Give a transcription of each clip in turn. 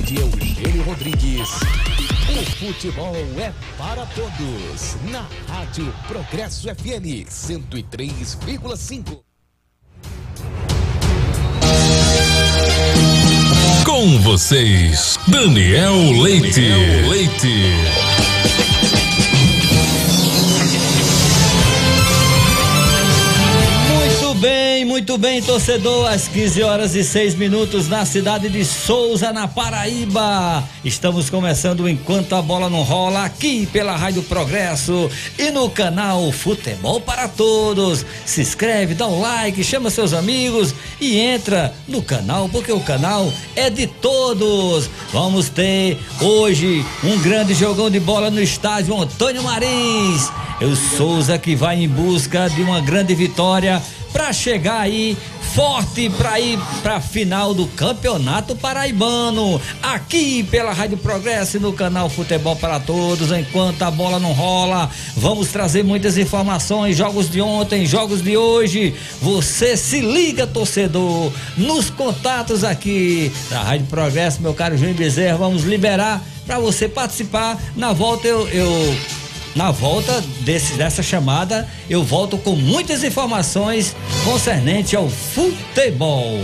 comando de Eugênio Rodrigues. O futebol é para todos. Na Rádio Progresso FM 103,5. Com vocês, Daniel Leite. Muito bem, torcedor, às 15 horas e 6 minutos na cidade de Souza, na Paraíba. Estamos começando Enquanto a Bola Não Rola, aqui pela Rádio Progresso e no canal Futebol para Todos. Se inscreve, dá um like, chama seus amigos e entra no canal, porque o canal é de todos. Vamos ter hoje um grande jogão de bola no estádio Antônio Mariz. É o Souza que vai em busca de uma grande vitória para chegar aí forte para ir para a final do Campeonato Paraibano, aqui pela Rádio Progresso e no canal Futebol para Todos. Enquanto a Bola Não Rola, vamos trazer muitas informações, jogos de ontem, jogos de hoje. Você se liga, torcedor, nos contatos aqui da Rádio Progresso, meu caro Júnior Bezerra. Vamos liberar para você participar. Na volta dessa chamada, eu volto com muitas informações concernente ao futebol.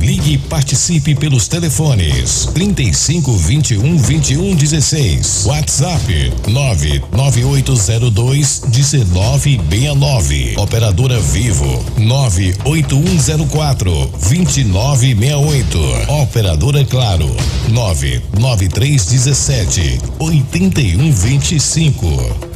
Ligue e participe pelos telefones 35 21 21 16, WhatsApp 99802 1969, operadora Vivo 98104 2968, operadora Claro 99317 8125.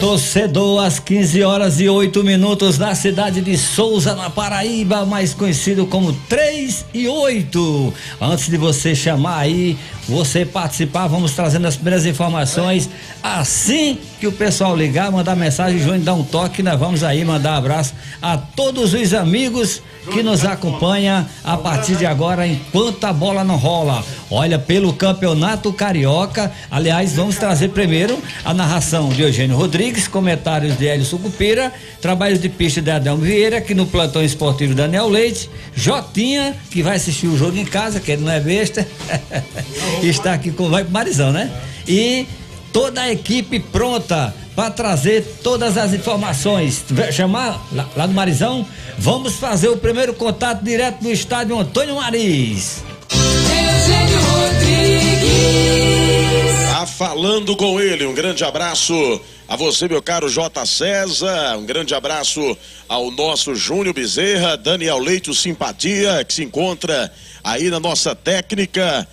Torcedor, às 15 horas e 8 minutos na cidade de Souza, na Paraíba, mais conhecido como 3 e 8. Antes de você chamar aí, você participar, vamos trazendo as primeiras informações. Assim que o pessoal ligar, mandar mensagem, Júnior, dá um toque, nós vamos aí mandar abraço a todos os amigos que nos acompanham a partir de agora, Enquanto a Bola Não Rola. Olha, pelo Campeonato Carioca, aliás, vamos trazer primeiro a narração de Eugênio Rodrigues, comentários de Hélio Sucupira, trabalhos de pista de Adelmo Vieira, que no plantão esportivo Daniel Leite, Jotinha, que vai assistir o jogo em casa, que ele não é besta, está aqui com o Marizão, né? E toda a equipe pronta para trazer todas as informações. Chamar lá do Marizão, vamos fazer o primeiro contato direto do estádio Antônio Mariz. Eugênio Rodrigues. Tá falando com ele, um grande abraço a você, meu caro J. César, um grande abraço ao nosso Júnior Bezerra, Daniel Leite, o Simpatia, que se encontra aí na nossa técnica,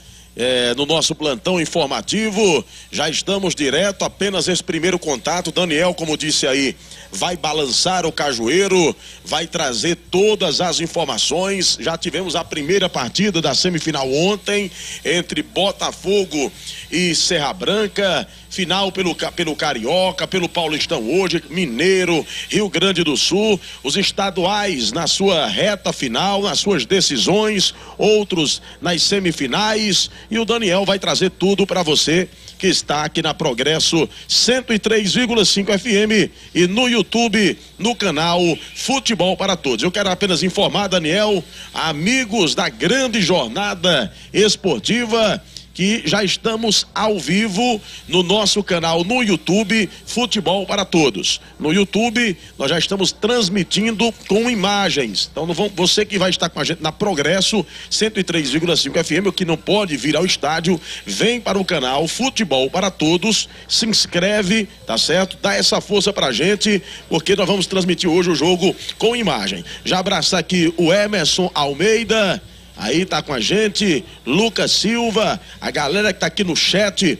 no nosso plantão informativo. Já estamos direto, apenas esse primeiro contato. Daniel, como disse aí, vai balançar o cajueiro, vai trazer todas as informações. Já tivemos a primeira partida da semifinal ontem, entre Botafogo e Serra Branca. Final pelo Carioca, pelo Paulistão hoje, Mineiro, Rio Grande do Sul, os estaduais na sua reta final, nas suas decisões, outros nas semifinais, e o Daniel vai trazer tudo para você que está aqui na Progresso 103,5 FM e no YouTube, no canal Futebol para Todos. Eu quero apenas informar, Daniel, amigos da grande jornada esportiva, que já estamos ao vivo no nosso canal no YouTube, Futebol para Todos. No YouTube, nós já estamos transmitindo com imagens. Então, você que vai estar com a gente na Progresso 103,5 FM, ou que não pode vir ao estádio, vem para o canal Futebol para Todos, se inscreve, tá certo? Dá essa força pra gente, porque nós vamos transmitir hoje o jogo com imagem. Já abraçar aqui o Emerson Almeida, aí tá com a gente, Lucas Silva, a galera que tá aqui no chat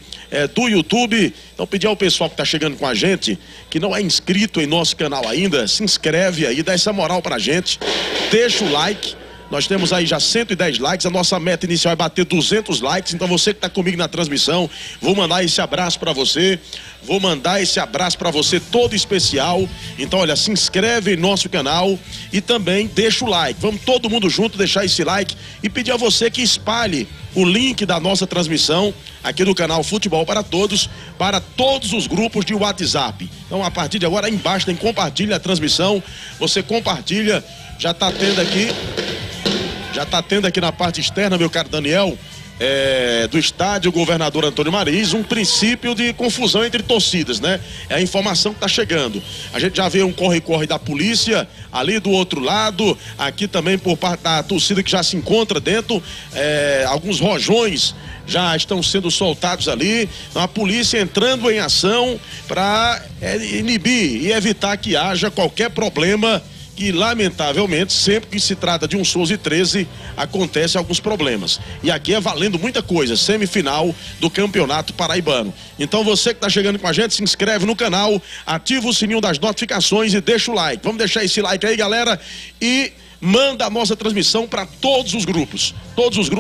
do YouTube. Então pedir ao pessoal que tá chegando com a gente, que não é inscrito em nosso canal ainda, se inscreve aí, dá essa moral pra gente, deixa o like, Nós temos aí já 110 likes. A nossa meta inicial é bater 200 likes. Então você que está comigo na transmissão, vou mandar esse abraço para você. Vou mandar esse abraço para você todo especial. Então, olha, se inscreve em nosso canal e também deixa o like. Vamos todo mundo junto deixar esse like e pedir a você que espalhe o link da nossa transmissão aqui do canal Futebol para todos os grupos de WhatsApp. Então, a partir de agora, aí embaixo tem compartilha a transmissão. Você compartilha, já tá tendo aqui na parte externa, meu caro Daniel, do estádio Governador Antônio Mariz, um princípio de confusão entre torcidas, né? É a informação que tá chegando. A gente já vê um corre-corre da polícia ali do outro lado, aqui também por parte da torcida que já se encontra dentro, alguns rojões já estão sendo soltados ali. Então, a polícia entrando em ação para inibir e evitar que haja qualquer problema. E, lamentavelmente, sempre que se trata de um Souza e 13, acontece alguns problemas. E aqui é valendo muita coisa, semifinal do Campeonato Paraibano. Então você que está chegando com a gente, se inscreve no canal, ativa o sininho das notificações e deixa o like. Vamos deixar esse like aí, galera, e manda a nossa transmissão para todos os grupos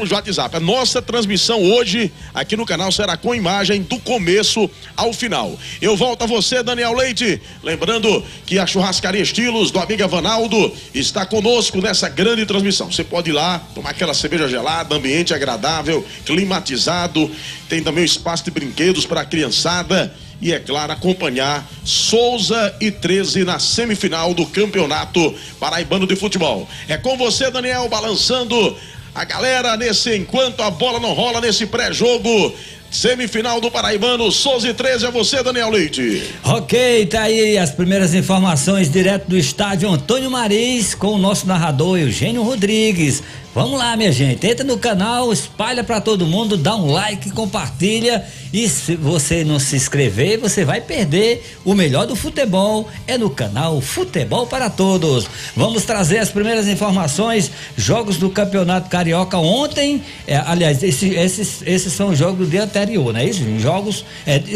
de WhatsApp. A nossa transmissão hoje aqui no canal será com imagem do começo ao final. Eu volto a você, Daniel Leite, lembrando que a Churrascaria Estilos do amigo Vanaldo está conosco nessa grande transmissão. Você pode ir lá, tomar aquela cerveja gelada, ambiente agradável, climatizado, tem também o espaço de brinquedos para a criançada. E, é claro, acompanhar Souza e 13 na semifinal do Campeonato Paraibano de Futebol. É com você, Daniel, balançando a galera nesse enquanto a bola não rola, nesse pré-jogo. Semifinal do Paraibano, Souza e 13, é você, Daniel Leite. Ok, tá aí as primeiras informações direto do estádio Antônio Mariz com o nosso narrador Eugênio Rodrigues. Vamos lá, minha gente, entra no canal, espalha pra todo mundo, dá um like, compartilha, e se você não se inscrever, você vai perder o melhor do futebol, é no canal Futebol para Todos. Vamos trazer as primeiras informações, jogos do Campeonato Carioca ontem, aliás, esses são os jogos do dia até anterior, né? Isso,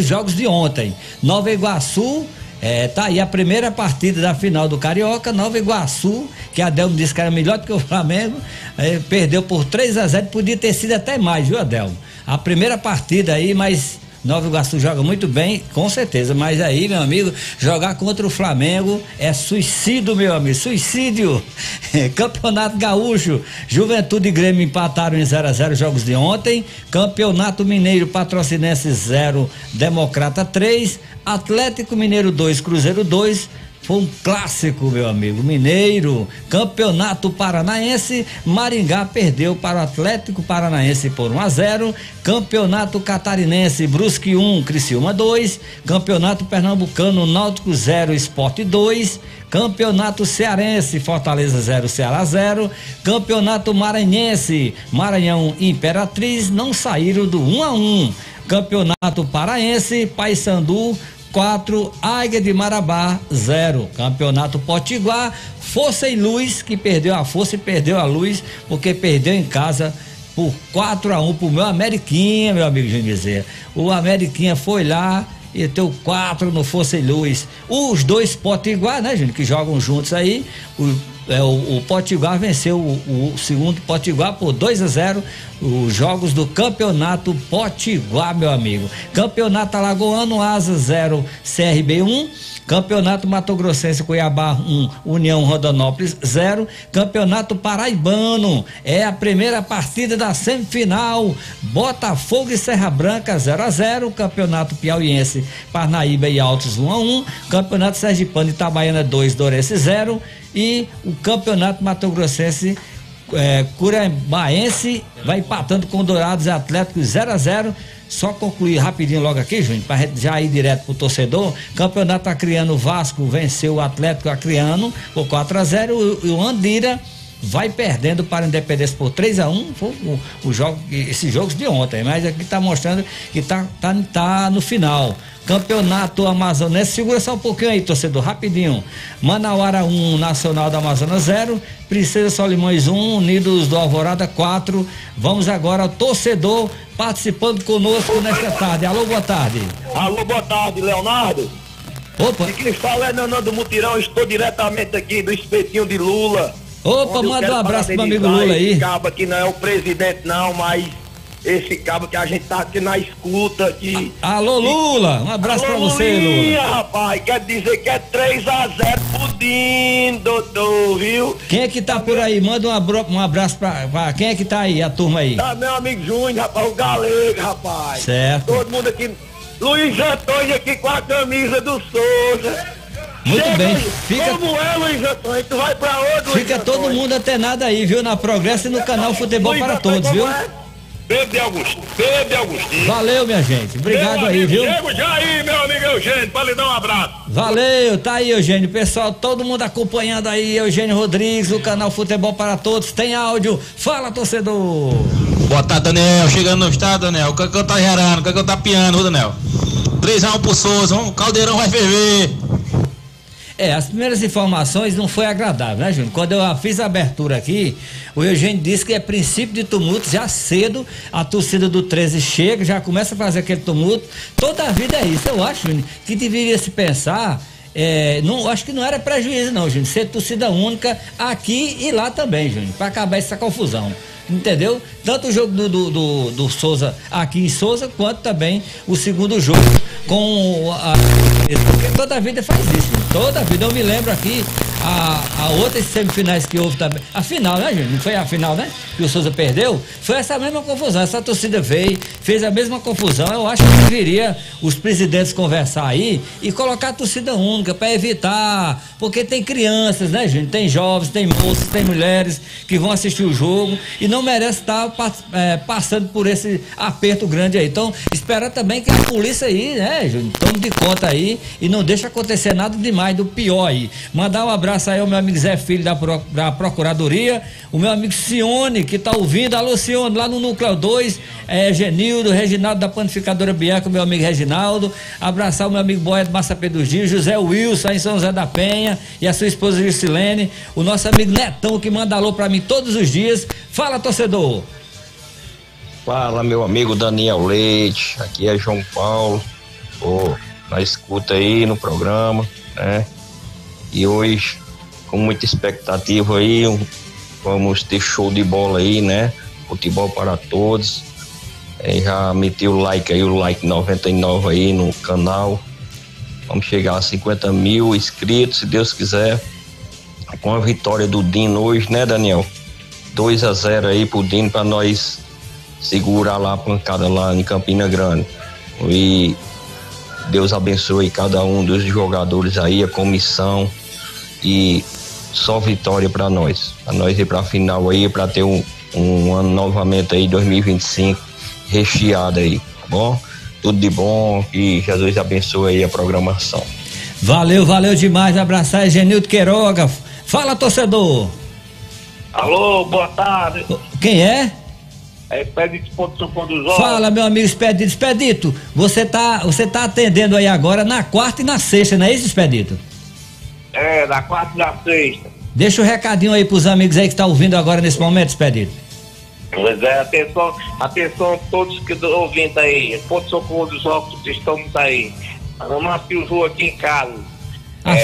jogos de ontem. Nova Iguaçu, tá aí a primeira partida da final do Carioca. Nova Iguaçu, que Adelmo disse que era melhor do que o Flamengo, perdeu por 3-0, podia ter sido até mais, viu, Adelmo? A primeira partida aí, mas Nova Iguaçu joga muito bem, com certeza, mas aí, meu amigo, jogar contra o Flamengo é suicídio, meu amigo, suicídio. Campeonato Gaúcho, Juventude e Grêmio empataram em 0-0 jogos de ontem. Campeonato Mineiro, Patrocinense 0, Democrata 3, Atlético Mineiro 2, Cruzeiro 2. Foi um clássico, meu amigo, Mineiro. Campeonato Paranaense, Maringá perdeu para o Atlético Paranaense por 1-0. Campeonato Catarinense, Brusque 1, Criciúma 2. Campeonato Pernambucano, Náutico 0, Sport 2. Campeonato Cearense, Fortaleza 0, Ceará 0. Campeonato Maranhense, Maranhão e Imperatriz não saíram do 1-1. Campeonato Paraense, Paysandu 4, Águia de Marabá 0. Campeonato Potiguar, Força e Luz, que perdeu a força e perdeu a luz, porque perdeu em casa por 4-1 pro meu Ameriquinha, meu amigo Júnior Bezerra. O Ameriquinha foi lá e teu 4 no Força e Luz. Os dois Potiguar, né, Júnior, que jogam juntos aí, o Potiguar venceu o segundo Potiguar por 2-0, os jogos do Campeonato Potiguar, meu amigo. Campeonato Alagoano, Asa 0, CRB 1. Campeonato Mato Grossense, Cuiabá 1, União Rondonópolis 0. Campeonato Paraibano, é a primeira partida da semifinal, Botafogo e Serra Branca 0-0. Campeonato Piauiense, Parnaíba e Altos 1-1. Campeonato Sergipano, Itabaiana 2, Dorense 0. E o Campeonato Mato Grossense, Curambaense, vai empatando com Dourados e Atlético 0-0. Só concluir rapidinho logo aqui, Júnior, para já ir direto pro torcedor. Campeonato Acreano, Vasco venceu o Atlético Acreano por 4-0. E o Andira vai perdendo para a Independência por 3-1. Foi o jogo, esses jogos de ontem, mas aqui está mostrando que tá no final. Campeonato Amazonense, segura só um pouquinho aí, torcedor, rapidinho. Manauara 1, Nacional da Amazonas 0, Princesa Solimões 1, Unidos do Alvorada 4. Vamos agora ao torcedor participando conosco nesta tarde. Alô, boa tarde. Alô, boa tarde, Leonardo. Opa. Aqui quem fala é Nanã do Mutirão, estou diretamente aqui do espetinho de Lula. Opa, manda um abraço pro amigo Lula aí. Esse cabo que não é o presidente não, mas esse cabo que a gente tá aqui na escuta aqui. Alô, Lula, um abraço pra você, Lula. Rapaz, quer dizer que é 3-0 pudim, doutor, viu? Quem é que tá por aí? Manda um abraço pra quem é que tá aí, a turma aí? Tá, meu amigo Júnior, rapaz, o Galego, rapaz. Certo. Todo mundo aqui, Luiz Antônio aqui com a camisa do Souza. Muito chega bem. Fica... Como é, Luiz Antônio? Tu vai pra onde, Luiz? Fica todo mundo antenado aí, viu? Na Progresso e no canal Futebol Luiz para Todos, viu? É? Bebe Augustinho. Valeu, minha gente. Obrigado meu aí, amigo, viu? Chego já aí, meu amigo Eugênio, pra lhe dar um abraço. Valeu, tá aí, Eugênio. Pessoal, todo mundo acompanhando aí, Eugênio Rodrigues, o canal Futebol para Todos. Tem áudio. Fala, torcedor. Boa tarde, Daniel. Chegando no estádio, Daniel. O que tá gerando? O que tá piando, Daniel? 3-1 pro Souza. O caldeirão vai ferver. É, as primeiras informações não foi agradável, né, Júnior? Quando eu fiz a abertura aqui, o Eugênio disse que é princípio de tumulto, já cedo, a torcida do 13 chega, já começa a fazer aquele tumulto, toda a vida é isso, eu acho, Júnior, que deveria se pensar, não, acho que não era prejuízo não, Júnior, ser torcida única aqui e lá também, Júnior, para acabar essa confusão. Entendeu? Tanto o jogo do Souza aqui em Souza, quanto também o segundo jogo com a... Porque toda a vida faz isso, né? Toda a vida. Eu me lembro aqui a outras semifinais que houve também. A final, né, gente? Não foi a final, né? Que o Souza perdeu? Foi essa mesma confusão. Essa torcida veio, fez a mesma confusão. Eu acho que deveria os presidentes conversar aí e colocar a torcida única para evitar. Porque tem crianças, né, gente? Tem jovens, tem moços, tem mulheres que vão assistir o jogo e não merece estar passando por esse aperto grande aí. Então, esperar também que a polícia aí, né, Júnior, tome de conta aí e não deixa acontecer nada demais do pior aí. Mandar um abraço aí ao meu amigo Zé Filho da Procuradoria, o meu amigo Cione, que tá ouvindo. Alô, Cione, lá no Núcleo 2, Genildo, Reginaldo da Panificadora Bianca, meu amigo Reginaldo. Abraçar o meu amigo Boé do Massa Pedro Gil, José Wilson, aí em São José da Penha, e a sua esposa Gilcilene, o nosso amigo Netão, que manda alô pra mim todos os dias. Fala, torcedor. Fala, meu amigo Daniel Leite, aqui é João Paulo, na escuta aí no programa, né? E hoje, com muita expectativa aí, vamos ter show de bola aí, né? Futebol para todos. Já meti o like aí, o like 99 aí no canal. Vamos chegar a 50 mil inscritos, se Deus quiser, com a vitória do Dino hoje, né, Daniel? 2-0 aí pro Dino, pra nós segurar lá a pancada lá em Campina Grande. E Deus abençoe cada um dos jogadores aí, a comissão, e só vitória pra nós ir pra final aí, pra ter um ano novamente aí, 2025 recheado aí, tá bom? Tudo de bom, e Jesus abençoe aí a programação. Valeu demais, abraçar Genildo Queiroga. Fala, torcedor. Alô, boa tarde. Quem é? É Expedito Ponto Socorro dos Olhos. Fala, meu amigo Expedito. Expedito, você tá atendendo aí agora na quarta e na sexta, não é isso, Expedito? É, na quarta e na sexta. Deixa um recadinho aí pros amigos aí que tá ouvindo agora nesse momento, Expedito. Pois é, atenção todos que estão ouvindo aí. Ponto Socorro dos Olhos, estamos aí. Ana Silva aqui em casa.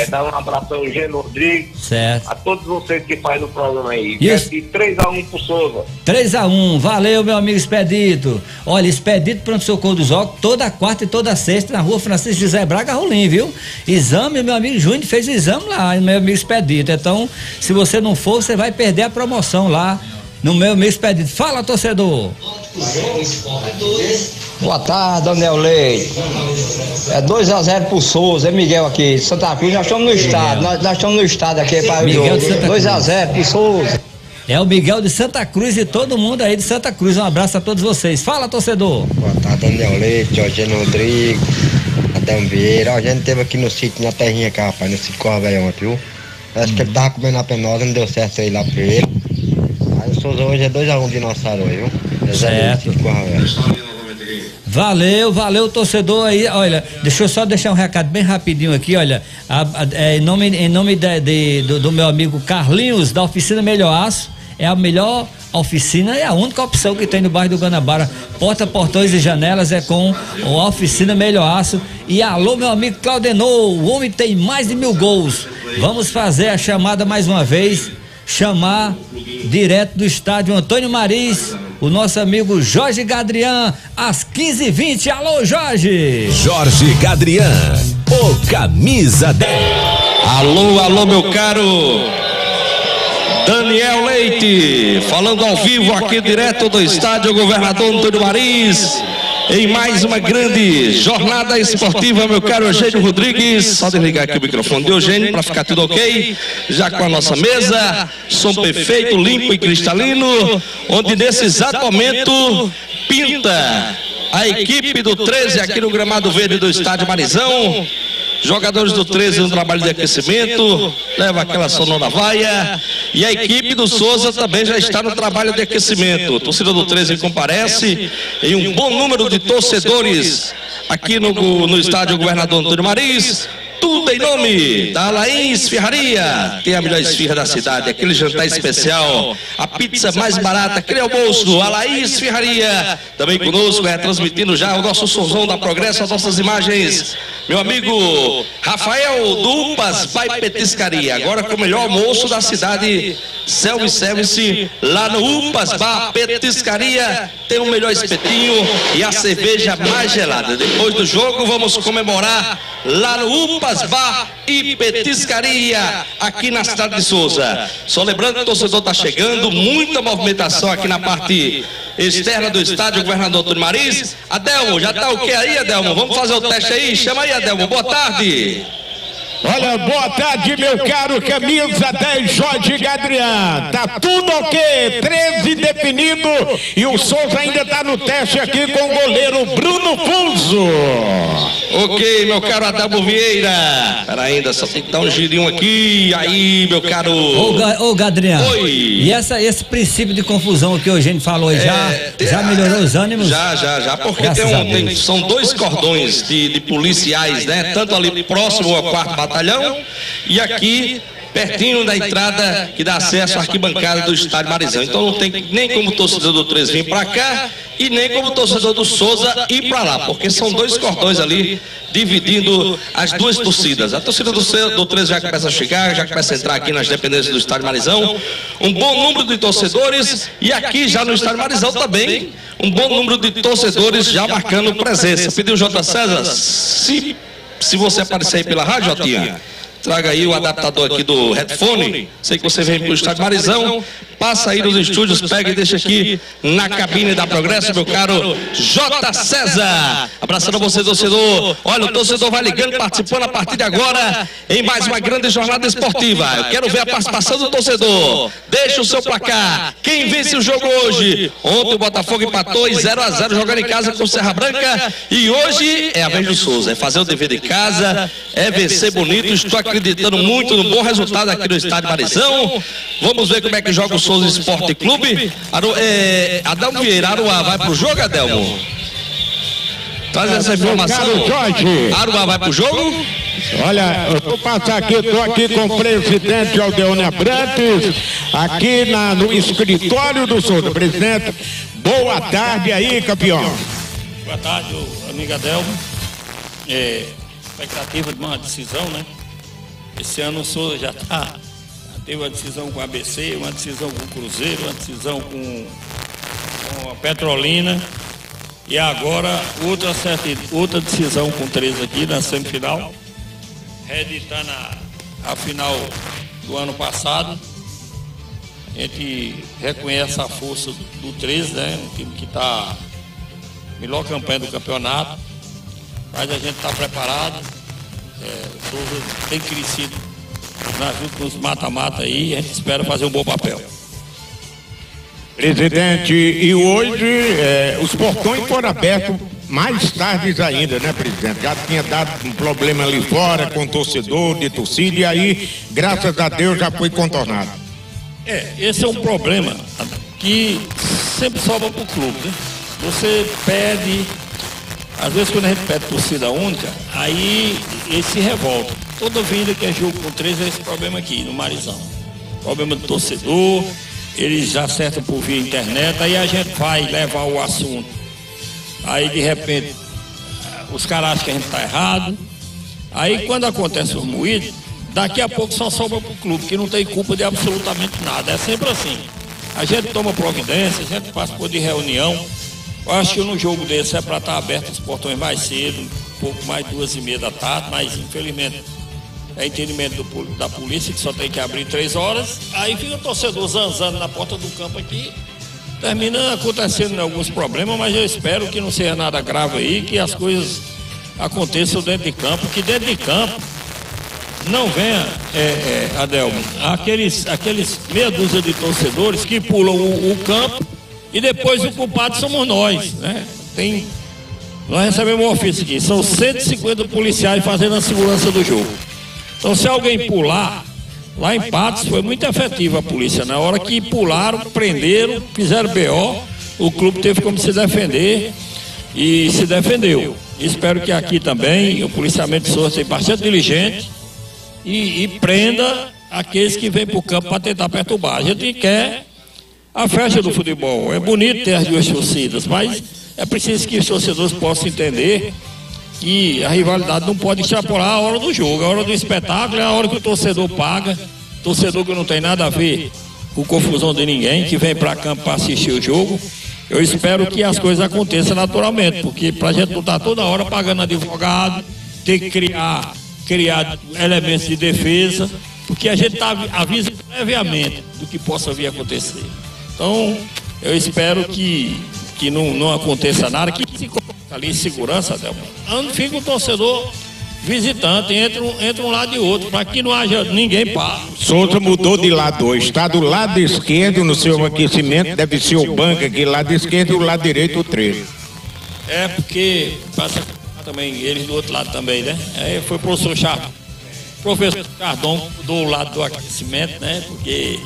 Dá um abraço ao Eugênio Rodrigues. Certo. A todos vocês que fazem o programa aí. Isso. E 3-1 pro Souza. 3-1. Valeu, meu amigo Expedito. Olha, Expedito Pronto-Socorro dos Óculos, toda quarta e toda sexta, na rua Francisco José Braga Rolim, viu? Exame, meu amigo Júnior fez o exame lá, meu amigo Expedito. Então, se você não for, você vai perder a promoção lá no meu amigo Expedito. Fala, torcedor. Boa tarde, Daniel Leite. 2-0 pro Souza, é Miguel aqui, Santa Cruz. Nós estamos no estádio, nós estamos no estádio aqui para o jogo. 2-0 pro Souza. É o Miguel de Santa Cruz e todo mundo aí de Santa Cruz. Um abraço a todos vocês. Fala, torcedor. Boa tarde, Daniel Leite, Eugênio Rodrigues, Adelmo Vieira. A gente esteve aqui no sítio, na terrinha cá, rapaz, no sítio Correia ontem, viu? Acho que ele tava comendo a penosa, não deu certo aí lá pra ele. Aí o Souza hoje é 2-1 dinossauro aí, viu? Certo. Valeu, torcedor aí. Olha, deixa eu só deixar um recado bem rapidinho aqui, olha, em nome do meu amigo Carlinhos, da Oficina Melhor Aço. É a melhor oficina, é a única opção que tem no bairro do Guanabara. Porta, portões e janelas é com a Oficina Melhor Aço. E alô, meu amigo Claudenor, o homem tem mais de 1000 gols. Vamos fazer a chamada mais uma vez chamar direto do estádio Antônio Mariz o nosso amigo Jorge Gadrian às 15h20. Alô, Jorge! Jorge Gadrian, o camisa 10. Alô, alô, meu caro Daniel Leite, falando ao vivo aqui direto do estádio Governador Antônio Mariz, em mais uma grande jornada esportiva, meu caro Eugênio Rodrigues. Só desligar aqui o microfone de Eugênio para ficar tudo ok, já com a nossa mesa, som perfeito, limpo e cristalino, onde nesse exato momento pinta a equipe do 13 aqui no gramado verde do estádio Marizão. Jogadores do 13 no trabalho de aquecimento, leva aquela sonora vaia, e a equipe do Souza também já está no trabalho de aquecimento. A torcida do 13 comparece em um bom número de torcedores aqui no estádio Governador Antônio Mariz. Tudo em nome da Alain Esfirraria. Tem a melhor esfirra da cidade, aquele jantar especial, a pizza mais barata, aquele almoço, Alain Esfirraria. Também conosco, transmitindo já o nosso somzão da Progresso, as nossas imagens, meu amigo Rafael Dupas, vai Petiscaria, agora com o melhor almoço da cidade, self-service, lá no Upas Bar Petiscaria, tem o melhor espetinho e a cerveja mais gelada. Depois do jogo, vamos comemorar lá no Upas Bar e Petiscaria aqui na cidade de Souza. Só lembrando que o torcedor está chegando, muita movimentação aqui na parte externa do estádio Governador Antônio Mariz. Adelmo, já está ok aí, Adelmo? Vamos fazer o teste aí? Chama aí, Adelmo. Boa tarde. Olha, boa tarde, meu caro camisa 10 Jorge Gadrian. Tá tudo ok, 13 definido e o Souza ainda tá no teste aqui com o goleiro Bruno Fuso. Ok, meu caro Adelmo Vieira. Pera ainda, só tem que dar um girinho aqui. Aí, meu caro. Ô Gadrian. Oi. E esse princípio de confusão que o Eugênio falou aí já melhorou os ânimos? Já, porque são dois cordões de policiais, né? Tanto ali próximo ao quarto batalhão e aqui pertinho da entrada que dá acesso à arquibancada do estádio Marizão. Então não tem nem como o torcedor do 13 vir para cá e nem como o torcedor do Souza ir para lá, porque são dois cordões ali dividindo as duas torcidas. A torcida do 13 já começa a chegar, já começa a entrar aqui nas dependências do estádio Marizão, um bom número de torcedores, e aqui já no estádio Marizão também um bom número de torcedores já marcando presença. Pediu o J. César, se você aparecer aí pela rádio, Jotinha, traga aí o adaptador aqui do headphone. Sei que você vem para o estádio Marizão, passa aí nos estúdios, pega e deixa aqui na cabine da Progresso, meu caro J. César. Abraçando você, torcedor. Olha, o torcedor vai ligando, participando a partir de agora em mais uma grande jornada esportiva. Eu quero ver a participação do torcedor. Deixa o seu placar. Quem vence o jogo hoje? Ontem o Botafogo empatou em 0x0, jogando em casa com o Serra Branca. E hoje é a vez do Souza. É fazer o dever de casa, é vencer bonito. Estou acreditando muito no bom resultado aqui no estádio Marizão. Vamos ver como é que joga o Souza Esporte Clube. Adelmo Vieira, Aruá vai pro jogo, Adelmo? Traz essa informação. Aruá vai pro jogo? Olha, eu vou passar aqui, estou aqui com o presidente Aldeone Abrantes, aqui no escritório do Souza. Presidente, boa tarde aí, campeão. Boa tarde, amigo Adelmo. Expectativa de uma decisão, né? Esse ano o Souza já teve uma decisão com o ABC, uma decisão com o Cruzeiro, uma decisão com a Petrolina e agora outra decisão com o 13 aqui na semifinal, reeditando a final do ano passado. A gente reconhece a força do 13, né? Um time que está melhor campanha do campeonato, mas a gente está preparado. O Souza tem crescido nos mata-mata aí, a gente espera fazer um bom papel. Presidente, e hoje os portões foram abertos mais tardes ainda, né, presidente? Já tinha dado um problema ali fora com o torcedor, de torcida, e aí, graças a Deus, já foi contornado. Esse é um problema que sempre sobra pro clube, né? Você perde. Às vezes quando a gente pede torcida única, aí ele se revolta. Toda vinda que é jogo com 13 é esse problema aqui, no Marizão. Problema do torcedor, eles já acertam por via internet, aí a gente vai levar o assunto. Aí de repente, os caras acham que a gente tá errado. Aí quando acontece o moído, Daqui a pouco só sobra para o clube, que não tem culpa de absolutamente nada. É sempre assim. A gente toma providência, a gente passa por de reunião. Eu acho que no jogo desse é para estar aberto os portões mais cedo, um pouco mais 2h30 da tarde, mas infelizmente é entendimento da polícia que só tem que abrir 3 horas. Aí fica o torcedor zanzando na porta do campo aqui. Termina acontecendo alguns problemas, mas eu espero que não seja nada grave aí, que as coisas aconteçam dentro de campo, que dentro de campo não venha, Adelmo, aqueles meia dúzia de torcedores que pulam o campo e depois o culpado somos nós, né? Nós recebemos um ofício aqui, são 150 policiais fazendo a segurança do jogo. Então se alguém pular, lá em Patos foi muito efetiva a polícia, na hora que pularam, prenderam, fizeram BO, o clube teve como se defender e se defendeu. Espero que aqui também o policiamento de Souza seja bastante diligente e prenda aqueles que vêm para o campo para tentar perturbar. A gente quer a festa do futebol. É bonito ter as duas torcidas, mas é preciso que os torcedores possam entender que a rivalidade não pode extrapolar a hora do jogo. A hora do espetáculo é a hora que o torcedor paga, torcedor que não tem nada a ver com confusão de ninguém, que vem para campo para assistir o jogo. Eu espero que as coisas aconteçam naturalmente, porque para a gente não estar toda hora pagando advogado, ter que criar elementos de defesa, porque a gente avisa previamente do que possa vir a acontecer. Então, eu espero que não aconteça nada, que se coloque ali em segurança, onde fica o torcedor visitante, entre um lado e outro, para que não haja ninguém para. Souza mudou de lado hoje, está do lado esquerdo no seu aquecimento, deve ser o banco aqui, lado esquerdo e o lado direito o Treze. É porque passa também, eles do outro lado também, né? Aí foi o professor Chardon. Professor Chardon do lado do aquecimento, né? Porque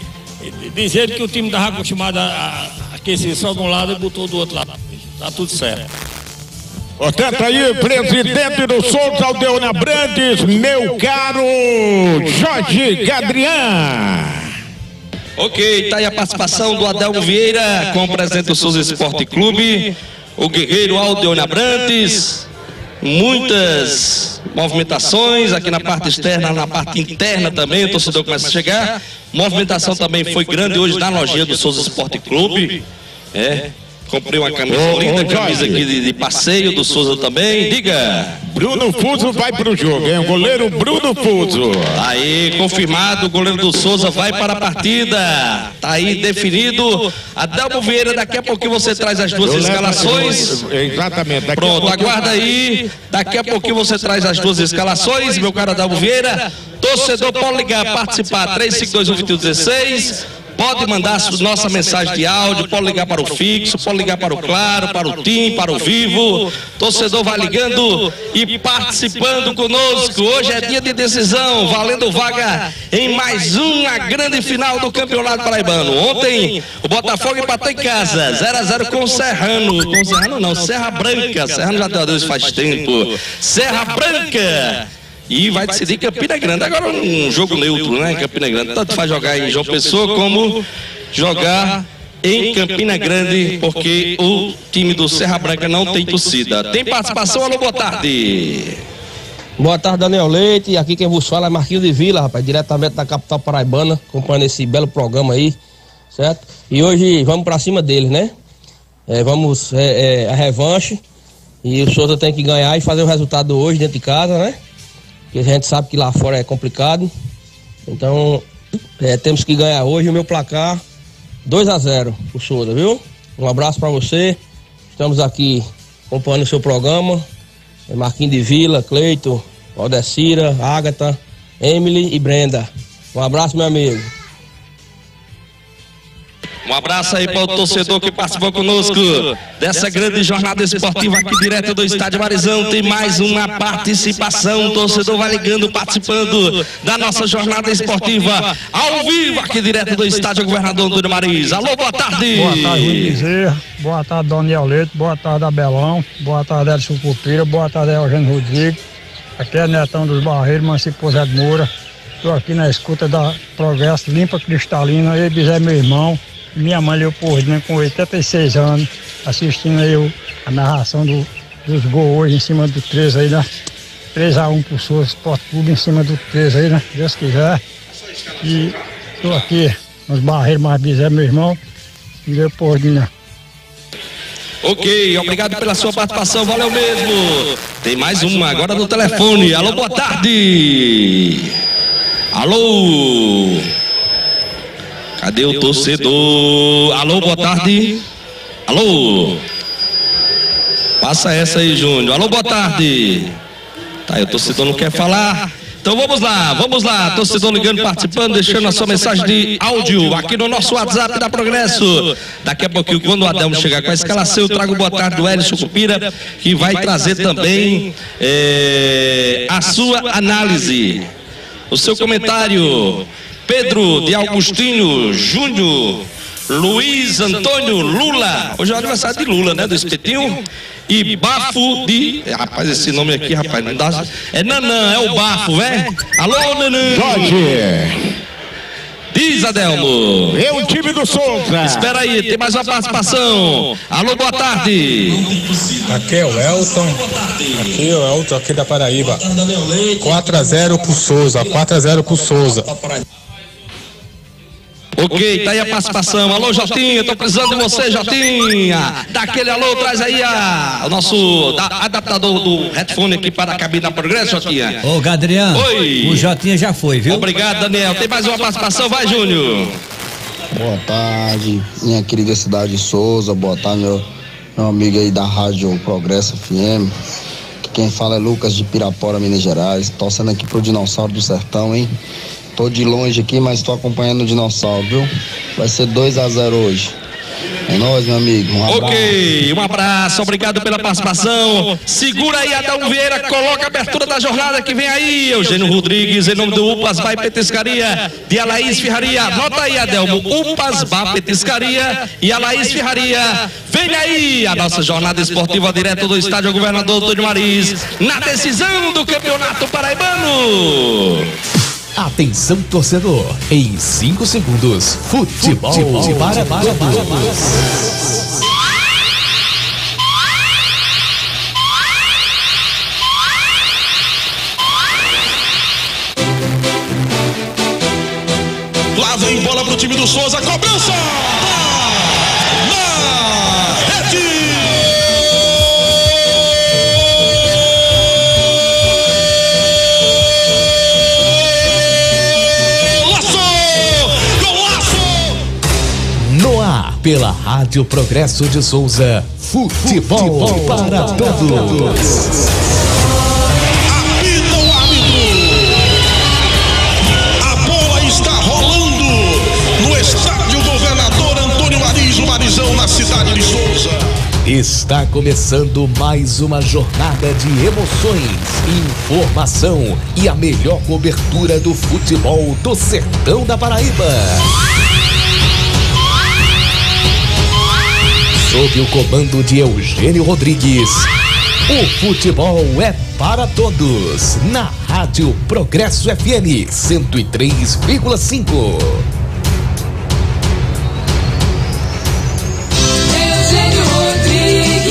dizer que o time estava acostumado a aquecer só de um lado e botou do outro lado. Tá tudo certo. Portanto, aí, presidente do Souza, Aldeona Brandes, meu caro Jorge Gadrian. Ok, tá aí a participação do Adelmo Vieira com o presidente do Souza Esporte Clube, o guerreiro Aldeona Brandes. Muitas movimentações aqui na parte externa, na parte interna também, o torcedor começa a chegar. Movimentação também foi grande hoje na lojinha do Souza Esporte Clube. Comprei uma camisa linda, camisa aqui de passeio do Souza também. Diga. Bruno Fuso vai para o jogo, hein? O goleiro Bruno Fuso. Aí, confirmado, o goleiro do Souza vai para a partida. Tá aí definido. Adelmo Vieira, daqui a pouquinho você traz as duas escalações. Exatamente. Pronto, aguarda aí. Daqui a pouquinho você traz as duas escalações, meu caro Adelmo Vieira. Torcedor pode ligar, participar, 352-2116. Pode mandar nossa mensagem de áudio, pode ligar para o fixo, pode ligar para o claro, para o TIM, para o vivo. Torcedor vai ligando e participando conosco. Hoje é dia de decisão, valendo vaga em mais uma grande final do Campeonato Paraibano. Ontem o Botafogo empatou em casa, 0x0 com o Serrano. Com o Serrano não, Serra Branca. Serrano já deu adeus faz tempo. Serra Branca. E vai decidir Campina Grande. Agora um jogo neutro, né? Campina Grande. Tanto faz jogar em João Pessoa como jogar em Campina Grande, porque o time do Serra Branca não tem torcida. Tem participação? Alô, boa tarde. Boa tarde, Daniel Leite. Aqui quem vos fala é Marquinhos de Vila, rapaz, diretamente da capital paraibana, acompanhando esse belo programa aí, certo? E hoje vamos pra cima deles, né? A revanche. E o Souza tem que ganhar e fazer o resultado hoje dentro de casa, né? A gente sabe que lá fora é complicado, então temos que ganhar hoje. O meu placar 2x0 pro Souza, viu? Um abraço para você, estamos aqui acompanhando o seu programa. Marquinhos de Vila, Cleito, Aldecira, Ágata, Emily e Brenda. Um abraço, meu amigo. Um abraço aí para o torcedor que participou conosco dessa grande jornada esportiva aqui direto do Estádio Marizão. Tem mais uma participação, o torcedor vai ligando, participando da nossa jornada esportiva ao vivo aqui direto do Estádio Governador Antônio Mariz. Alô, boa tarde. Boa tarde, Bezerra. Boa tarde, Daniel Leite. Boa tarde, Abelão. Boa tarde, Hélio Sucupira. Boa tarde, Eugênio Rodrigues. Aqui é Netão dos Barreiros, Mancipô Zé de Moura. Estou aqui na escuta da Progresso Limpa Cristalina. Ele é meu irmão. Minha mãe Leopoldina, com 86 anos, assistindo aí a narração dos gols hoje em cima do 3 aí, né? 3-1 pro Souza Sport Clube em cima do 13 aí, né? Se Deus quiser. E tô aqui nos Barreiros mais bizarros, meu irmão. E deu porrinha. Ok, obrigado pela sua participação, valeu mesmo. Tem mais uma agora no telefone. Alô, boa tarde. Alô. Cadê o torcedor? Alô, boa tarde. Alô. Passa essa aí, Júnior. Alô, boa tarde. Tá, aí o torcedor não quer falar. Então vamos lá, torcedor ligando, participando, deixando a sua mensagem de áudio aqui no nosso WhatsApp da Progresso. Daqui a pouquinho, quando o Adelmo chegar com a escalação, eu trago boa tarde do Hélio Sucupira, que vai trazer também a sua análise, o seu comentário. Pedro de Augustinho Júnior, Luiz Antônio Lula, hoje é o aniversário de Lula, né, do espetinho. E Bafo de... Rapaz, esse nome aqui, rapaz, não dá... É Nanã, é o Bafo, velho. Alô, Nanã. Jorge. Diz, Adelmo. É o time do Souza. Espera aí, tem mais uma participação. Alô, boa tarde. Aqui é o Elton. Aqui é o Elton, aqui da Paraíba. 4-0 pro Souza, 4-0 pro Souza. Ok, tá aí a participação. Alô, Jotinha, tô precisando de você, Jotinha. Dá aquele alô, traz aí o nosso adaptador do headphone aqui para a cabine da Progresso, Jotinha. Ô, Gadrian, oi. O Jotinha já foi, viu? Obrigado, Daniel. Tem mais uma participação, vai, Júnior. Boa tarde, minha querida cidade de Souza. Boa tarde, meu amigo aí da Rádio Progresso FM. Quem fala é Lucas de Pirapora, Minas Gerais. Torcendo aqui pro Dinossauro do Sertão, hein? Tô de longe aqui, mas tô acompanhando o Dinossauro, viu? Vai ser 2-0 hoje. É nóis, meu amigo. Um abraço. Ok, um abraço, obrigado pela participação. Segura aí, Adelmo Vieira, coloca a abertura da jornada que vem aí. Eugênio Rodrigues, em nome do Upas Bar e Petiscaria, de Alaís Ferraria. Anota aí, Adelmo, Upas Bar, Petiscaria e Alaís Ferraria. Vem aí a nossa jornada esportiva direto do Estádio Governador Antônio Mariz, na decisão do Campeonato Paraibano. Atenção, torcedor, em 5 segundos, futebol para todos. Lá vem bola pro time do Souza, cobrança! Pela Rádio Progresso de Souza, futebol para todos. Apita o árbitro. A bola está rolando no Estádio Governador Antônio Mariz, o Marizão, na cidade de Souza. Está começando mais uma jornada de emoções, informação e a melhor cobertura do futebol do sertão da Paraíba. Sob o comando de Eugênio Rodrigues, o futebol é para todos, na Rádio Progresso FM 103,5. Eugênio Rodrigues.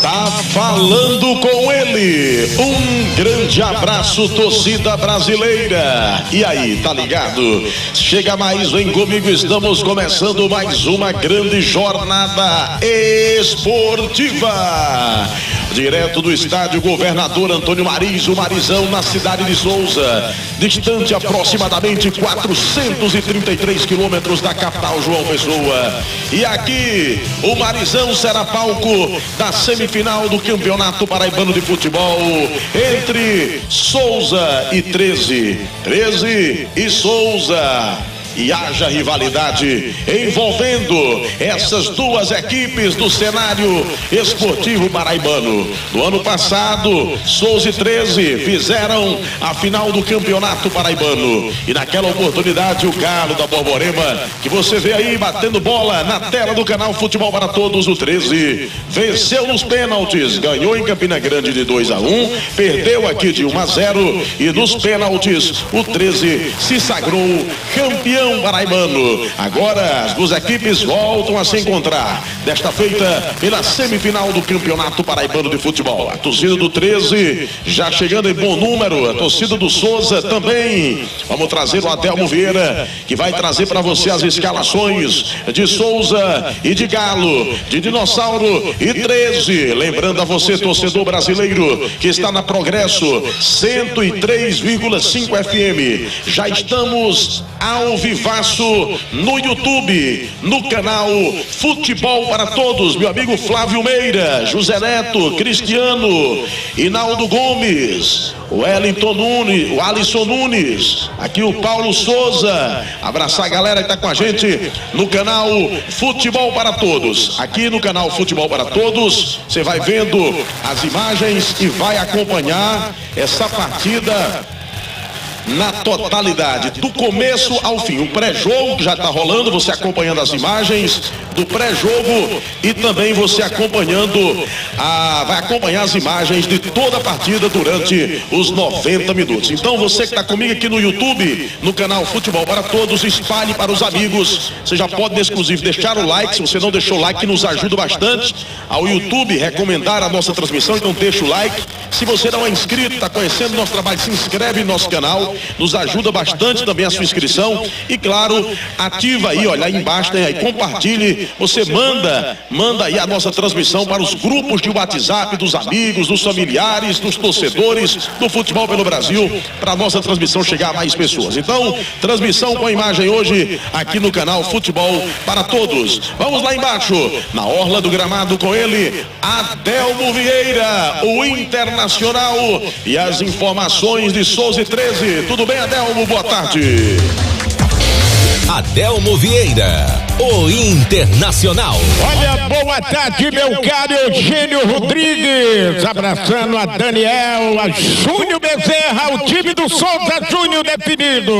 Tá falando com ele. Um grande abraço, torcida brasileira. E aí, tá ligado? Chega mais, vem comigo, estamos começando mais uma grande jornada esportiva. Direto do Estádio Governador Antônio Mariz, o Marizão, na cidade de Souza. Distante aproximadamente 433 quilômetros da capital João Pessoa. E aqui, o Marizão será palco da semifinal do Campeonato Paraibano de Futebol entre Souza e Treze. Treze e Souza. E haja rivalidade envolvendo essas duas equipes do cenário esportivo paraibano. No ano passado, Souza e Treze fizeram a final do Campeonato Paraibano. E naquela oportunidade, o Galo da Borborema, que você vê aí batendo bola na tela do canal Futebol para Todos, o Treze venceu nos pênaltis, ganhou em Campina Grande de 2-1, perdeu aqui de 1-0 e nos pênaltis o Treze se sagrou campeão campeão paraibano. Agora as duas equipes voltam a se encontrar, desta feita pela semifinal do Campeonato Paraibano de Futebol. A torcida do 13 já chegando em bom número, a torcida do Souza também. Vamos trazer o Adelmo Vieira, que vai trazer para você as escalações de Souza e de Galo, de Dinossauro e 13. Lembrando a você, torcedor brasileiro, que está na Progresso 103,5 FM. Já estamos ao vivaço no YouTube, no canal Futebol para Todos. Meu amigo Flávio Meira, José Neto, Cristiano, Hinaldo Gomes, o Wellington Nunes, o Alisson Nunes, aqui o Paulo Souza. Abraçar a galera que está com a gente no canal Futebol para Todos. Aqui no canal Futebol para Todos, você vai vendo as imagens e vai acompanhar essa partida na totalidade, do começo ao fim. O pré-jogo já está rolando, você acompanhando as imagens do pré-jogo e também você acompanhando vai acompanhar as imagens de toda a partida durante os 90 minutos. Então você que está comigo aqui no YouTube, no canal Futebol para Todos, espalhe para os amigos. Você já pode, exclusivo, deixar o like. Se você não deixou o like, nos ajuda bastante ao YouTube recomendar a nossa transmissão, então deixa o like. Se você não é inscrito, está conhecendo o nosso trabalho, se inscreve em nosso canal, nos ajuda bastante também a sua inscrição e, claro, ativa aí, olha, aí embaixo tem aí, compartilhe, você manda aí a nossa transmissão para os grupos de WhatsApp dos amigos, dos familiares, dos torcedores do futebol pelo Brasil, para a nossa transmissão chegar a mais pessoas. Então, transmissão com a imagem hoje aqui no canal Futebol para Todos. Vamos lá embaixo, na orla do gramado com ele, Adelmo Vieira, o Internacional, e as informações de Souza e 13. Tudo bem, Adelmo? Boa tarde. Adelmo Vieira, o Internacional. Olha, boa tarde, meu caro Eugênio Rodrigues. Abraçando a Daniel, a Júnior Bezerra, o time do Souza, Júnior definido.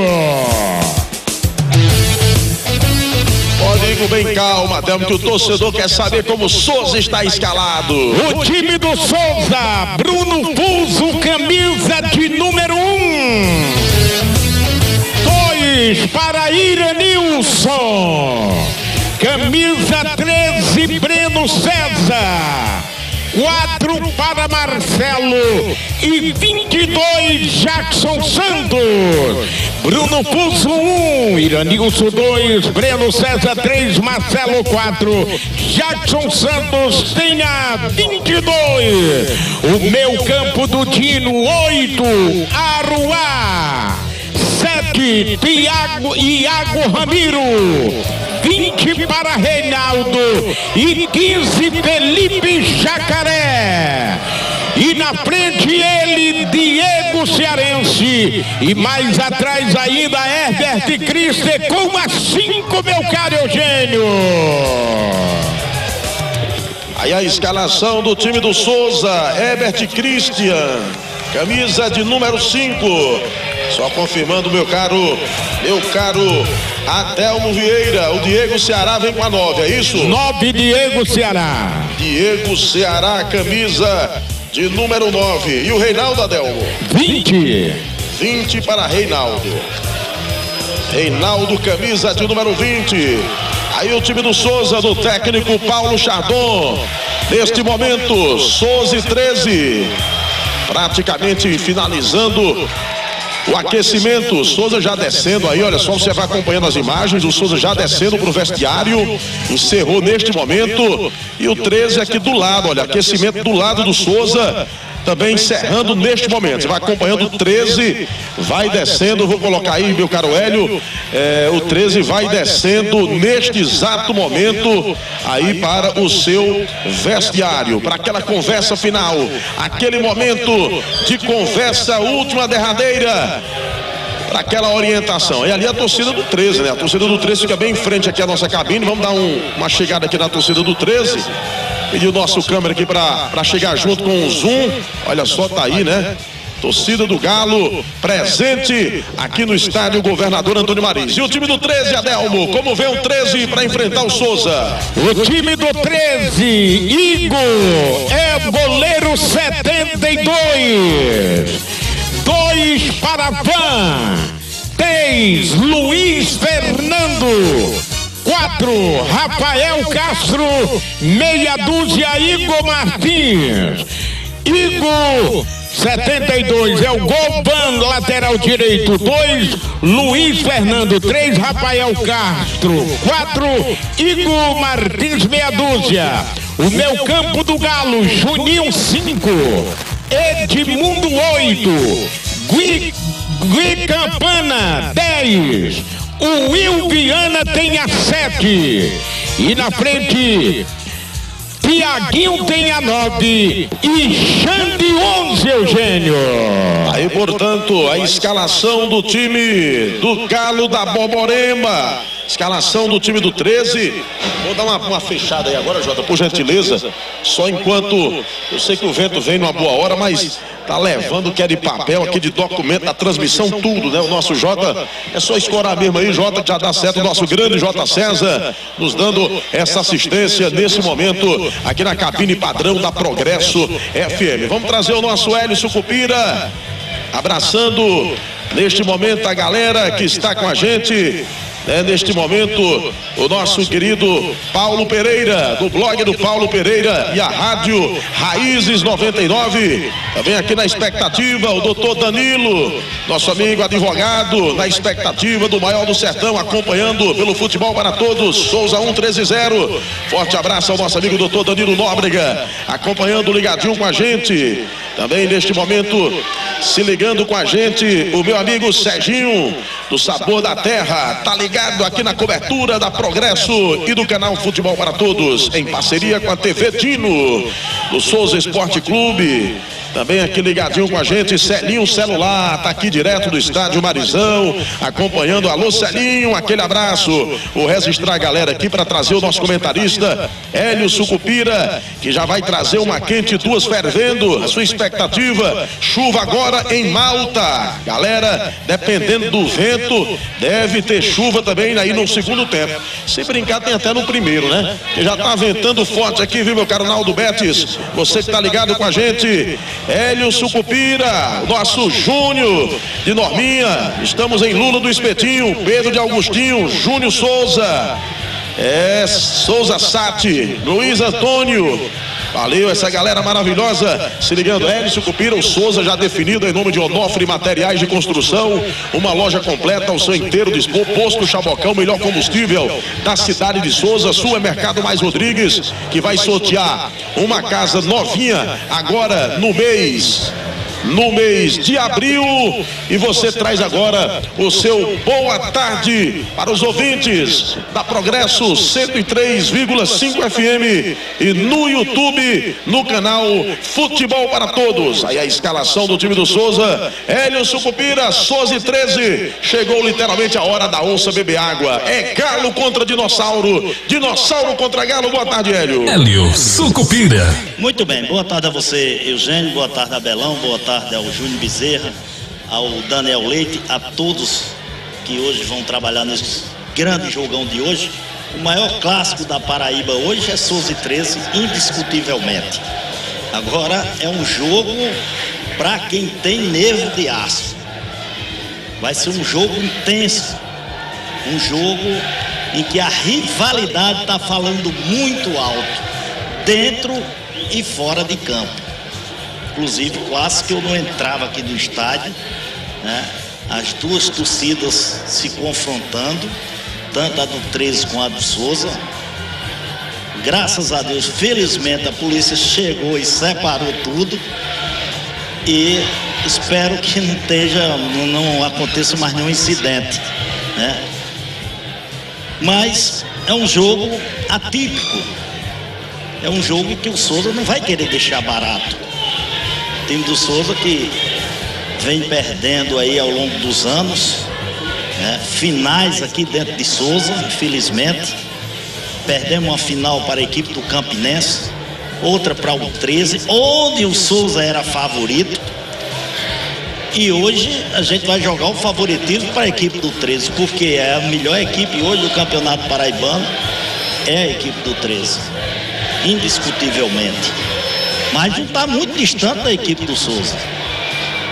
Rodrigo, bem calma, Adelmo, que o torcedor quer saber como o Souza está escalado. O time do Souza, Bruno Fuso, camisa de número 1. 2 para Iranilson, camisa 13, Breno César. 4 para Marcelo e 22, Jackson Santos. Bruno Fuso 1, Iranilson 2, Breno César 3, Marcelo 4, Jackson Santos tem a 22. O meio campo do Dino 8, Aruá 7, Iago Ramiro. 20 para Reinaldo e 15, Felipe Jacaré. E na frente ele, Diego Cearense. E mais atrás ainda, Herbert Christe com a 5, meu caro Eugênio. Aí a escalação do time do Souza, Herbert Christian, camisa de número 5. Só confirmando, meu caro Adelmo Vieira, o Diego Ceará vem com a 9, é isso? 9, Diego Ceará. Diego Ceará, camisa de número 9. E o Reinaldo, Adelmo? 20. 20 para Reinaldo. Reinaldo, camisa de número 20. Aí o time do Souza, do técnico Paulo Chardon. Neste momento, Souza e 13. Praticamente finalizando o aquecimento, Souza já descendo aí, olha só, você vai acompanhando as imagens, o Souza já descendo pro vestiário, encerrou neste momento, e o 13 aqui do lado, olha, aquecimento do lado do Souza, também encerrando neste momento. Você vai acompanhando o 13, vai descendo, vou colocar aí, meu caro Hélio, o 13 vai descendo neste exato momento aí para o seu vestiário, para aquela conversa final, aquele momento de conversa última, derradeira, para aquela orientação. E ali a torcida do 13, né? A torcida do 13 fica bem em frente aqui à nossa cabine. Vamos dar uma chegada aqui na torcida do 13. Pediu o nosso câmera aqui para chegar junto com o zoom. Olha só, tá aí, né? Torcida do Galo presente aqui no estádio Governador Antônio Mariz. E o time do 13, Adelmo, como vê o 13 para enfrentar o Souza? O time do 13, Igor, é goleiro 72. 2 para Van, 3, Luiz Fernando. 4, Rafael Castro, meia dúzia, Igor Martins. Igor, 72, é o Golban, lateral direito. 2, Luiz Fernando. 3, Rafael Castro. 4, Igor Martins, meia dúzia. O meu campo do Galo, Juninho, 5. Edmundo, 8. Gui Campana, 10. O Will Viana tem a 7. E na frente, Thiaguinho tem a 9 e Xande 11, Eugênio. Aí, portanto, a escalação do time do Galo da Borborema. Escalação do time do 13. Vou dar uma fechada aí agora, Jota, por gentileza. Só enquanto, eu sei que o vento vem numa boa hora, mas tá levando o que é de papel aqui, de documento, da transmissão, tudo, né? O nosso Jota, é só escorar mesmo aí, Jota, que já dá certo. O nosso grande Jota César nos dando essa assistência nesse momento aqui na cabine padrão da Progresso FM. Vamos trazer o nosso Hélio Sucupira, abraçando neste momento a galera que está com a gente. Neste momento, o nosso querido Paulo Pereira, do blog do Paulo Pereira e a Rádio Raízes 99. Também aqui na expectativa, o doutor Danilo, nosso amigo advogado, na expectativa do maior do sertão, acompanhando pelo Futebol para Todos, Souza 130. Forte abraço ao nosso amigo doutor Danilo Nóbrega, acompanhando ligadinho com a gente. Também neste momento, se ligando com a gente, o meu amigo Serginho, do Sabor da Terra, tá ligado aqui na cobertura da Progresso e do canal Futebol para Todos, em parceria com a TV Dino, do Souza Esporte Clube. Também aqui ligadinho com a gente, Celinho Celular, tá aqui direto do estádio Marizão, acompanhando. Alô, Celinho, aquele abraço. Vou registrar a galera aqui para trazer o nosso comentarista, Hélio Sucupira, que já vai trazer uma quente, duas fervendo. A sua expectativa, chuva agora em Malta. Galera, dependendo do vento, deve ter chuva também aí no segundo tempo. Se brincar, tem até no primeiro, né? Que já tá ventando forte aqui, viu, meu caro Naldo Betis? Você que tá ligado com a gente, Hélio Sucupira, nosso Júnior de Norminha, estamos em Lula do Espetinho, Pedro de Augustinho, Júnior Souza, Souza Sati, Luiz Antônio. Valeu, essa galera maravilhosa se ligando. Hélio Sucupira, o Souza já definido em nome de Onofre Materiais de Construção. Uma loja completa ao seu inteiro dispor. Posto Chabocão, melhor combustível da cidade de Souza. Supermercado Mais Rodrigues, que vai sortear uma casa novinha agora no mês de abril. E você traz agora o seu boa tarde para os ouvintes da Progresso 103,5 FM e no YouTube, no canal Futebol para Todos. Aí a escalação do time do Souza, Hélio Sucupira, Souza e 13. Chegou literalmente a hora da onça beber água. É Galo contra Dinossauro, Dinossauro contra Galo. Boa tarde, Hélio. Hélio Sucupira. Muito bem, boa tarde a você, Eugênio, boa tarde a Belão, boa tarde ao Júnior Bezerra, ao Daniel Leite, a todos que hoje vão trabalhar nesse grande jogão de hoje. O maior clássico da Paraíba hoje é Souza e 13, indiscutivelmente. Agora é um jogo para quem tem nervo de aço. Vai ser um jogo intenso, um jogo em que a rivalidade está falando muito alto, dentro e fora de campo. Inclusive, quase que eu não entrava aqui no estádio, né? As duas torcidas se confrontando, tanto a do 13 como a do Souza. Graças a Deus, felizmente, a polícia chegou e separou tudo. E espero que não aconteça mais nenhum incidente, né? Mas é um jogo atípico. É um jogo que o Souza não vai querer deixar barato. O time do Souza que vem perdendo aí ao longo dos anos, né? Finais aqui dentro de Souza, infelizmente. Perdemos uma final para a equipe do Campinense, outra para o 13, onde o Souza era favorito. E hoje a gente vai jogar o favoritismo para a equipe do 13, porque é a melhor equipe hoje do Campeonato Paraibano, é a equipe do 13, indiscutivelmente. Mas não está muito distante da equipe do Souza.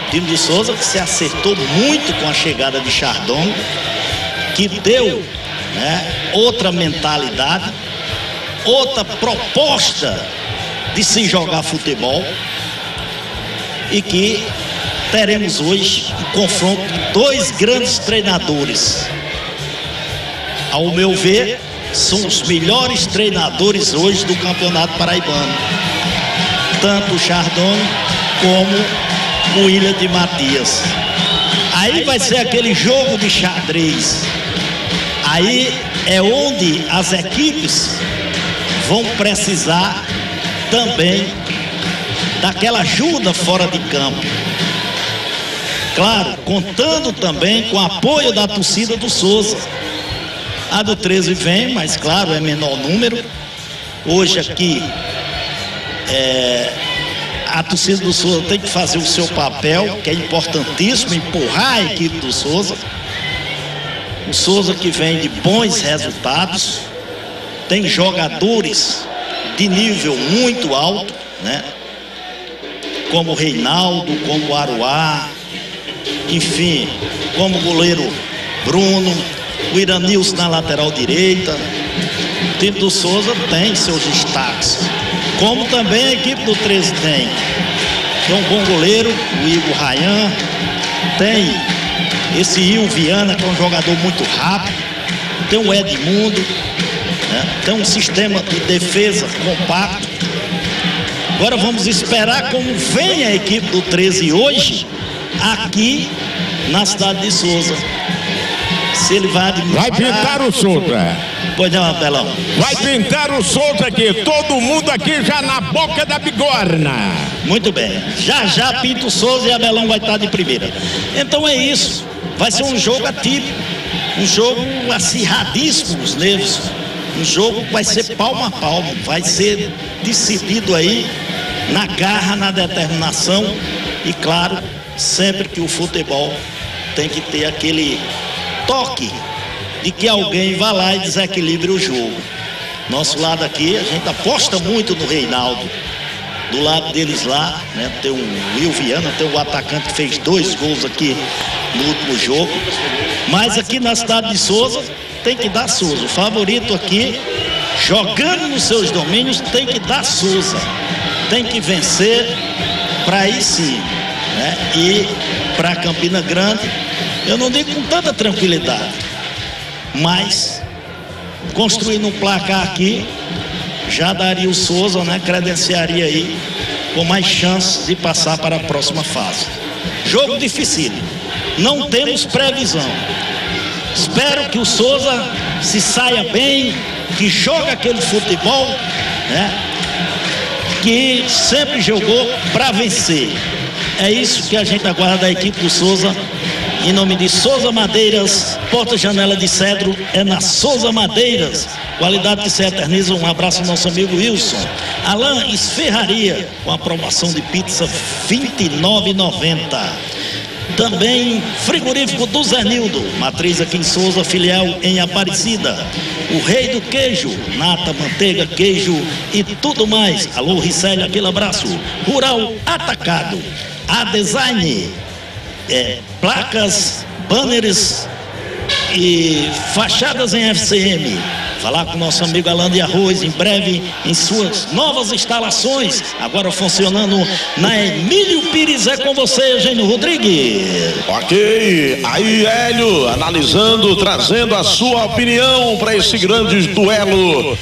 O time do Souza que se acertou muito com a chegada de Chardon, que deu né? Outra mentalidade, outra proposta de se jogar futebol, e que teremos hoje um confronto de dois grandes treinadores. Ao meu ver, são os melhores treinadores hoje do Campeonato Paraibano, tanto o Chardon como o William de Matias. Aí vai ser aquele jogo de xadrez. Aí é onde as equipes vão precisar também daquela ajuda fora de campo. Claro, contando também com o apoio da torcida do Souza. A do 13 vem, mas claro, é menor número. Hoje aqui, a torcida do Souza tem que fazer o seu papel, que é importantíssimo, empurrar a equipe do Souza. O Souza que vem de bons resultados, tem jogadores de nível muito alto, né? Como o Reinaldo, como o Aruá, enfim, como o goleiro Bruno, o Iranilson na lateral direita. O time do Souza tem seus destaques, como também a equipe do 13 tem. Tem um bom goleiro, o Igor Rayan. Tem esse Will Viana, que é um jogador muito rápido. Tem o Edmundo, né? Tem um sistema de defesa compacto. Agora vamos esperar como vem a equipe do 13 hoje aqui na cidade de Souza. Se ele vai administrar... Vai pintar o Souza. Pois não, Abelão. Vai pintar o Souza aqui. Todo mundo aqui já na boca da bigorna. Muito bem. Já já pinta o Souza e Abelão vai estar de primeira. Então é isso. Vai ser um jogo atípico. Um jogo acirradíssimo os nervos. Um jogo que vai ser palmo a palmo. Vai ser decidido aí na garra, na determinação. E claro, sempre que o futebol tem que ter aquele toque de que alguém vá lá e desequilibre o jogo. Nosso lado aqui, a gente aposta muito no Reinaldo. Do lado deles lá, né, tem o Will Viana, tem o atacante que fez 2 gols aqui no último jogo. Mas aqui na cidade de Souza, tem que dar Souza. O favorito aqui, jogando nos seus domínios, tem que dar Souza. Tem que vencer para aí sim, né, e para Campina Grande. Eu não digo com tanta tranquilidade, mas construindo um placar aqui, já daria o Souza, né? Credenciaria aí com mais chances de passar para a próxima fase. Jogo difícil. Não temos previsão. Espero que o Souza se saia bem, que jogue aquele futebol, né? Que sempre jogou para vencer. É isso que a gente aguarda da equipe do Souza. Em nome de Souza Madeiras, porta-janela de cedro é na Souza Madeiras. Qualidade que se eterniza. Um abraço ao nosso amigo Wilson. Alain Esferraria, com a promoção de pizza R$ 29,90. Também frigorífico do Zé Nildo, matriz aqui em Souza, filial em Aparecida. O Rei do Queijo, nata, manteiga, queijo e tudo mais. Alô, Ricélia, aquele abraço. Rural Atacado, a Design. Placas, banners e fachadas em FCM. Falar com nosso amigo Alain de Arroz em breve em suas novas instalações, agora funcionando na Emílio Pires. É com você, Eugênio Rodrigues. Ok, aí Hélio analisando, trazendo a sua opinião para esse grande duelo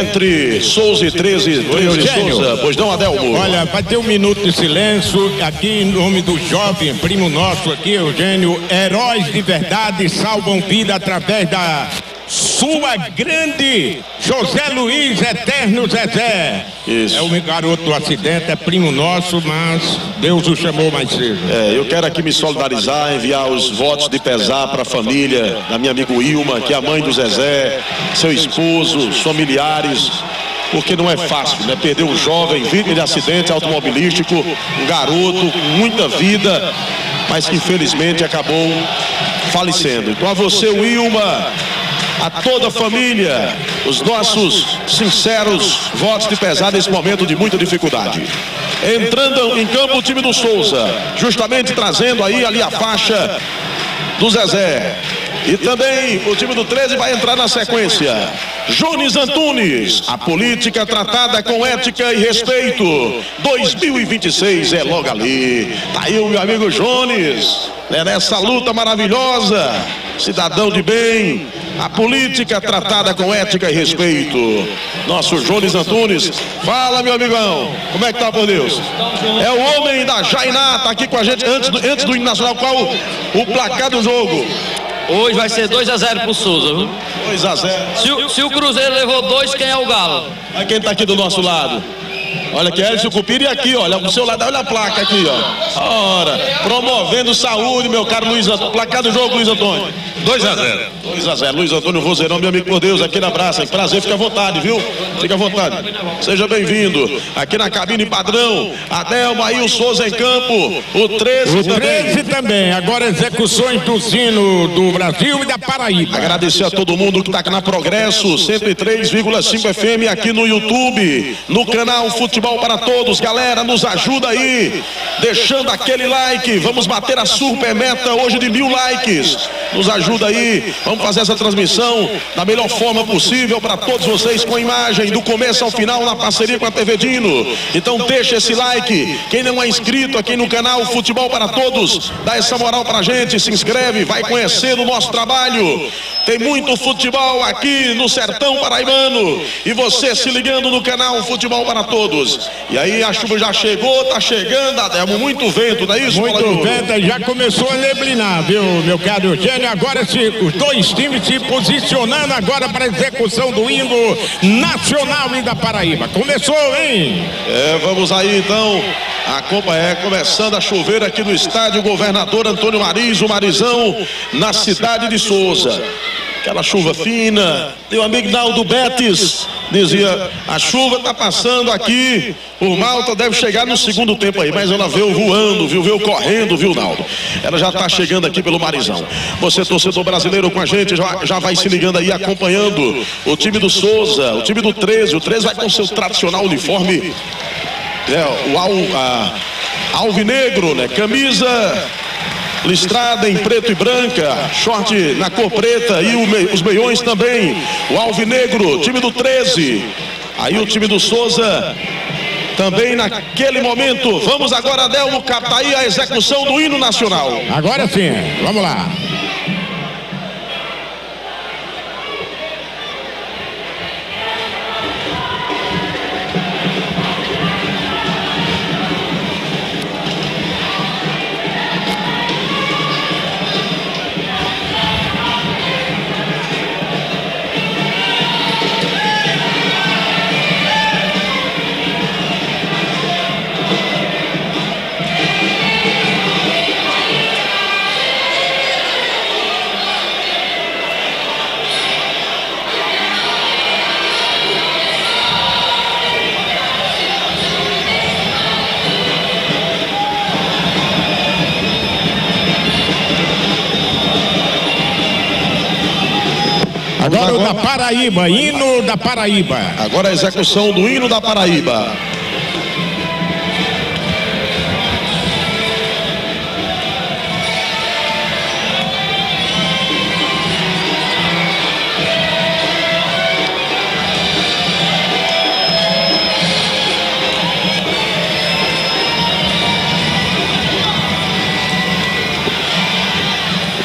entre Souza e 13. 13 e Souza, pois não, Adelmo? Olha, vai ter um minuto de silêncio aqui em nome do jovem primo nosso aqui, Eugênio. Heróis de verdade salvam vida através da sua grande José Luiz Eterno Zezé. Isso. É um garoto do acidente, é primo nosso, mas Deus o chamou mais cedo. Eu quero aqui me solidarizar, enviar os votos de pesar para a família da minha amiga Ilma, que é a mãe do Zezé, seu esposo, familiares, porque não é fácil, né? Perder um jovem vítima de acidente automobilístico, um garoto com muita vida, mas que infelizmente acabou falecendo. Então a você, Wilma, a toda a família, os nossos sinceros votos de pesar nesse momento de muita dificuldade. Entrando em campo o time do Souza, justamente trazendo aí ali a faixa do Zezé. E também o time do 13 vai entrar na sequência. Jones Antunes, a política tratada com ética e respeito. 2026 é logo ali. Tá aí o meu amigo Jones, né, nessa luta maravilhosa. Cidadão de bem, a política tratada com ética e respeito. Nosso Jones Antunes, fala, meu amigão, como é que tá, por Deus? É o homem da Jainá, tá aqui com a gente antes do Nacional. Qual o placar do jogo? Hoje vai ser 2-0 pro Souza, viu? 2-0. Se o Cruzeiro levou 2, quem é o Galo? Olha quem tá aqui do nosso lado. Olha aqui, Hélio Sucupira, e aqui, olha, o seu lado, olha a placa aqui, ó. Ora, promovendo saúde, meu caro Luiz Antônio. Placar do jogo, Luiz Antônio. 2-0. 2-0, Luiz Antônio Roserão, meu amigo, por Deus, aqui na Braça. Prazer, fica à vontade, viu? Fica à vontade. Seja bem-vindo. Aqui na cabine padrão, Adelmo, aí o Souza em campo, o 13 também. O 13 também, agora execuções do sino do Brasil e da Paraíba. Agradecer a todo mundo que está aqui na Progresso, 103,5 FM, aqui no YouTube, no canal Futebol para Todos. Galera, nos ajuda aí, deixando aquele like. Vamos bater a super meta hoje de 1000 likes. Nos ajuda aí, vamos fazer essa transmissão da melhor forma possível para todos vocês, com a imagem do começo ao final, na parceria com a TV Dino. Então deixa esse like, quem não é inscrito aqui no canal Futebol para Todos, dá essa moral pra gente, se inscreve, vai conhecer o nosso trabalho. Tem muito futebol aqui no sertão paraibano, e você se ligando no canal Futebol para Todos. E aí a chuva já chegou, tá chegando, Adelmo, muito vento, não é isso? Muito vento, já começou a neblinar, viu, meu caro Eugênio? Agora os dois times se posicionando agora para a execução do hino nacional e da Paraíba. Começou, hein? É, vamos aí então. A Copa é começando a chover aqui no estádio Governador Antônio Mariz, o Marizão, na cidade de Souza. Aquela chuva fina, meu amigo Naldo Betis dizia, a chuva tá passando aqui, o Malta deve chegar no segundo tempo aí, mas ela veio voando, viu, veio correndo, viu, Naldo? Ela já tá chegando aqui pelo Marizão. Você, torcedor brasileiro, com a gente, já vai se ligando aí, acompanhando o time do Souza, o time do 13, o 13 vai com seu tradicional uniforme, é, o alvinegro, né, camisa listrada em preto e branca, short na cor preta e os meiões também, o alvinegro, time do 13. Aí o time do Souza também naquele momento. Vamos agora, Adelmo, captar aí a execução do hino nacional. Agora sim, vamos lá. Agora o da Paraíba, hino da Paraíba. Agora a execução do hino da Paraíba.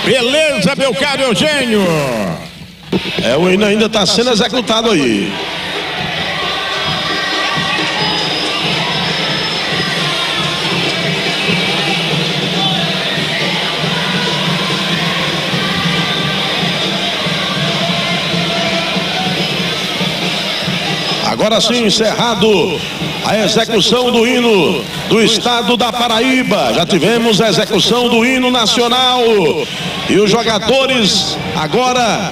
Beleza, meu caro Eugênio. É, o hino ainda está sendo executado aí. Agora sim, encerrado a execução do hino do estado da Paraíba. Já tivemos a execução do hino nacional. E os jogadores agora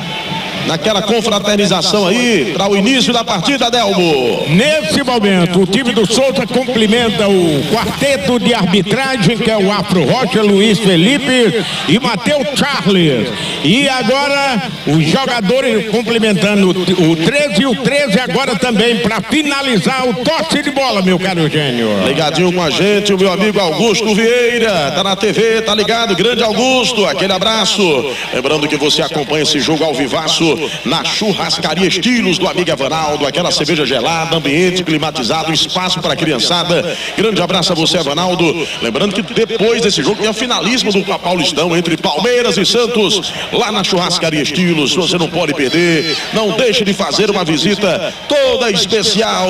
naquela confraternização aí, para o início da partida, Adelmo. Nesse momento, o time do Souza cumprimenta o quarteto de arbitragem, que é o Afro Rocha, Luiz Felipe e Matheus Charles. E agora, os jogadores cumprimentando o 13 e o 13 agora também, para finalizar o toque de bola, meu caro Eugênio. Ligadinho com a gente, o meu amigo Augusto Vieira, tá na TV, tá ligado, grande Augusto, aquele abraço. Lembrando que você acompanha esse jogo ao vivaço na churrascaria Estilos do amigo Evanaldo, aquela cerveja gelada, ambiente climatizado, espaço para a criançada. Grande abraço a você, Evanaldo. Lembrando que depois desse jogo tem a finalíssima do Paulistão entre Palmeiras e Santos, lá na churrascaria Estilos. Você não pode perder, não deixe de fazer uma visita toda especial.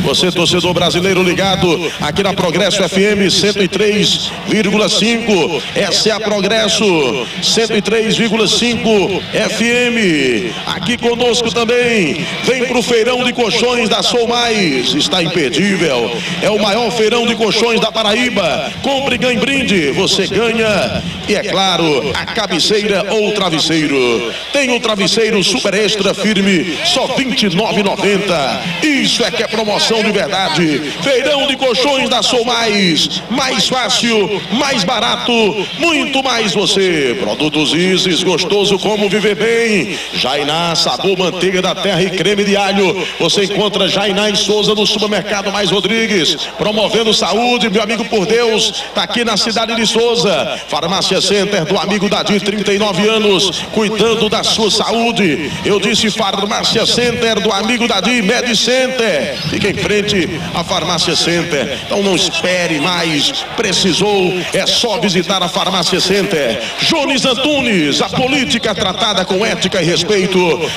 Você, torcedor brasileiro ligado aqui na Progresso FM 103,5. Essa é a Progresso 103,5 FM. Aqui conosco também, vem pro feirão de colchões da Sou Mais, está imperdível, é o maior feirão de colchões da Paraíba. Compre e ganhe brinde, você ganha, e é claro, a cabeceira ou travesseiro. Tem o travesseiro super extra firme, só R$29,90. Isso é que é promoção de verdade. Feirão de colchões da Sou Mais, mais fácil, mais barato, muito mais você. Produtos Isis, gostoso como viver bem. Jainá, sabor manteiga da terra e creme de alho. Você encontra Jainá em Souza no supermercado Mais Rodrigues. Promovendo saúde, meu amigo, por Deus, tá aqui na cidade de Souza. Farmácia Center do amigo Dadir, 39 anos, cuidando da sua saúde. Eu disse Farmácia Center do amigo Dadir, Med Center. Fica em frente à Farmácia Center. Então não espere mais, precisou, é só visitar a Farmácia Center. Jones Antunes, a política tratada com ética e respeito.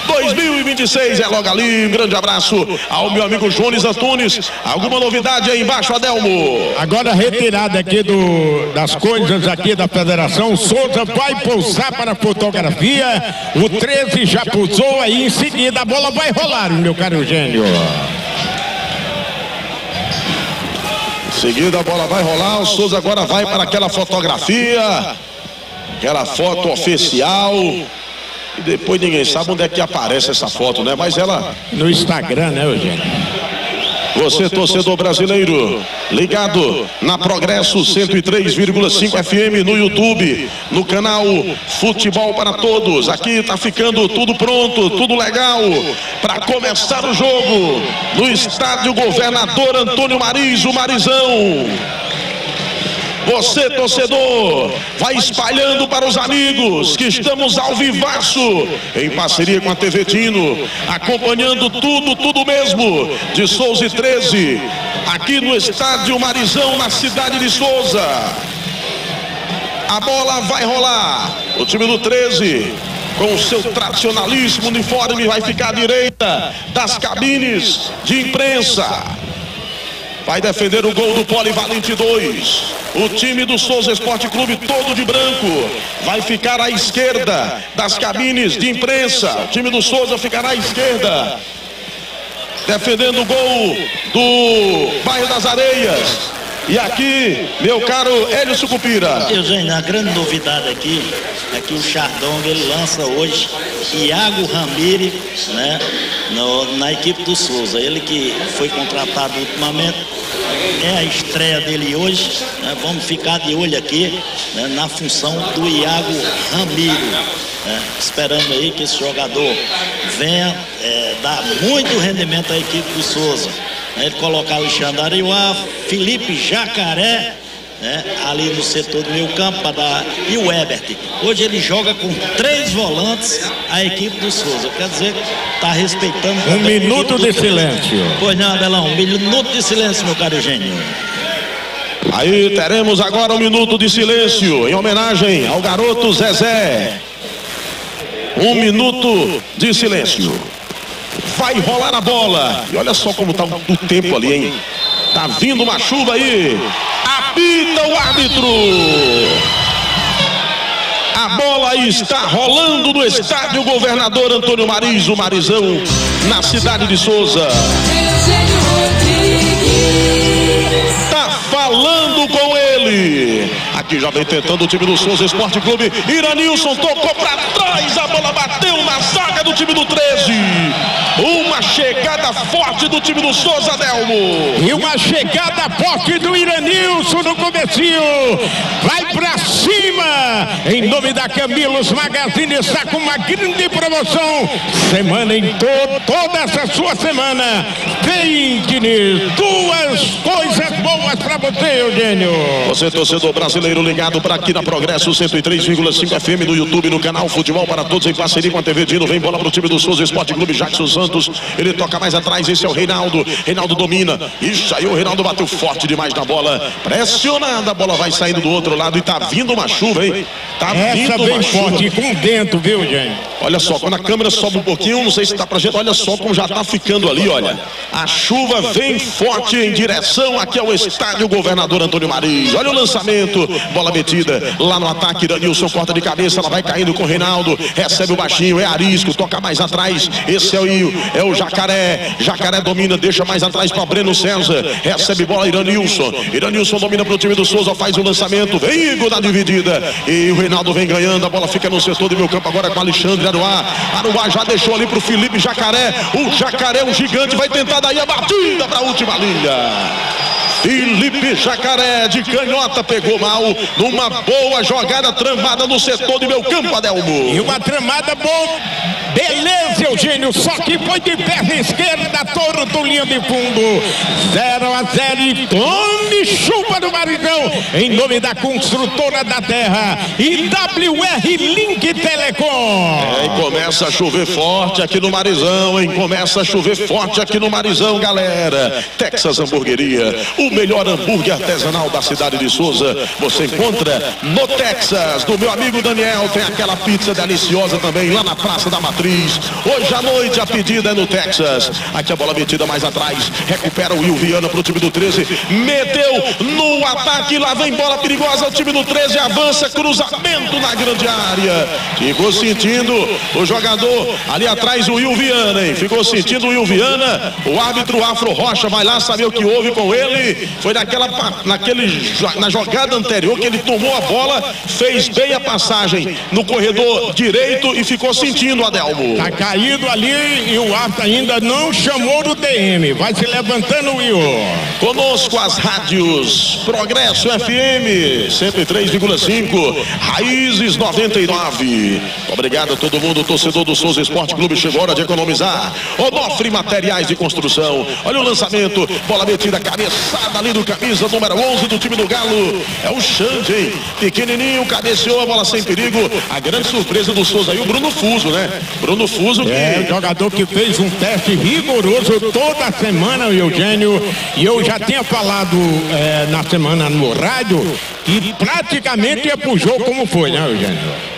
2026 é logo ali. Um grande abraço ao meu amigo Jones Antunes. Alguma novidade aí embaixo, Adelmo? Agora retirada aqui das coisas aqui da federação, Souza vai pulsar para a fotografia. O 13 já pulsou aí, em seguida a bola vai rolar, meu caro Eugênio. Em seguida a bola vai rolar, o Souza agora vai para aquela fotografia, aquela foto oficial. E depois ninguém sabe onde é que aparece essa foto, né? Mas ela... no Instagram, né, Eugênio? Você, torcedor brasileiro, ligado na Progresso 103,5 FM no YouTube, no canal Futebol para Todos. Aqui tá ficando tudo pronto, tudo legal para começar o jogo no estádio Governador Antônio Mariz, o Marizão. Você, torcedor, vai espalhando para os amigos que estamos ao vivaço, em parceria com a TV Dino, acompanhando tudo, tudo mesmo, de Souza e 13, aqui no estádio Marizão, na cidade de Souza. A bola vai rolar, o time do 13, com o seu tradicionalíssimo uniforme, vai ficar à direita das cabines de imprensa. Vai defender o gol do Polivalente 2. O time do Souza Esporte Clube, todo de branco, vai ficar à esquerda das cabines de imprensa. O time do Souza ficará à esquerda, defendendo o gol do Bairro das Areias. E aqui, meu caro Hélio Sucupira. Eugênio, a grande novidade aqui é que o Chardon, ele lança hoje Iago Ramiro, né, na equipe do Souza. Ele que foi contratado ultimamente, é a estreia dele hoje, né, vamos ficar de olho aqui, né, na função do Iago Ramiro. É, esperando aí que esse jogador venha dar muito rendimento à equipe do Souza. Ele colocar o Xandaruá, Felipe Jacaré, né, ali no setor do meio campo, e o Everton. Hoje ele joga com 3 volantes a equipe do Souza. Quer dizer, está respeitando... Um minuto de silêncio. Pois não, Adelão, um minuto de silêncio, meu caro Eugênio. Aí teremos agora um minuto de silêncio em homenagem ao garoto Zezé. Um minuto de silêncio. Vai rolar a bola. E olha só como tá o tempo ali, hein? Tá vindo uma chuva aí. Apita o árbitro. A bola está rolando no estádio Governador Antônio Mariz, o Marizão, na cidade de Souza. Tá falando com ele. Aqui já vem tentando o time do Souza Esporte Clube. Iranilson tocou pra trás, a bola bateu na zaga do time do 13. Uma chegada forte do time do Souza, Adelmo. E uma chegada forte do Iranilson no comecinho. Vai pra cima. Em nome da Camilos Magazine, está com uma grande promoção. Semana em toda essa sua semana. Tem, Diniz, duas coisas boas pra você, Eugênio. Você, torcedor brasileiro, ligado para aqui na Progresso 103,5 FM do YouTube, no canal Futebol para Todos, em parceria com a TV Dino. Vem bola pro time do Souza Esporte Clube. Jackson Santos, ele toca mais atrás, esse é o Reinaldo. Reinaldo domina, isso aí, o Reinaldo bateu forte demais na bola, pressionada, a bola vai saindo do outro lado e tá vindo uma chuva, hein? Tá vindo uma chuva forte, com dentro, viu, gente? Olha só, quando a câmera sobe um pouquinho, não sei se tá pra gente, olha só como já tá ficando ali, olha. A chuva vem forte em direção aqui ao estádio Governador Antônio Mariz. Olha o lançamento, bola metida lá no ataque, Danilson corta de cabeça, ela vai caindo com o Reinaldo, recebe o baixinho, é Arisco, toca mais atrás, esse é o Jacaré. Jacaré domina, deixa mais atrás para Breno César, recebe bola Iranilson. Iranilson domina pro time do Souza, faz o lançamento, vem Igor na dividida e o Reinaldo vem ganhando, a bola fica no setor do meio campo agora com Alexandre Aruá. Aruá já deixou ali pro Felipe Jacaré, o Jacaré, um gigante, vai tentar daí a batida para a última linha. Felipe Jacaré de canhota pegou mal, numa boa jogada tramada no setor de meu campo, Adelmo. E uma tramada boa, beleza, Eugênio, só que foi de perna esquerda, torto, linha de fundo. 0 a 0 e tome chuva do Marizão, em nome da Construtora da Terra e WR Link Telecom. E começa a chover forte aqui no Marizão, hein? Começa a chover forte aqui no Marizão, galera. Texas Hamburgueria, o melhor hambúrguer artesanal da cidade de Souza, você encontra no Texas, do meu amigo Daniel. Tem aquela pizza deliciosa também lá na Praça da Matriz. Hoje à noite a pedida é no Texas. Aqui a bola metida mais atrás, recupera o Will Viana pro time do 13, meteu no ataque, lá vem bola perigosa, o time do 13 avança, cruzamento na grande área. Ficou sentindo o jogador ali atrás, o Will Viana, hein? Ficou sentindo o Will Viana, o árbitro Afro Rocha vai lá saber o que houve com ele. Foi na jogada anterior que ele tomou a bola, fez bem a passagem no corredor direito e ficou sentindo, Adelmo. Tá caído ali e o árbitro ainda não chamou do DM. Vai se levantando, Will. Conosco as rádios Progresso FM 103,5, Raízes 99. Obrigado a todo mundo, torcedor do Souza Esporte Clube. Chegou a hora de economizar. Odofre Materiais de Construção. Olha o lançamento, bola metida, cabeça ali do camisa número 11 do time do Galo, é o Xande, hein? Pequenininho, cabeceou, a bola sem perigo. A grande surpresa do Souza aí, o Bruno Fuso, né? Bruno Fuso, que é o jogador que fez um teste rigoroso toda semana, o Eugênio, e eu já tinha falado na semana no rádio, e praticamente é pro jogo como foi, né, Eugênio?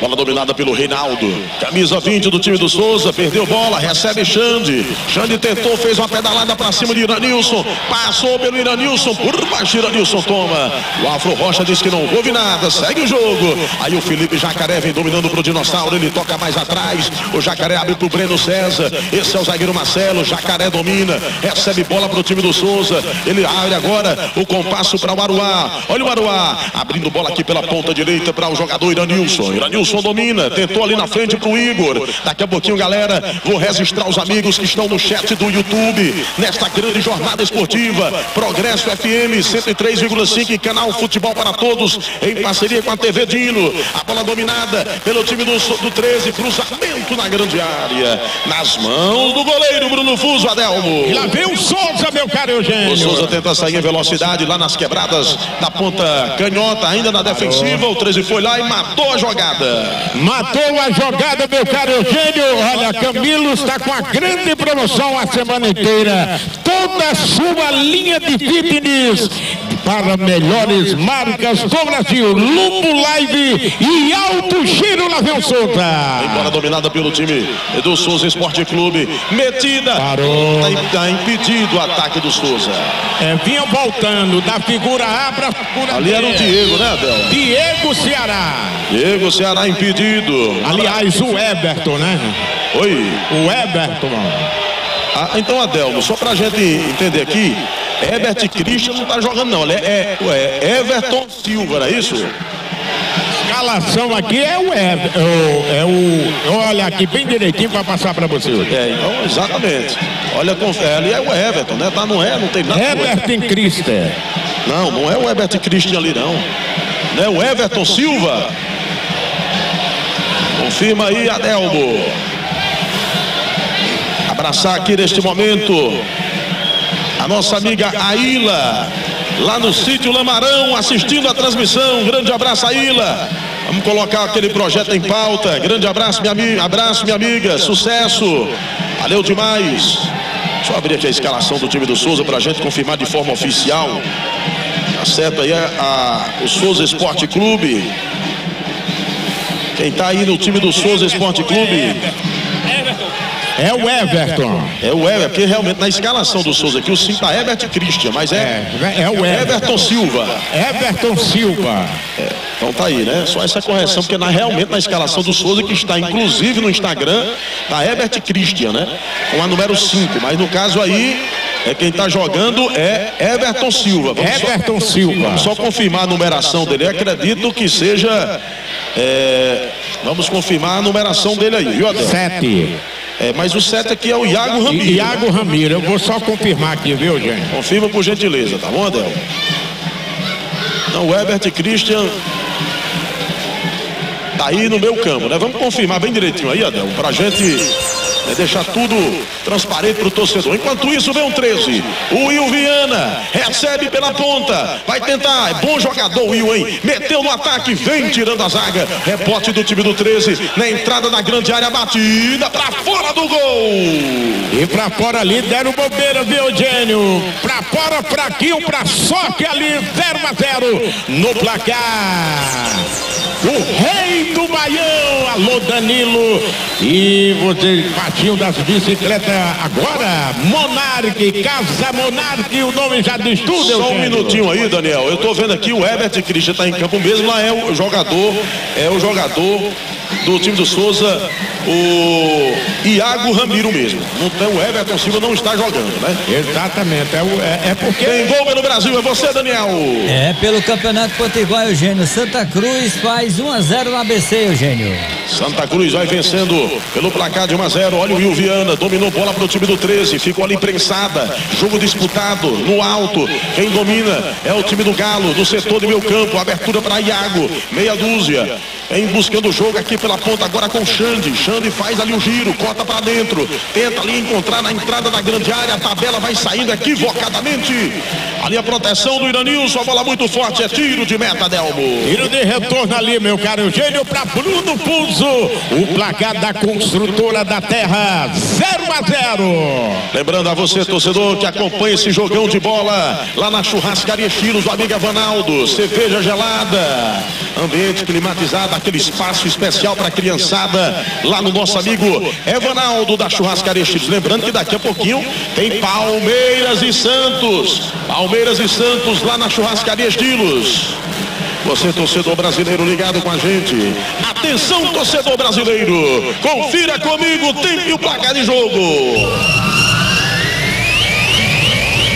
Bola dominada pelo Reinaldo, camisa 20 do time do Souza, perdeu bola, recebe Xande. Xande tentou, fez uma pedalada pra cima de Iranilson, passou pelo Iranilson, por baixo Iranilson toma. O Afro Rocha disse que não houve nada, segue o jogo. Aí o Felipe Jacaré vem dominando pro Dinossauro, ele toca mais atrás, o Jacaré abre pro Breno César, esse é o zagueiro Marcelo. Jacaré domina, recebe bola pro time do Souza, ele abre agora o compasso pra o Aruá. Olha o Aruá, abrindo bola aqui pela ponta direita pra o jogador Iranilson. Iranilson domina, tentou ali na frente pro Igor. Daqui a pouquinho, galera, vou registrar os amigos que estão no chat do YouTube nesta grande jornada esportiva Progresso FM 103,5, canal Futebol para Todos, em parceria com a TV Dino. A bola dominada pelo time do 13, cruzamento na grande área, nas mãos do goleiro Bruno Fuso, Adelmo. E lá vem o Souza, meu caro Eugênio. O Souza tenta sair em velocidade lá nas quebradas da ponta canhota, ainda na defensiva, o 13 foi lá e matou a jogada. Matou a jogada, meu caro Eugênio. Olha, Camilo está com a grande promoção a semana inteira. Toda a sua linha de fitness para melhores marcas do Brasil. Lupo Live e Alto Giro, lá vem o Souza. Embora dominada pelo time do Souza Esporte Clube. Metida. Parou. Tá impedido o ataque do Souza. Vinha voltando da figura A para a figura B. Ali era o Diego, né, Adelmo? Diego Ceará. Diego Ceará impedido. Aliás, o Everton, né? Oi. O Everton. Ah, então, Adelmo, só pra gente entender aqui, Herbert Christian não tá jogando não, é Everton Silva, não é isso? Escalação aqui é o Everton, olha aqui bem direitinho para passar para você hoje. É, então, exatamente. Olha, confere, é o Everton, né? Tá, não é, não tem nada. Everton Christian. Não, não é o Everton Christian ali não. Não é o Everton Silva. Confirma aí, Adelmo. Abraçar aqui neste momento a nossa amiga Aila, lá no sítio Lamarão, assistindo a transmissão. Grande abraço, Aila. Vamos colocar aquele projeto em pauta. Grande abraço, minha amiga. Sucesso. Valeu demais. Deixa eu abrir aqui a escalação do time do Souza para a gente confirmar de forma oficial. Tá certo aí o Souza Esporte Clube. Quem tá aí no time do Souza Esporte Clube? É o Everton. É o Everton, porque realmente na escalação do Souza aqui o 5 tá Everton Christian, mas é o Everton Silva. Everton Silva. É, então tá aí, né? Só essa correção, porque realmente na escalação do Souza, que está inclusive no Instagram, tá Everton Christian, né? Com a número 5, mas no caso aí, quem tá jogando é Everton Silva. Vamos só confirmar a numeração dele, eu acredito que seja... vamos confirmar a numeração dele aí, viu, Adel? 7. Mas o 7 aqui é o Iago Ramiro. Iago Ramiro, eu vou só confirmar aqui, viu, gente? Confirma por gentileza, tá bom, Adel? Então, o Everton Christian tá aí no meio campo, né? Vamos confirmar bem direitinho aí, Adel, pra gente deixar tudo transparente pro torcedor. Enquanto isso, vem o 13. O Will Viana recebe pela ponta, vai tentar, é bom jogador o Will, hein? Meteu no ataque, vem tirando a zaga, rebote do time do 13, na entrada da grande área, batida pra fora do gol. E pra fora ali, deram bobeira, viu, Eugênio? Pra fora, pra aqui, pra só que ali, 0-0 no placar. O rei do Baião, alô Danilo, e você partiu das bicicletas agora, Monarque, Casa Monarque, o nome já diz tudo. Só um minutinho aí, Daniel, eu tô vendo aqui o Everton Christian tá em campo mesmo, lá é o jogador do time do Souza, o Iago Ramiro mesmo. Então o Everton Silva não está jogando, né? Exatamente, porque... Tem gol pelo Brasil, é você, Daniel? É, pelo Campeonato Potiguar, Eugênio, Santa Cruz faz 1-0 no ABC, Eugênio. Santa Cruz vai vencendo pelo placar de 1-0, olha o Will Viana, dominou bola pro time do 13, ficou ali prensada, jogo disputado, no alto, quem domina é o time do Galo, do setor de meio campo, abertura para Iago, meia dúzia, em buscando o jogo aqui pela ponta agora com o Xande. Xande faz ali o giro, corta para dentro, tenta ali encontrar na entrada da grande área, a tabela vai saindo equivocadamente. Ali a proteção do Iranilson, a bola muito forte, é tiro de meta, Delmo. Tiro de retorno ali, meu caro Eugênio, para Bruno Fuso. O placar da Construtora da Terra, 0-0. Lembrando a você, torcedor, que acompanha esse jogão de bola lá na Churrascaria Chilos, do amigo Vanaldo, cerveja gelada, ambiente climatizado, aquele espaço especial para a criançada, lá no nosso amigo Evanaldo da Churrascaria Chips. Lembrando que daqui a pouquinho tem Palmeiras e Santos lá na Churrascaria Chips. Você, torcedor brasileiro, ligado com a gente. Atenção, torcedor brasileiro, confira comigo o tempo e o placar de jogo.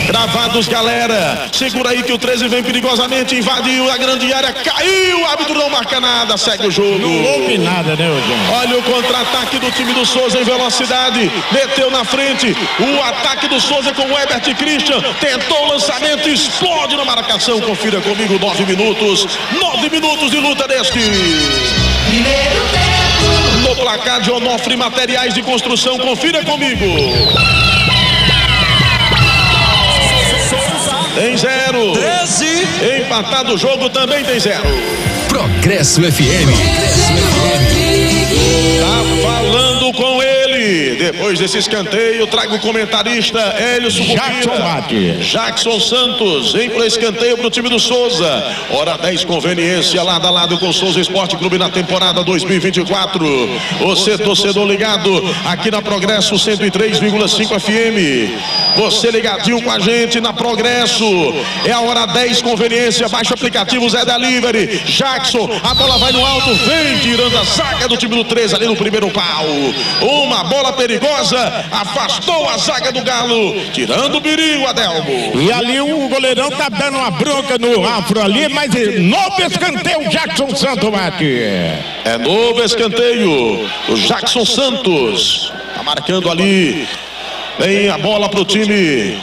Gravados, galera, segura aí que o 13 vem perigosamente, invadiu a grande área, caiu, o árbitro não marca nada, segue o jogo. Não houve nada, né, Eugênio? Olha o contra-ataque do time do Souza em velocidade, meteu na frente, o ataque do Souza com o Everton Christian, tentou o lançamento, explode na marcação, confira comigo, 9 minutos de luta deste. Primeiro tempo. No placar de Onofre Materiais de Construção, confira comigo. Tem 0. 13. Empatado o jogo, também tem 0. Progresso FM. Tá falando com ele. Depois desse escanteio, trago o comentarista Hélio Sucupira. Jackson Santos, vem para escanteio para o time do Souza. Hora 10, conveniência, lado a lado com o Souza Esporte Clube na temporada 2024. Você, torcedor ligado, aqui na Progresso 103,5 FM. Você ligadinho com a gente na Progresso. É a hora 10, conveniência. Baixa o aplicativo Zé Delivery. Jackson, a bola vai no alto. Vem tirando a saca do time do 13 ali no primeiro pau. Uma bola perigosa, afastou a zaga do Galo, tirando o Biril, Adelmo. E ali o goleirão tá dando uma bronca no Afro ali, mas novo escanteio, Jackson Santos bate. É novo escanteio, o Jackson Santos tá marcando ali. Vem a bola pro time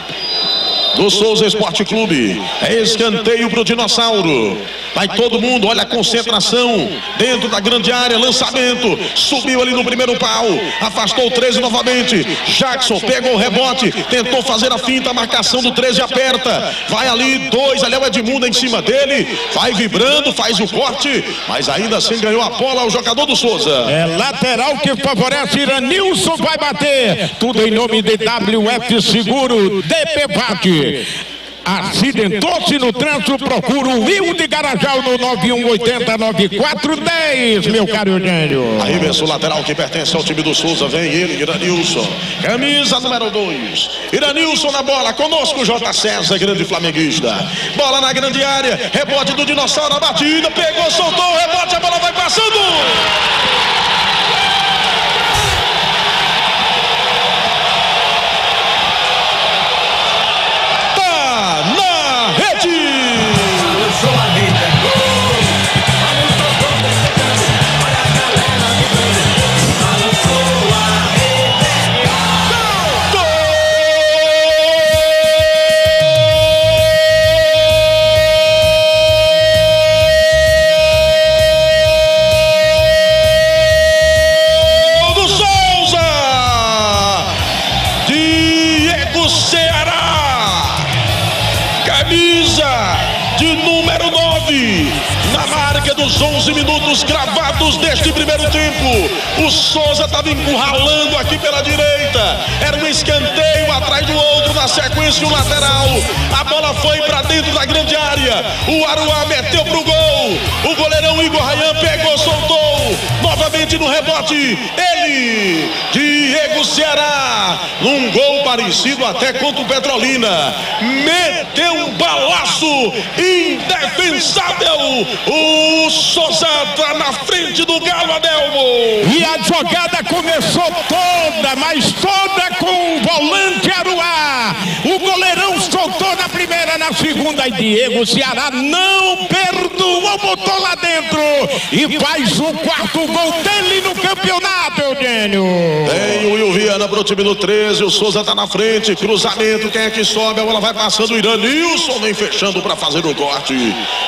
do Souza Esporte Clube. É escanteio pro Dinossauro. Vai todo mundo, olha a concentração dentro da grande área, lançamento, subiu ali no primeiro pau, afastou o 13 novamente, Jackson pegou o rebote, tentou fazer a finta, a marcação do 13 aperta, vai ali, dois, ali é o Edmundo em cima dele, vai vibrando, faz o corte, mas ainda assim ganhou a bola o jogador do Souza. É lateral que favorece, Iranilson vai bater, tudo em nome de WF Seguro, DP Bate. Acidentou-se no trânsito, procura o Will de Garajal no 9180-9410, meu caro Eugênio. Arremesso lateral que pertence ao time do Souza, vem ele, Iranilson. Camisa número 2, Iranilson na bola, conosco J. César, grande flamenguista. Bola na grande área, rebote do Dinossauro, a batida, pegou, soltou o rebote, a bola vai passando. Os 11 minutos gravados deste primeiro tempo, o Souza estava encurralando aqui pela direita, era um escanteio atrás do outro, na sequência o lateral, a bola foi para dentro da grande área, o Aruá meteu pro gol, o goleirão Igor Rayan pegou, soltou, novamente no rebote, ele, Diego Ceará, num gol parecido até contra o Petrolina, meteu um balaço indefensável, o Souza tá na frente do Galo, Adelmo. E a jogada começou toda, mas toda com o volante Aruá. O goleirão soltou na primeira, na segunda, e Diego Ceará não perdoou, botou lá dentro. E faz o quarto gol dele no campeonato, Eugênio. Tem o Will Viana pro time do 13, o Souza tá na frente, cruzamento, quem é que sobe? A bola vai passando, o Iranilson vem fechando para fazer o corte.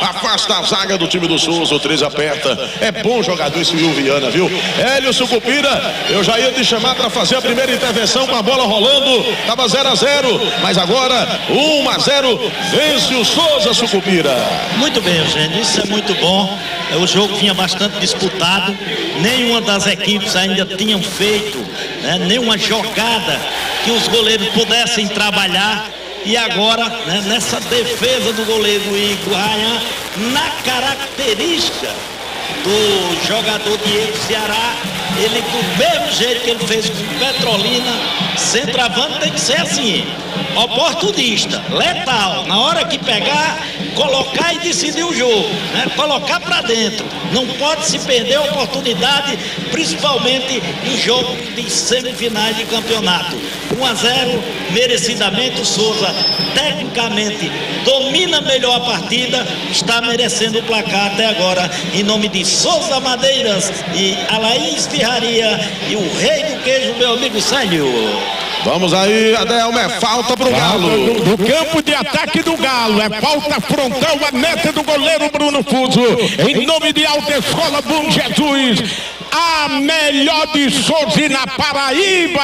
Afasta a zaga do time do Souza, o 13 aperta, é bom jogador esse Will Viana, viu? Hélio Sucupira, eu já ia te chamar para fazer a primeira intervenção com a bola rolando, tava 0 a 0, mas agora 1 a 0, vence o Souza, Sucupira. Muito bem, Eugênio, isso é muito bom, o jogo vinha bastante disputado, nenhuma das equipes ainda tinham feito, né, nenhuma jogada que os goleiros pudessem trabalhar. E agora, né, nessa defesa do goleiro Igor Rayan, na característica do jogador Diego Ceará, ele do mesmo jeito que ele fez com o Petrolina, centroavante tem que ser assim, oportunista, letal, na hora que pegar, colocar e decidir o jogo, né? Colocar para dentro, não pode se perder a oportunidade, principalmente em jogo de semifinais de campeonato. 1 a 0, merecidamente o Souza tecnicamente domina melhor a partida, está merecendo o placar até agora, em nome de Souza Madeiras e Alaís Ferraria e o rei do queijo, meu amigo Sélio. Vamos aí, Adelmo, é falta pro Galo. Do campo de ataque do Galo, é falta frontal, a meta do goleiro Bruno Fuso, em nome de Alta Escola Bom Jesus, a melhor de Souza na Paraíba,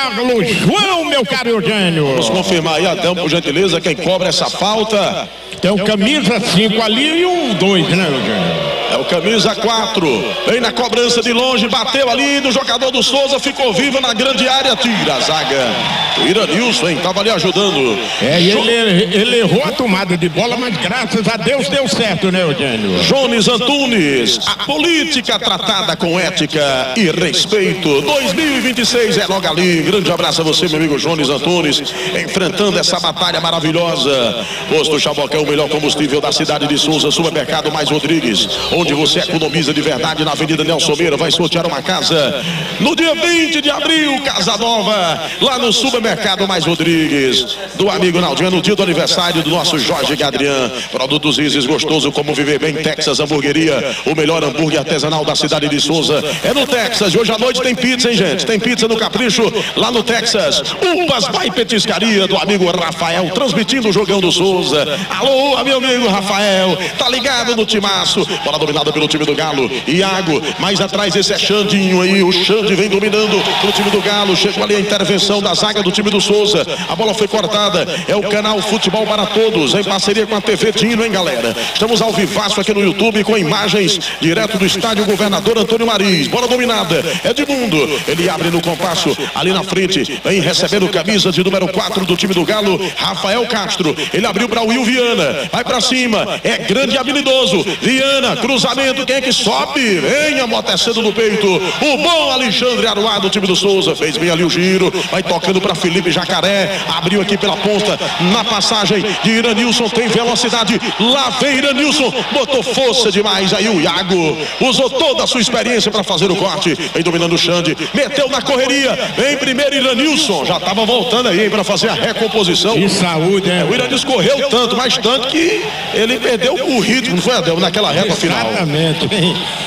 João, meu caro Eugênio. Vamos confirmar aí, Adelmo, por gentileza, quem cobra essa falta. Tem o camisa 5 ali e o 2, né, Eugênio? É o camisa 4, vem na cobrança de longe, bateu ali do jogador do Souza, ficou vivo na grande área, tira a zaga. O Iranilson, hein, tava ali ajudando. É, ele errou a tomada de bola, mas graças a Deus deu certo, né, Eugênio? Jones Antunes, a política tratada com ética e respeito. 2026 é logo ali. Grande abraço a você, meu amigo Jones Antunes, enfrentando essa batalha maravilhosa. Posto Chabocão, o melhor combustível da cidade de Souza, supermercado Mais Rodrigues. onde você economiza de verdade, na Avenida Nelson Meira. Vai sortear uma casa no dia 20 de abril, casa nova, lá no Supermercado Mais Rodrigues, do amigo Naldinho, no dia do aniversário do nosso Jorge Gadrian. Produtos Isis, gostoso como viver bem. Texas Hamburgueria, o melhor hambúrguer artesanal da cidade de Souza, é no Texas. E hoje à noite tem pizza, hein, gente? Tem pizza no Capricho, lá no Texas. Uvas Vai Petiscaria, do amigo Rafael, transmitindo o jogão do Souza. Alô, meu amigo Rafael, tá ligado no timaço. Bola dominada pelo time do Galo, Iago, mais atrás esse é Xandinho aí, o Xande vem dominando pro time do Galo. Chegou ali a intervenção da zaga do time do Souza, a bola foi cortada. É o canal Futebol para Todos, em parceria com a TV Dino, hein, galera? Estamos ao vivaço aqui no YouTube, com imagens direto do estádio Governador Antônio Mariz. Bola dominada, Edmundo, ele abre no compasso, ali na frente, vem recebendo camisa de número 4 do time do Galo, Rafael Castro. Ele abriu para o Will Viana, vai para cima, é grande e habilidoso, Viana, cruzamento, quem é que sobe? Vem amortecendo no peito, o bom Alexandre Aruá do time do Souza, fez bem ali o giro, vai tocando para Felipe Jacaré, abriu aqui pela ponta, na passagem de Iranilson, tem velocidade, lá vem Iranilson, botou força demais, aí o Iago usou toda a sua experiência para fazer o corte, vem dominando o Xande, meteu na correria, vem primeiro Iranilson, já estava voltando aí para fazer a recomposição. E saúde, hein? O Iranilson correu tanto, mas tanto que ele perdeu o ritmo, não foi, Adelmo, naquela reta final. Exatamente,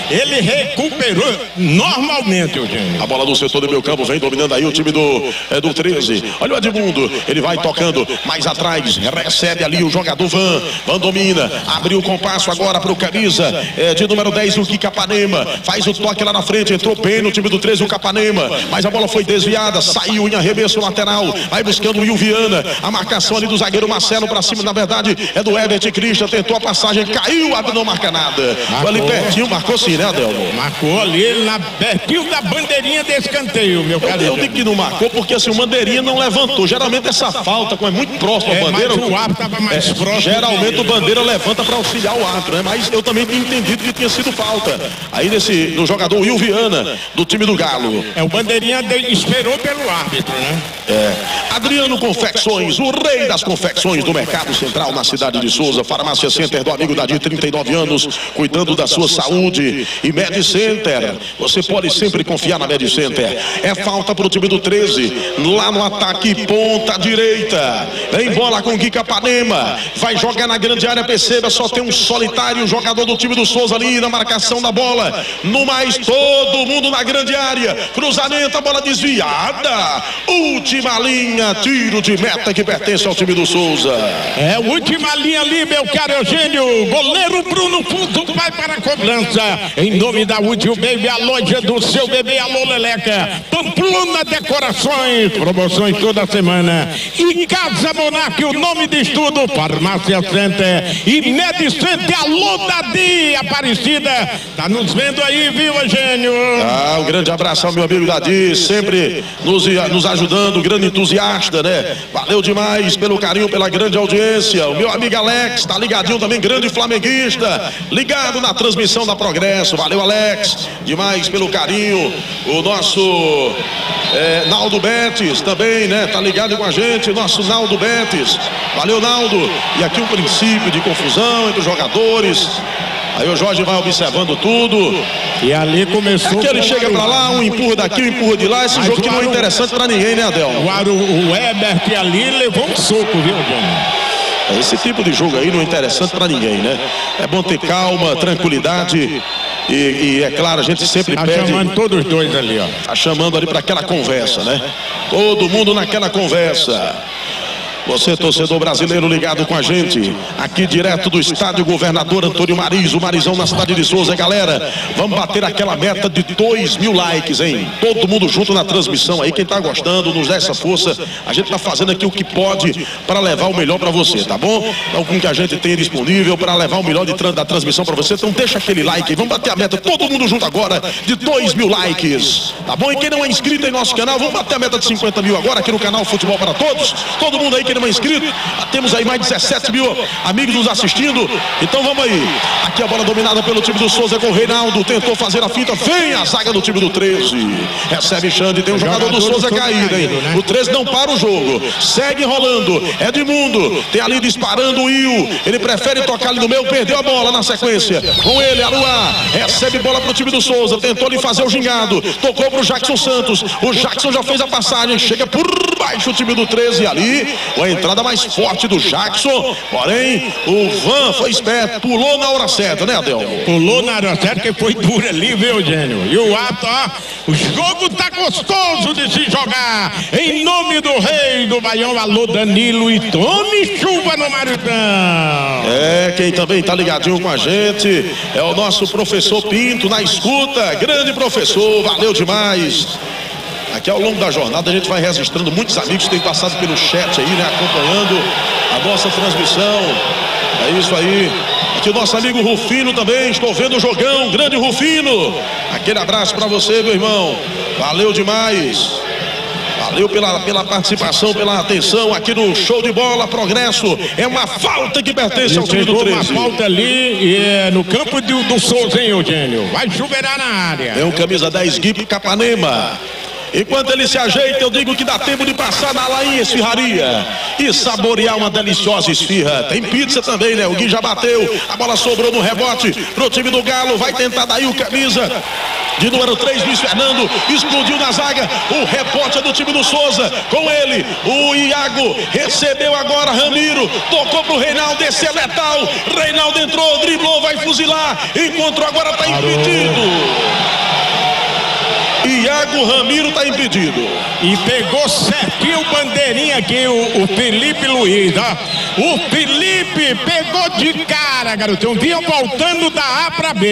ele recuperou normalmente, Eugênio. A bola no setor do meio campo, vem dominando aí o time do 13, olha o Edmundo, ele vai tocando mais atrás, recebe ali o jogador Van domina, abriu o compasso agora para o camisa de número 10, o Capanema, faz o toque lá na frente, entrou bem no time do 13 o Capanema, mas a bola foi desviada, saiu em arremesso lateral, vai buscando o Will Viana, a marcação ali do zagueiro Marcelo para cima, na verdade é do Everton Cristo, tentou a passagem, caiu, não marca nada, marcou. Ali pertinho, marcou sim, né, Adelmo? Marcou ali, ele pertinho da bandeirinha de escanteio, meu caro. Eu digo que não marcou, porque assim, o bandeirinha não levantou, geralmente essa falta, como é muito próximo à bandeira, o árbitro estava mais próximo. Geralmente o bandeira levanta para auxiliar o árbitro, né? Mas eu também tinha entendido que tinha sido falta aí no jogador Will Viana do time do Galo. É, o bandeirinha esperou pelo árbitro, né? É. Adriano Confecções, o rei das confecções do Mercado Central na cidade de Souza, farmácia Center do amigo Dadi, 39 anos, cuidando da sua saúde. E Med Center, você pode sempre confiar na Med Center. É falta pro time do 13, lá no ataque, ponta direita, vem bola com Gui Capanema, vai jogar na grande área, perceba, só tem um solitário jogador do time do Souza ali na marcação da bola, no mais todo mundo na grande área, cruzamento, a bola desviada, última linha, tiro de meta que pertence ao time do Souza. É, última linha ali, meu caro Eugênio, goleiro Bruno Fuso vai para a cobrança, em nome da Útil Baby, a loja do seu bebê. Alô Leleca, Pamplona Decorações, promoções toda semana, e Casa Monarque, o nome de estudo, Farmácia Center e Med Center. Alô Dadi, Aparecida, tá nos vendo aí, viu, Eugênio? Ah, um grande abraço ao meu amigo Dadi, sempre nos ajudando, grande entusiasta, né? Valeu demais pelo carinho, pela grande audiência. O meu amigo Alex, tá ligadinho também, grande flamenguista, ligado na transmissão da Progresso. Valeu, Alex, demais pelo carinho. O nosso Naldo Betes também, né? Tá ligado com a gente, nosso Naldo Betes. Valeu, Naldo. E aqui um princípio de confusão entre os jogadores. Aí o Jorge vai observando tudo. E ali começou. Aquele chega pra lá, um empurra daqui, um empurra de lá. Esse jogo que não é interessante pra ninguém, né, Adelmo? O Ebert ali levou um soco, viu, Adelmo? Esse tipo de jogo aí não é interessante pra ninguém, né? É bom ter calma, tranquilidade. E é claro, a gente sempre pede. Tá chamando todos os dois ali, ó. Tá chamando ali pra aquela conversa, né? Todo mundo naquela conversa. Você, torcedor brasileiro, ligado com a gente, aqui direto do estádio Governador Antônio Mariz, o Marizão na cidade de Souza, galera. Vamos bater aquela meta de 2.000 likes, hein? Todo mundo junto na transmissão aí, quem tá gostando, nos dá essa força. A gente tá fazendo aqui o que pode para levar o melhor para você, tá bom? Então, com o que a gente tem disponível para levar o melhor da transmissão para você, então deixa aquele like, vamos bater a meta, todo mundo junto agora, de 2.000 likes, tá bom? E quem não é inscrito em nosso canal, vamos bater a meta de 50 mil agora aqui no canal Futebol para Todos. Todo mundo aí que não é inscrito. Temos aí mais de 17 mil amigos nos assistindo. Então vamos aí. Aqui a bola dominada pelo time do Souza com o Reinaldo. Tentou fazer a finta. Vem a zaga do time do 13. Recebe Xande. Tem um jogador do Souza caído, hein? O 13 não para o jogo. Segue rolando. Edmundo. Tem ali disparando o Will. Ele prefere tocar ali no meio. Perdeu a bola na sequência. Com ele, Aruá. Recebe bola pro time do Souza. Tentou lhe fazer o gingado. Tocou pro Jackson Santos. O Jackson já fez a passagem. Chega por baixo o time do 13 ali. Uma entrada mais forte do Jackson. Porém, o Van foi esperto. Pulou na hora certa, né, Adelmo? Pulou na hora certa, que foi dura ali, viu, Eugênio? E o ato, ó. O jogo tá gostoso de se jogar. Em nome do rei do Baião, alô Danilo, e tome chuva no Marizão. É, quem também tá ligadinho com a gente é o nosso professor Pinto na escuta. Grande professor, valeu demais. Aqui ao longo da jornada a gente vai registrando muitos amigos que têm passado pelo chat aí, né? Acompanhando a nossa transmissão. É isso aí. Aqui o nosso amigo Rufino também. Estou vendo o jogão. Grande Rufino. Aquele abraço pra você, meu irmão. Valeu demais. Valeu pela participação, pela atenção aqui no Show de Bola Progresso. É uma falta que pertence ao time do 13. Uma falta ali no campo do Souza, hein, Eugênio? Vai chuveirar na área. É um camisa 10 Guip Capanema. Enquanto ele se ajeita, eu digo que dá tempo de passar na Lainha Esfirraria e saborear uma deliciosa esfirra. Tem pizza também, né? O Gui já bateu, a bola sobrou no rebote pro time do Galo, vai tentar daí o camisa de número 3, Luiz Fernando, explodiu na zaga, o rebote é do time do Souza, com ele, o Iago, recebeu agora Ramiro, tocou pro Reinaldo, esse é letal, Reinaldo entrou, driblou, vai fuzilar, encontrou agora, tá impedido. Iago Ramiro tá impedido. E pegou certinho o bandeirinha aqui, o Felipe Luiz, ó. O Felipe pegou de cara, garotão. Vinha voltando da A pra B.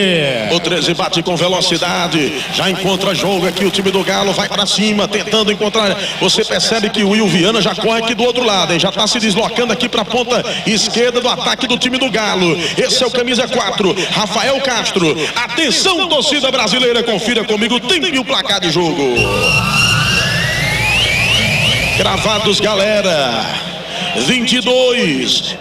O 13 bate com velocidade. Já encontra jogo aqui, o time do Galo vai pra cima, tentando encontrar. Você percebe que o Will Viana já corre aqui do outro lado, hein? Já tá se deslocando aqui pra ponta esquerda do ataque do time do Galo. Esse é o camisa 4, Rafael Castro. Atenção, torcida brasileira, confira comigo, tem o placar de jogo. Gravados, galera. 22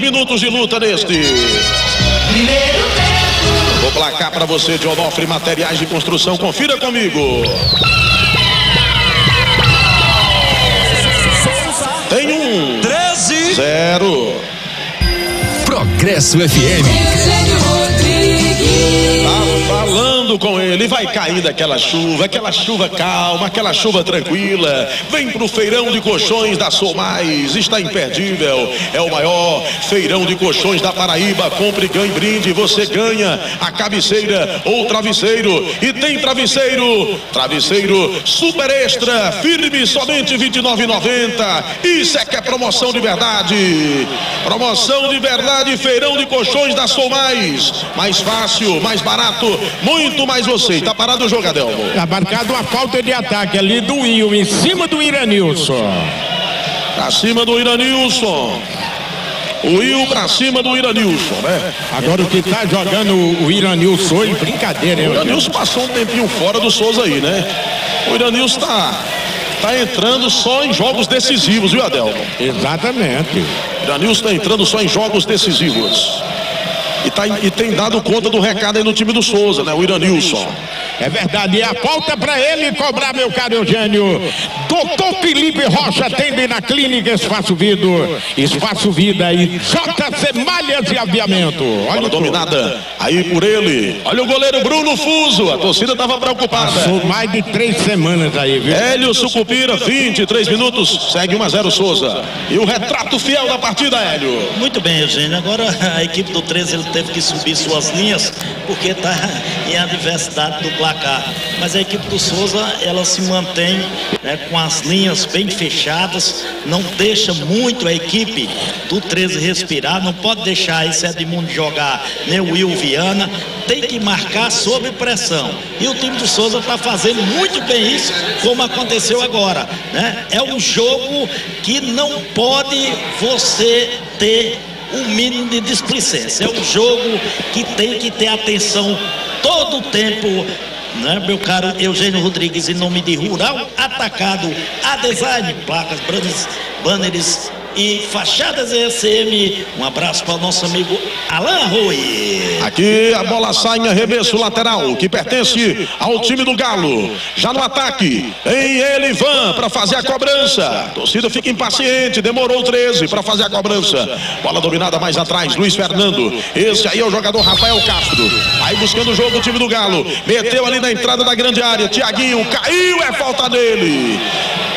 minutos de luta neste primeiro tempo. Vou placar para você de Onofre Materiais de Construção. Confira comigo. Tem 1-0. Progresso FM. Tá falando com ele, vai cair daquela chuva, aquela chuva calma, aquela chuva tranquila. Vem pro feirão de colchões da Somais, está imperdível, é o maior feirão de colchões da Paraíba. Compre, ganhe, brinde, você ganha a cabeceira ou travesseiro, e tem travesseiro super extra, firme somente R$29,90, isso é que é promoção de verdade, feirão de colchões da Somais, mais fácil, mais barato, muito mais você. Tá parado o jogo, Adelmo? Tá marcado uma falta de ataque ali do Will, em cima do Iranilson. Pra cima do Iranilson. O Will pra cima do Iranilson, né? Agora o que tá jogando o Iranilson hoje, brincadeira, hein? O Iranilson passou um tempinho fora do Souza aí, né? O Iranilson tá entrando só em jogos decisivos, viu, Adelmo? Exatamente. O Iranilson tá entrando só em jogos decisivos. E tem dado conta do recado aí no time do Souza, né? O Iranilson. É verdade, e a falta pra ele cobrar, meu caro Eugênio. Doutor Felipe Rocha atende na clínica Espaço Vida e JC Malhas e Aviamento. Olha dominada aí por ele. Olha o goleiro Bruno Fuso, a torcida tava preocupada. Passou mais de 3 semanas aí, viu? Hélio Sucupira, 23 minutos, segue 1-0 Souza. E o retrato fiel da partida, Hélio. Muito bem, Eugênio, agora a equipe do 13 ele teve que subir suas linhas, porque tá em adversidade do placar, mas a equipe do Souza ela se mantém, né, com as linhas bem fechadas, não deixa muito a equipe do 13 respirar, não pode deixar esse Edmundo jogar, nem o Will Viana, tem que marcar sob pressão, e o time do Souza está fazendo muito bem isso, como aconteceu agora, né? É um jogo que não pode você ter um mínimo de displicência, é um jogo que tem que ter atenção todo o tempo, né, meu caro Eugênio Rodrigues, em nome de Rural Atacado, a Design, placas, banners e fachadas ESM. Um abraço para o nosso amigo Alain Rui. Aqui a bola sai em arremesso lateral, que pertence ao time do Galo. Já no ataque, em Elivan para fazer a cobrança. A torcida fica impaciente, demorou 13 para fazer a cobrança. Bola dominada mais atrás, Luiz Fernando. Esse aí é o jogador Rafael Castro. Aí buscando o jogo o time do Galo. Meteu ali na entrada da grande área. Thiaguinho caiu, é falta dele.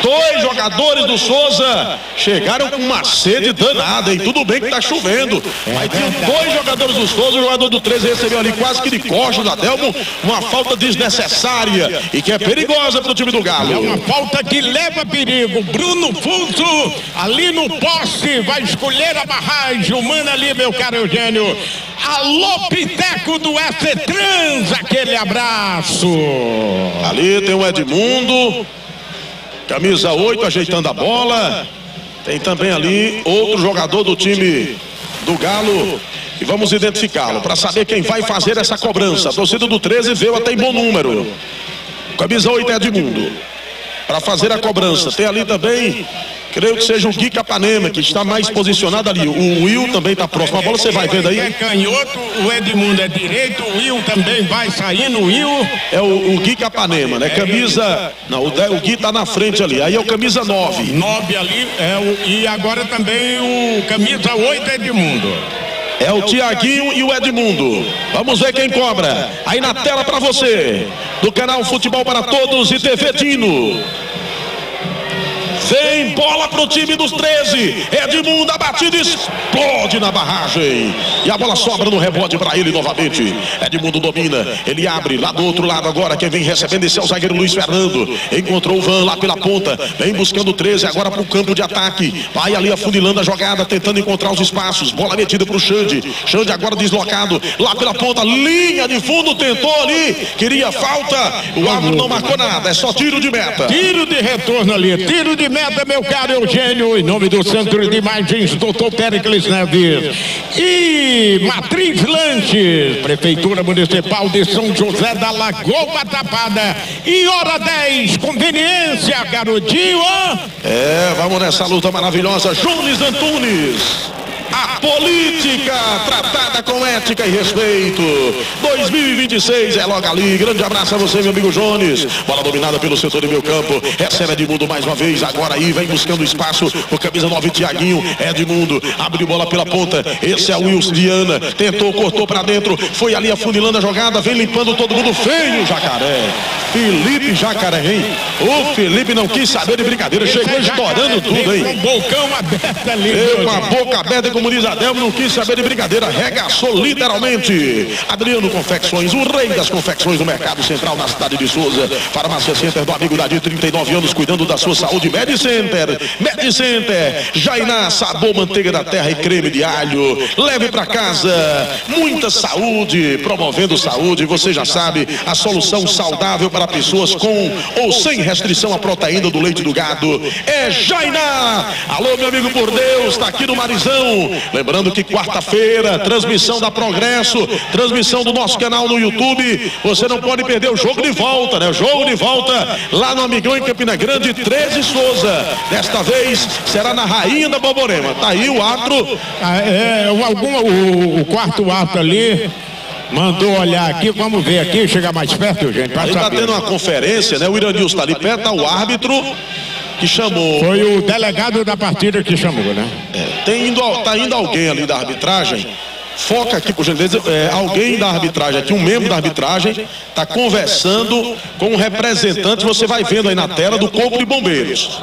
Dois jogadores do Souza chegaram com uma sede danada, e tudo bem que tá chovendo, mas tinha dois jogadores do Souza. O jogador do 13 recebeu ali quase que de costas do Adelmo, uma falta desnecessária e que é perigosa pro time do Galo. É uma falta que leva perigo. Bruno Fuso ali no poste, vai escolher a barragem humana ali, meu caro Eugênio. Alô, Piteco do Treze, aquele abraço. Ali tem o Edmundo, camisa 8, ajeitando a bola. Tem também ali outro jogador do time do Galo, e vamos identificá-lo para saber quem vai fazer essa cobrança. A torcida do 13 veio até em bom número. Camisa 8 é Edmundo para fazer a cobrança. Tem ali também, creio que seja o Gui Capanema, que está mais posicionado ali. O Will também está próximo. A bola você vai vendo aí. É canhoto, o Edmundo é direito, o Will também vai saindo, o Will. É o Gui Capanema, né? Camisa... Não, o Gui está na frente ali. Aí é o camisa 9. 9 ali, e agora também o camisa 8 é Edmundo. É o Thiaguinho e o Edmundo. Vamos ver quem cobra. Aí na tela para você, do canal Futebol para Todos e TV Dino. Vem bola pro time dos 13. Edmundo, a batida explode na barragem. E a bola sobra no rebote para ele novamente. Edmundo domina, ele abre lá do outro lado agora. Quem vem recebendo esse é o zagueiro Luiz Fernando. Encontrou o Van lá pela ponta. Vem buscando o 13 agora pro campo de ataque. Vai ali afunilando a jogada, tentando encontrar os espaços. Bola metida pro Xande. Xande agora deslocado lá pela ponta. Linha de fundo, tentou ali. Queria falta. O árbitro não marcou nada. É só tiro de meta. Tiro de retorno ali. Tiro de meta. Meu caro Eugênio, em nome do Centro de Imagens, Dr. Péricles Neves e Matriz Lanches, Prefeitura Municipal de São José da Lagoa Tapada, e Hora 10, conveniência, garotinho. Vamos nessa luta maravilhosa, Jones Antunes. A política tratada com ética e respeito. 2026 é logo ali. Grande abraço a você, meu amigo Jones. Bola dominada pelo setor de meio campo. Recebe Edmundo mais uma vez. Agora aí vem buscando espaço o camisa 9, Thiaguinho. Edmundo abre bola pela ponta. Esse é o Will Viana. Tentou, cortou para dentro. Foi ali afunilando a jogada. Vem limpando todo mundo. Feio, Jacaré. Felipe Jacaré, hein? O Felipe não quis saber de brincadeira. Chegou estourando tudo, hein? Com a boca aberta, como diz Adelmo, não quis saber de brincadeira, arregaçou literalmente. Adriano Confecções, o rei das confecções do mercado central na cidade de Souza. Farmácia Center do amigo Dadi, 39 anos, cuidando da sua saúde. Medicenter, Jainá, sabor manteiga da terra e creme de alho. Leve para casa, muita saúde, promovendo saúde. Você já sabe, a solução saudável para pessoas com ou sem restrição à proteína do leite do gado é Jainá. Alô, meu amigo, por Deus, está aqui no Marizão. Lembrando que quarta-feira, transmissão da Progresso, transmissão do nosso canal no YouTube. Você não pode perder o jogo de volta, né? O jogo de volta lá no Amigão, em Campina Grande, 13 Souza. Desta vez será na Rainha da Borborema. Tá aí o árbitro. O quarto árbitro ali mandou olhar aqui, vamos ver aqui, chegar mais perto, gente. Ele tá tendo uma conferência, né? O Iranilson tá ali perto, tá o árbitro que chamou. Foi o delegado da partida que chamou, né? Tá indo alguém ali da arbitragem. Foca aqui, por gentileza. Alguém da arbitragem aqui, um membro da arbitragem, tá conversando com um representante. Você vai vendo aí na tela do Corpo de Bombeiros.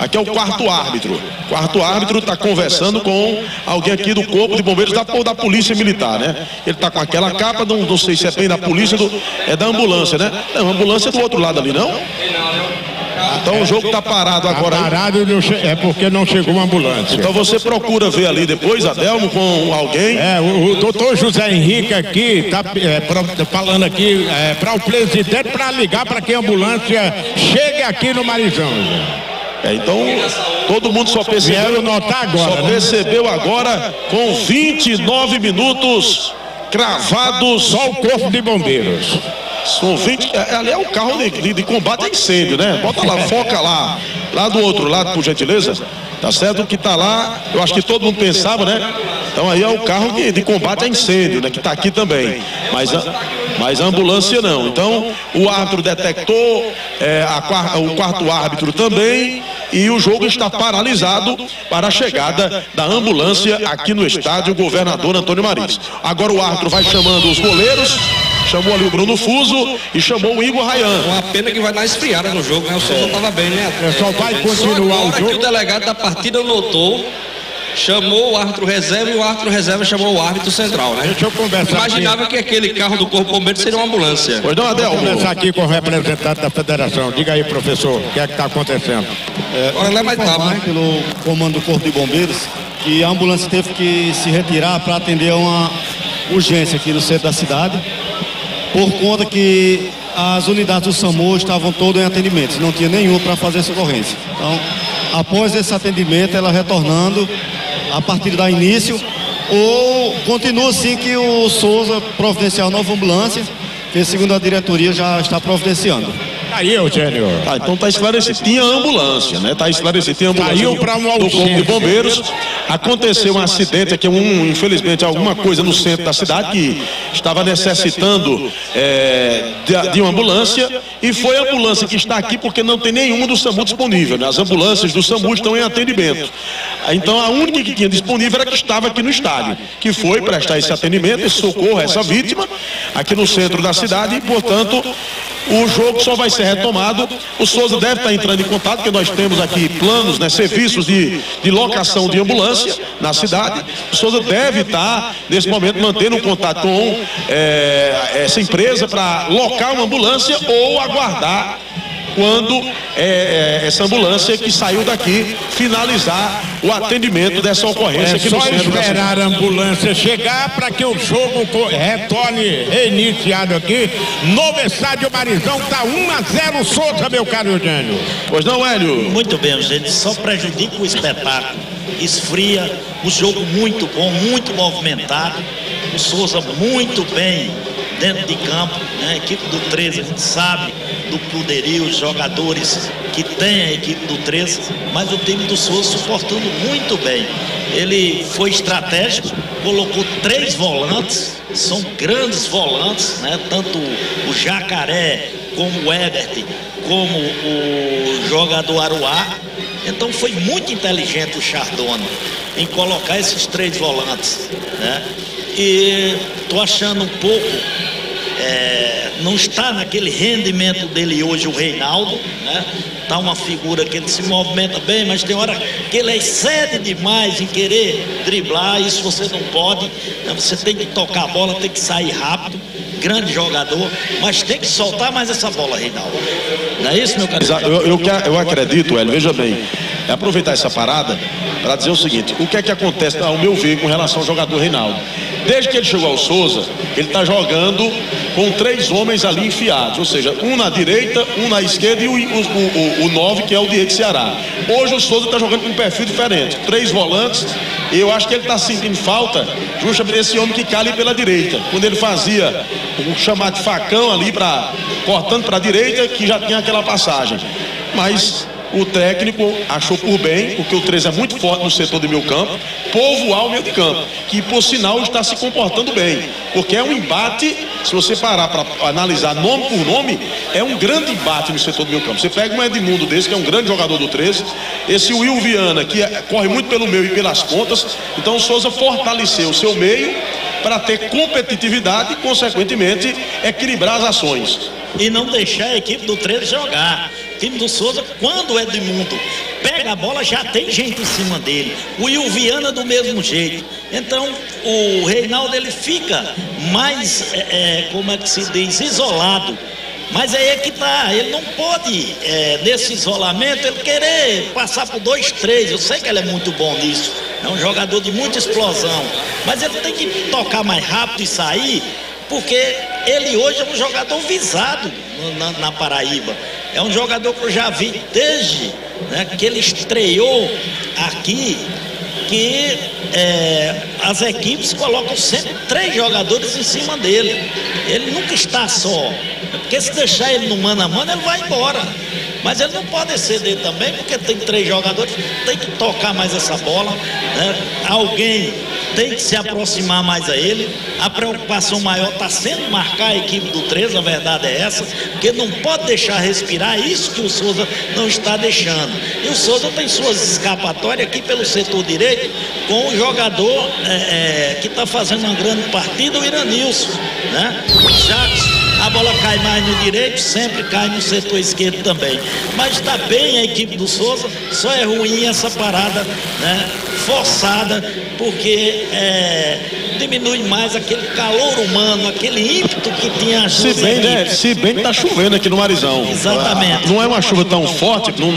Aqui é o quarto árbitro. Quarto árbitro está conversando com alguém aqui do Corpo de Bombeiros ou da Polícia Militar, né? Ele está com aquela capa, não sei se é bem da polícia, é da ambulância, né? Não, a ambulância é do outro lado ali, não? Então o jogo está parado agora. Parado é porque não chegou uma ambulância. Então você procura ver ali depois, Adelmo, com alguém. O doutor José Henrique aqui está falando aqui para o presidente, para ligar para que a ambulância chegue aqui no Marizão. Então todo mundo só percebeu agora. Só percebeu agora com 29 minutos cravados. Só o Corpo de Bombeiros. São 20. Ali é o carro de combate a incêndio, né? Bota lá, foca lá. Lá do outro lado, por gentileza. Tá certo que tá lá, eu acho que todo mundo pensava, né? Então aí é o carro de combate a incêndio, né? Que tá aqui também. Mas a ambulância não. Então o árbitro detectou, o quarto árbitro também. E o jogo está paralisado para a chegada da ambulância aqui no estádio Governador Antônio Mariz. Agora o árbitro vai chamando os goleiros. Chamou ali o Bruno Fuso e chamou o Igor Rayan. Uma pena que vai dar esfriada no jogo, né? O Souza estava bem, né? Só vai continuar o jogo. Que o delegado da partida notou, chamou o árbitro reserva e o árbitro reserva chamou o árbitro central, né? Deixa eu conversar. Imaginava aqui que aquele carro do Corpo Bombeiro seria uma ambulância. Pois não, Adelmo. Vamos conversar aqui com o representante da federação. Diga aí, professor, o que é que está acontecendo? Agora não é mais tarde, né? Pelo comando do Corpo de Bombeiros, que a ambulância teve que se retirar para atender uma urgência aqui no centro da cidade, por conta que as unidades do SAMU estavam todas em atendimento, não tinha nenhum para fazer essa ocorrência. Então, após esse atendimento, ela retornando, a partir da início, ou continua assim que o Souza providenciar nova ambulância, que segundo a diretoria já está providenciando. Aí, Eugênio. Tá, então tá esclarecido. Tinha ambulância, né? Tá esclarecido. Tinha ambulância do Corpo de Bombeiros. Aconteceu um acidente aqui, infelizmente, alguma coisa no centro da cidade que estava necessitando de uma ambulância. E foi a ambulância que está aqui porque não tem nenhuma do SAMU disponível, né? As ambulâncias do SAMU estão em atendimento. Então a única que tinha disponível era a que estava aqui no estádio, que foi prestar esse atendimento, esse socorro a essa vítima aqui no centro da cidade. E, portanto, o jogo só vai ser retomado. O Souza deve estar entrando em contato, porque nós temos aqui planos, né, serviços de locação de ambulância na cidade. O Souza deve estar, nesse momento, mantendo um contato com essa empresa para locar uma ambulância ou aguardar quando essa ambulância que saiu daqui finalizar o atendimento dessa ocorrência aqui no centro. É só esperar a ambulância chegar para que o jogo retorne reiniciado aqui. Novo estádio Marizão, tá 1-0 Souza, meu caro Eugênio. Pois não, Hélio? Muito bem, gente, só prejudica o espetáculo. Esfria, o jogo muito bom, muito movimentado. O Souza muito bem dentro de campo, né? A equipe do 13, a gente sabe do poderio, os jogadores que tem a equipe do 13, mas o time do Souza suportando muito bem. Ele foi estratégico, colocou 3 volantes, são grandes volantes, né? Tanto o Jacaré, como o Everton, como o jogador Aruá. Então foi muito inteligente o Chardon em colocar esses 3 volantes, né? E tô achando um pouco... não está naquele rendimento dele hoje o Reinaldo, né? Tá uma figura que ele se movimenta bem, mas tem hora que ele excede demais em querer driblar, isso você não pode, né? Você tem que tocar a bola, tem que sair rápido, grande jogador, mas tem que soltar mais essa bola, Reinaldo. Não é isso, meu caro? Eu acredito, Hélio, veja bem, aproveitar essa parada para dizer o seguinte, o que é que acontece, ao meu ver, com relação ao jogador Reinaldo? Desde que ele chegou ao Souza, ele está jogando com 3 homens ali enfiados, ou seja, um na direita, um na esquerda e o 9, que é o Diego Ceará. Hoje o Souza está jogando com um perfil diferente, 3 volantes, e eu acho que ele está sentindo falta justamente desse homem que cai ali pela direita. Quando ele fazia o chamado de facão ali, cortando para a direita, que já tinha aquela passagem. Mas o técnico achou por bem, porque o 13 é muito forte no setor de meio campo, povoar o meio de campo, que por sinal está se comportando bem, porque é um embate, se você parar para analisar nome por nome, é um grande embate no setor do meio campo. Você pega um Edmundo desse, que é um grande jogador do 13, esse Will Viana, que corre muito pelo meio e pelas pontas. Então o Souza fortaleceu o seu meio para ter competitividade e, consequentemente, equilibrar as ações. E não deixar a equipe do 13 jogar. O time do Souza, quando o Edmundo pega a bola, já tem gente em cima dele. O Will Viana do mesmo jeito. Então, o Reinaldo, ele fica mais, como é que se diz, isolado. Mas aí é que tá, ele não pode, nesse isolamento, ele querer passar por 2, 3. Eu sei que ele é muito bom nisso, é um jogador de muita explosão, mas ele tem que tocar mais rápido e sair, porque ele hoje é um jogador visado na Paraíba. É um jogador que eu já vi desde, né, que ele estreou aqui que as equipes colocam sempre 3 jogadores em cima dele. Ele nunca está só, porque se deixar ele no mano a mano, ele vai embora. Mas ele não pode ceder também, porque tem 3 jogadores, tem que tocar mais essa bola, né? Alguém tem que se aproximar mais a ele. A preocupação maior está sendo marcar a equipe do 13, a verdade é essa, porque não pode deixar respirar, isso que o Souza não está deixando. E o Souza tem suas escapatórias aqui pelo setor direito, com o jogador que está fazendo uma grande partida, o Iranilson, né? A bola cai mais no direito, sempre cai no setor esquerdo também. Mas está bem a equipe do Souza, só é ruim essa parada, né, forçada, porque diminui mais aquele calor humano, aquele ímpeto que tinha a chuva. Se bem que está chovendo aqui no Marizão. Exatamente. Não é uma chuva tão forte, não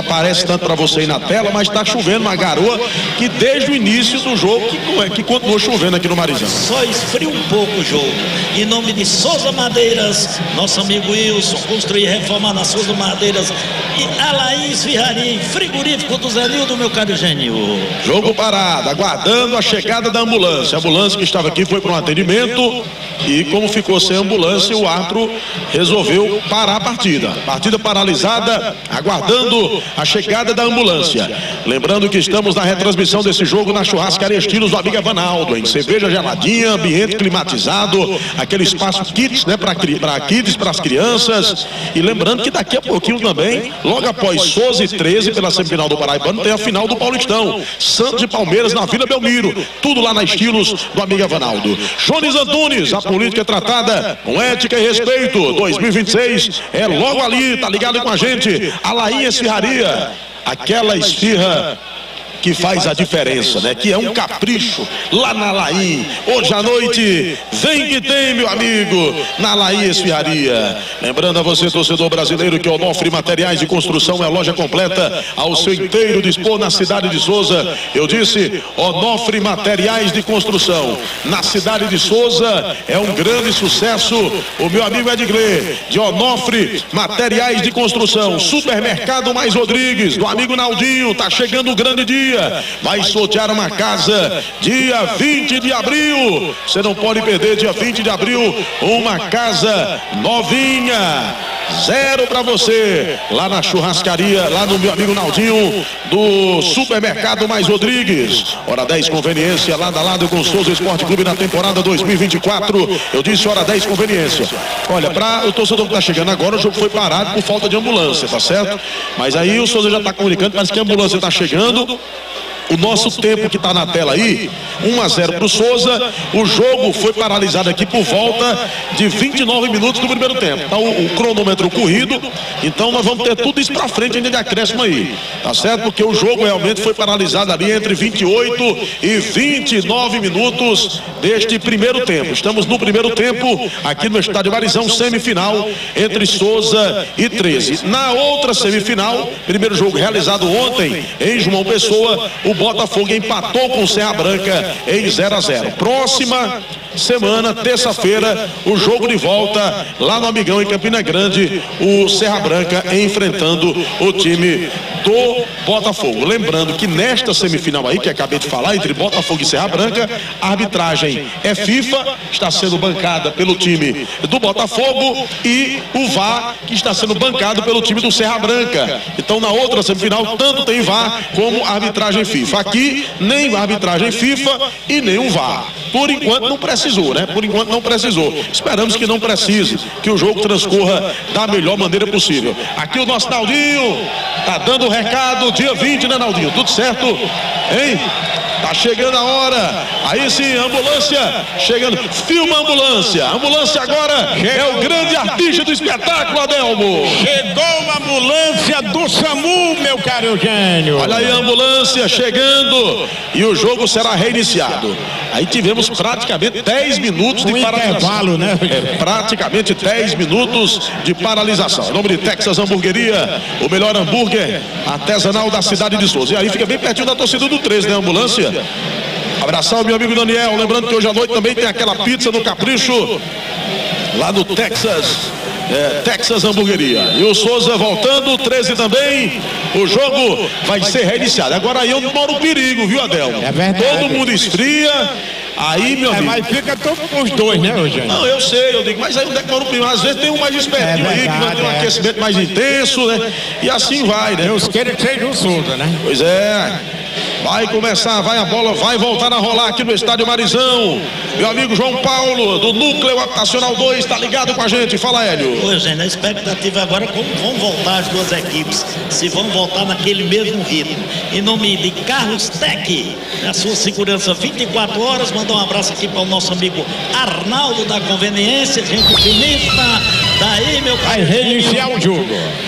aparece tanto para você aí na tela, mas está chovendo uma garoa que desde o início do jogo que continuou chovendo aqui no Marizão. Só esfria um pouco o jogo. Em nome de Souza Madeiras, nosso amigo Wilson, construir e reformar na Souza Madeiras, e Alaís Ferrarim, frigorífico do Zenildo, meu caro Gênio. Jogo parado, aguardando a chegada da ambulância. A ambulância que estava aqui foi para um atendimento e, como ficou sem ambulância, o árbitro resolveu parar a partida. Partida paralisada, aguardando a chegada da ambulância. Lembrando que estamos na retransmissão desse jogo na churrascaria Estilos do Amiga Vanaldo, em cerveja geladinha, ambiente climatizado, aquele espaço kids, né, para kids, para as crianças. E lembrando que daqui a pouquinho também, logo após Souza e 13 pela semifinal do Paraibano, tem a final do Paulistão, Santos e Palmeiras na Vila Belmiro, tudo lá na Estilos do Amiga Vanaldo. Jones Antunes, a política é tratada com ética e respeito. 2026 é logo ali, tá ligado com a gente. Alain Esfirraria, aquela esfirra que faz a diferença, né? Que é um capricho lá na Laí. Hoje à noite, vem que tem, meu amigo, na Laí Esfirraria. Lembrando a você, torcedor brasileiro, que Onofre Materiais de Construção é a loja completa ao seu inteiro dispor na cidade de Souza. Eu disse, Onofre Materiais de Construção. Na cidade de Souza é um grande sucesso. O meu amigo Edgley, de Onofre Materiais de Construção. Supermercado Mais Rodrigues, do amigo Naldinho, tá chegando o grande dia. Vai sortear uma casa dia 20 de abril. Você não pode perder dia 20 de abril uma casa novinha. 0 para você lá na churrascaria, lá no meu amigo Naldinho, do Supermercado Mais Rodrigues. Hora 10 Conveniência, lado a lado com o Souza Esporte Clube na temporada 2024. Eu disse hora 10 Conveniência. Olha, para o torcedor que tá chegando agora, o jogo foi parado por falta de ambulância, tá certo? Mas aí o Souza já tá comunicando, parece que a ambulância tá chegando. O nosso tempo que está na tela aí, 1-0 para o Souza. O jogo foi paralisado aqui por volta de 29 minutos do primeiro tempo. Tá o cronômetro corrido, então nós vamos ter tudo isso para frente ainda de acréscimo aí, tá certo? Porque o jogo realmente foi paralisado ali entre 28 e 29 minutos deste primeiro tempo. Estamos no primeiro tempo aqui no estádio Marizão, semifinal entre Souza e 13. Na outra semifinal, primeiro jogo realizado ontem em João Pessoa, o Botafogo empatou com o Serra Branca em 0-0. Próxima semana, terça-feira, o jogo de volta lá no Amigão em Campina Grande, o Serra Branca enfrentando o time do Botafogo. Lembrando que nesta semifinal aí, que acabei de falar, entre Botafogo e Serra Branca, a arbitragem é FIFA, está sendo bancada pelo time do Botafogo, e o VAR, que está sendo bancado pelo time do Serra Branca. Então, na outra semifinal, tanto tem VAR como arbitragem FIFA. Aqui, nem arbitragem FIFA e nem um VAR. Por enquanto não precisou, né? Por enquanto não precisou. Esperamos que não precise, que o jogo transcorra da melhor maneira possível. Aqui o nosso Naldinho tá dando o recado, dia 20, né, Naldinho? Tudo certo, hein? Tá chegando a hora, aí sim, ambulância chegando, filma a ambulância. A ambulância agora é o grande artista do espetáculo, Adelmo. Chegou a ambulância do SAMU, meu caro Eugênio. Olha aí a ambulância chegando e o jogo será reiniciado. Aí tivemos praticamente 10 minutos de paralisação, né? Praticamente 10 minutos de paralisação. Em nome de Texas Hamburgueria, o melhor hambúrguer artesanal da cidade de Souza. E aí fica bem pertinho da torcida do 13, né, a ambulância? Abraçar o meu amigo Daniel, lembrando que hoje à noite também tem aquela pizza no Capricho lá do Texas Texas Hamburgueria. E o Souza voltando, 13 também. O jogo vai ser reiniciado. Agora aí eu moro o perigo, viu, Adelmo? É verdade. Todo mundo esfria. Aí, meu amigo. Mas fica todo com os dois, né, Eugênio? Não, eu sei, eu digo, mas aí o decoro primeiro, às vezes tem um mais espertinho aí, que vai ter um aquecimento mais intenso, né? E assim vai, né? Deus queira que seja um Souza, né? Pois é. Vai começar, vai a bola, vai voltar a rolar aqui no estádio Marizão. Meu amigo João Paulo, do Núcleo Nacional 2, tá ligado com a gente. Fala, Hélio. Ô, Eugênio, a expectativa agora é como vão voltar as duas equipes, se vão voltar naquele mesmo ritmo. Em nome de Carros Tec, a sua segurança 24 horas, mandar um abraço aqui para o nosso amigo Arnaldo da Conveniência, gente bonita. Daí, meu pai. Vai reiniciar o jogo.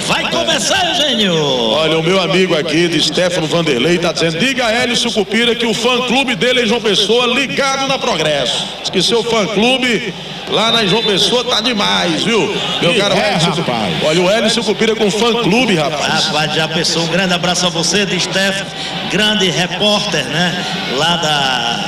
Vai começar, Eugênio. Olha, o meu amigo aqui de Stefano Vanderlei tá dizendo, diga a Hélio Sucupira que o fã-clube dele é João Pessoa, ligado na Progresso. Diz que seu fã-clube lá na João Pessoa tá demais, viu? Meu caro Hélio Sucupira. Olha, o Hélio Sucupira com fã-clube, rapaz. Rapaz, já pensou. Um grande abraço a você, de Stefano, grande repórter, né? Lá da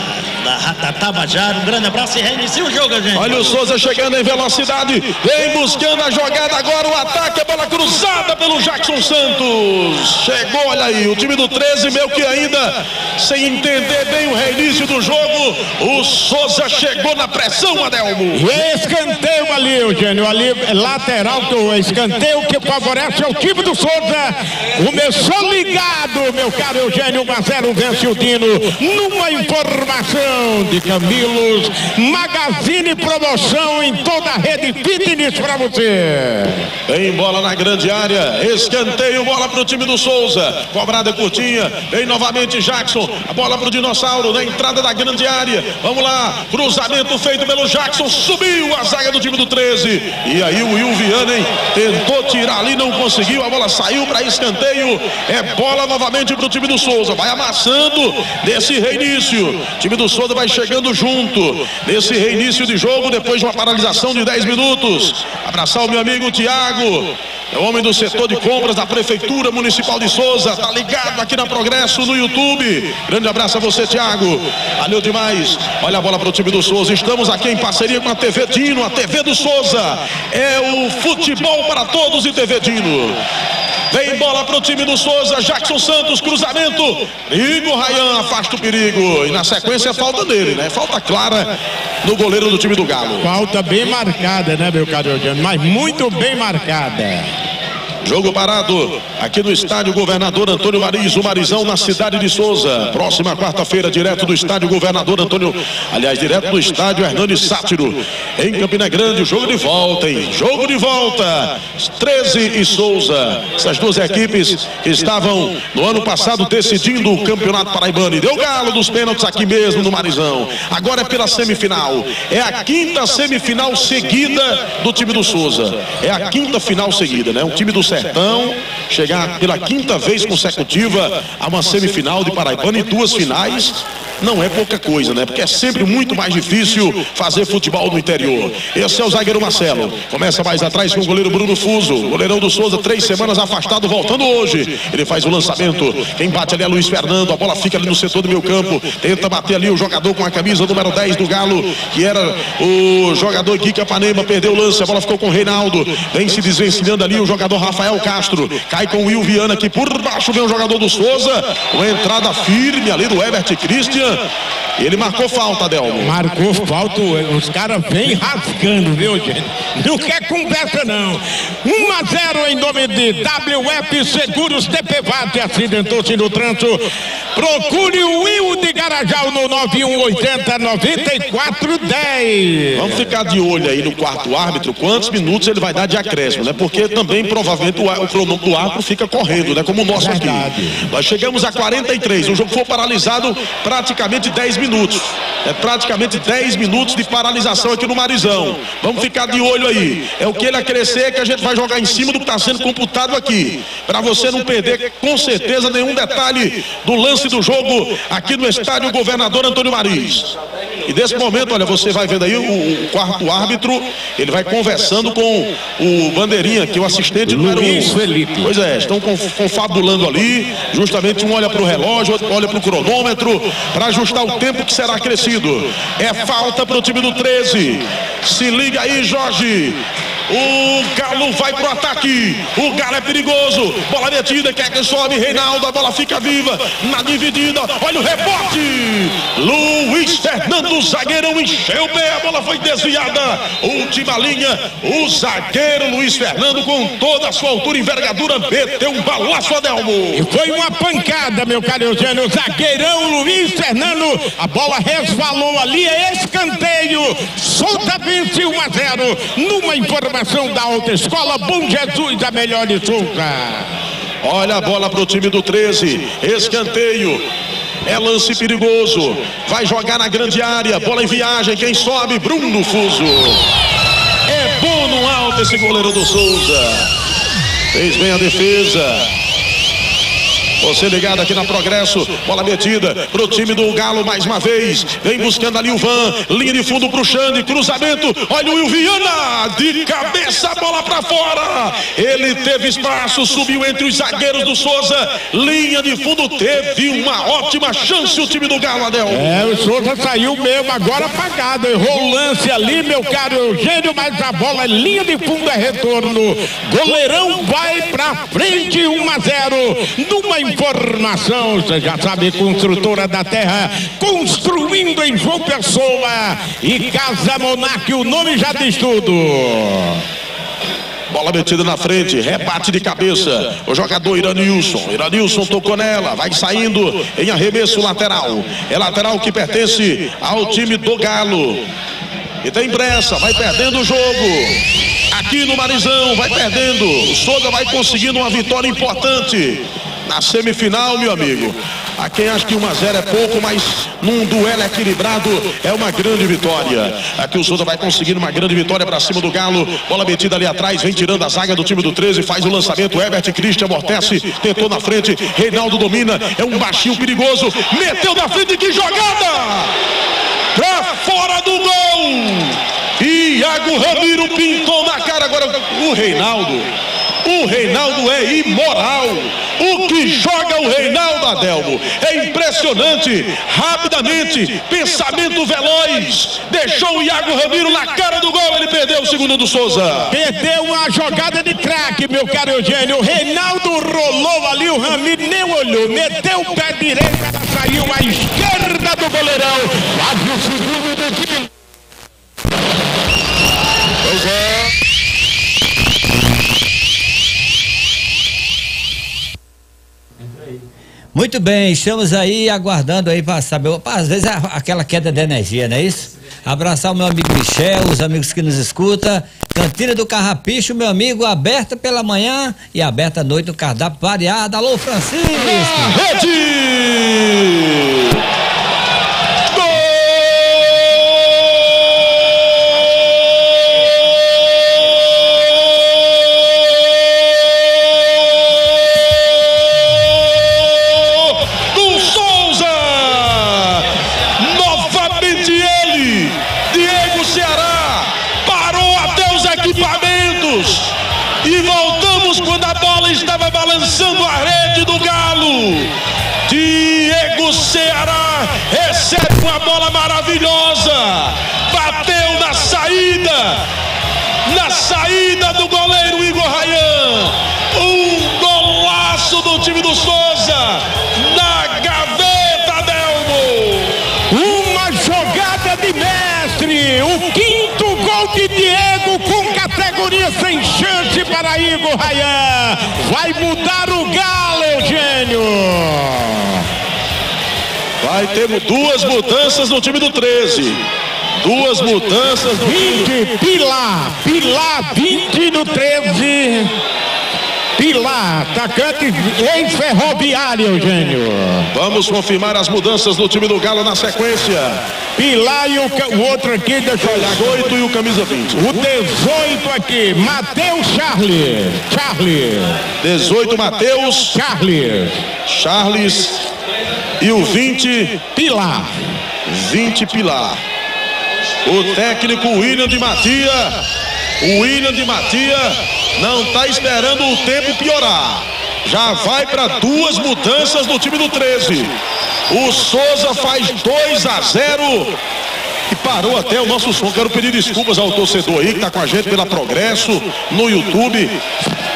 Tabajara, um grande abraço e reinicia o jogo, gente. Olha o Souza chegando em velocidade, vem buscando a jogada agora, o ataque, a bola cruzada pelo Jackson Santos. Chegou, olha aí, o time do 13, meio que ainda sem entender bem o reinício do jogo. O Souza chegou na pressão, Adelmo. Escanteio ali, Eugênio, ali lateral do escanteio que favorece ao time do Souza. Começou ligado, meu caro Eugênio, 1-0 vence o Dino, numa informação de Camilos, Magazine Promoção em toda a rede fitness pra você. Tem bola na grande área, escanteio, bola pro time do Souza, cobrada curtinha, vem novamente Jackson, a bola pro Dinossauro, na entrada da grande área, vamos lá, cruzamento feito pelo Jackson, subiu a zaga do time do 13, e aí o Will Viana, hein, tentou tirar ali, não conseguiu, a bola saiu pra escanteio, é bola novamente pro time do Souza, vai amassando desse reinício, time do Souza vai chegando junto nesse reinício de jogo, depois de uma paralisação de 10 minutos. Abraçar o meu amigo Thiago, é o homem do setor de compras da Prefeitura Municipal de Souza, tá ligado aqui na Progresso no YouTube. Grande abraço a você, Thiago. Valeu demais. Olha a bola para o time do Souza. Estamos aqui em parceria com a TV Dino, a TV do Souza. É o Futebol para Todos e TV Dino. Vem bola pro time do Souza, Jackson Santos, cruzamento, Igor Rayan afasta o perigo, e na sequência a falta dele, né? Falta clara do goleiro do time do Galo. Falta bem marcada, né, meu caro Eugênio? Mas muito bem marcada. Jogo parado aqui no estádio Governador Antônio Mariz, o Marizão na cidade de Souza. Próxima quarta-feira, direto do estádio Governador Antônio, aliás, direto do estádio Hernani Sátiro, em Campina Grande, o jogo de volta, hein? Jogo de volta, 13 e Souza. Essas duas equipes estavam no ano passado decidindo o Campeonato Paraibano e deu galo dos pênaltis aqui mesmo no Marizão. Agora é pela semifinal, é a quinta semifinal seguida do time do Souza. É a quinta final seguida, né? O time do Sertão chegar pela quinta vez consecutiva a uma semifinal de Paraibano e duas finais não é pouca coisa, né? Porque é sempre muito mais difícil fazer futebol no interior. Esse é o zagueiro Marcelo. Começa mais atrás com o goleiro Bruno Fuso. Goleirão do Souza, 3 semanas afastado, voltando hoje. Ele faz o lançamento. Quem bate ali é Luiz Fernando. A bola fica ali no setor do meio campo. Tenta bater ali o jogador com a camisa número 10 do Galo, que era o jogador Kika Ipanema. Perdeu o lance. A bola ficou com o Reinaldo. Vem se desvencilhando ali o jogador Rafael Castro, cai com o Will Viana, que por baixo vem o jogador do Souza, uma entrada firme ali do Everton Christian, ele marcou falta, Adelmo. Marcou falta, os caras vêm rasgando, viu, gente? Não quer conversa, não. 1-0 em nome de WF Seguros TPVAT, acidentou-se no trânsito, procure o Will de Garajal no 9180-9410. Vamos ficar de olho aí no quarto árbitro, quantos minutos ele vai dar de acréscimo, né? Porque também provavelmente o cronômetro do árbitro fica correndo, né? Como o nosso aqui. Nós chegamos a 43. O jogo foi paralisado praticamente 10 minutos. É praticamente 10 minutos de paralisação aqui no Marizão. Vamos ficar de olho aí. É o que ele acrescer que a gente vai jogar em cima do que está sendo computado aqui. Para você não perder, com certeza, nenhum detalhe do lance do jogo aqui no estádio Governador Antônio Mariz. E nesse momento, olha, você vai vendo aí o quarto árbitro, ele vai conversando com o bandeirinha, que é o assistente do Luiz Felipe. Pois é, estão confabulando ali, justamente um olha para o relógio, outro olha para o cronômetro, para ajustar o tempo que será acrescido. É falta para o time do 13. Se liga aí, Jorge. O Galo vai pro ataque. O Galo é perigoso. Bola metida, quer que sobe. Reinaldo, a bola fica viva. Na dividida, olha o rebote. Luiz Fernando, zagueirão, encheu o pé. A bola foi desviada. Última linha, o zagueiro Luiz Fernando, com toda a sua altura e envergadura, meteu um balaço, Adelmo. E foi uma pancada, meu caro Eugênio. Zagueirão Luiz Fernando. A bola resvalou ali, é escanteio. Souza vence 1-0. Numa informação da Alta Escola, Bom Jesus, a melhor de Souza. Olha a bola para o time do 13. Escanteio. É lance perigoso. Vai jogar na grande área. Bola em viagem. Quem sobe? Bruno Fuso. É bom no alto esse goleiro do Souza. Fez bem a defesa. Você ligado aqui na Progresso, bola metida pro time do Galo mais uma vez. Vem buscando ali o Van, linha de fundo pro Xande, cruzamento, olha o Will Viana, de cabeça a bola pra fora. Ele teve espaço, subiu entre os zagueiros do Souza, linha de fundo, teve uma ótima chance o time do Galo, Adel. É, o Souza saiu mesmo, agora apagado, errou o lance ali, meu caro Eugênio, mas a bola é linha de fundo, é retorno. Goleirão vai pra frente, 1-0, numa informação, você já sabe, Construtora da Terra, construindo em João Pessoa e Casa Monarque, o nome já diz tudo. Bola metida na frente, rebate de cabeça, o jogador Iranilson. Iranilson tocou nela, vai saindo em arremesso lateral. É lateral que pertence ao time do Galo. E tem pressa, vai perdendo o jogo. Aqui no Marizão, vai perdendo. O Souza vai conseguindo uma vitória importante. Na semifinal, meu amigo, a quem acha que 1-0 é pouco, mas num duelo equilibrado é uma grande vitória. Aqui o Souza vai conseguindo uma grande vitória para cima do Galo. Bola metida ali atrás, vem tirando a zaga do time do 13, faz o lançamento. Everton, Christian, amortece, tentou na frente. Reinaldo domina, é um baixinho perigoso. Meteu na frente, que jogada! Pra fora do gol! Iago Ramiro pintou na cara agora o Reinaldo. O Reinaldo é imoral. O que joga o Reinaldo, Adelmo, é impressionante. Rapidamente, pensamento veloz, deixou o Iago Ramiro na cara do gol, ele perdeu o segundo do Souza. Perdeu uma jogada de craque, meu caro Eugênio. O Reinaldo rolou ali, o Ramiro nem olhou, meteu o pé direito, saiu à esquerda do goleirão. Quase o segundo do time. Pois é. Muito bem, estamos aí aguardando aí para saber, às vezes aquela queda de energia, não é isso? Abraçar o meu amigo Michel, os amigos que nos escutam, Cantina do Carrapicho, meu amigo, aberta pela manhã e aberta à noite, o cardápio variado. Alô, Francisco! Rede! Diego Ceará recebe uma bola maravilhosa, bateu na saída do goleiro Igor Rayan, um golaço do time do Souza, na gaveta, Delmo. Uma jogada de mestre, o quinto gol de Diego com categoria, sem chance para Igor Rayan, vai mudar o Galo, Eugênio. Vai ter duas mudanças no time do 13. Duas mudanças no 20, Pilar, 20 no 13. Pilar, atacante enferroviário, Eugênio. Vamos confirmar as mudanças no time do Galo na sequência. Pilar e o outro aqui, deixa eu olhar. 18 e o camisa 20. O 18 aqui, Matheus Charles. 18, Matheus Charles. E o 20, Pilar. 20, Pilar. O técnico William de Matia não tá esperando o tempo piorar. Já vai para duas mudanças no time do 13. O Souza faz 2-0. que parou até o nosso som. Quero pedir desculpas ao torcedor aí que está com a gente pela Progresso, no YouTube.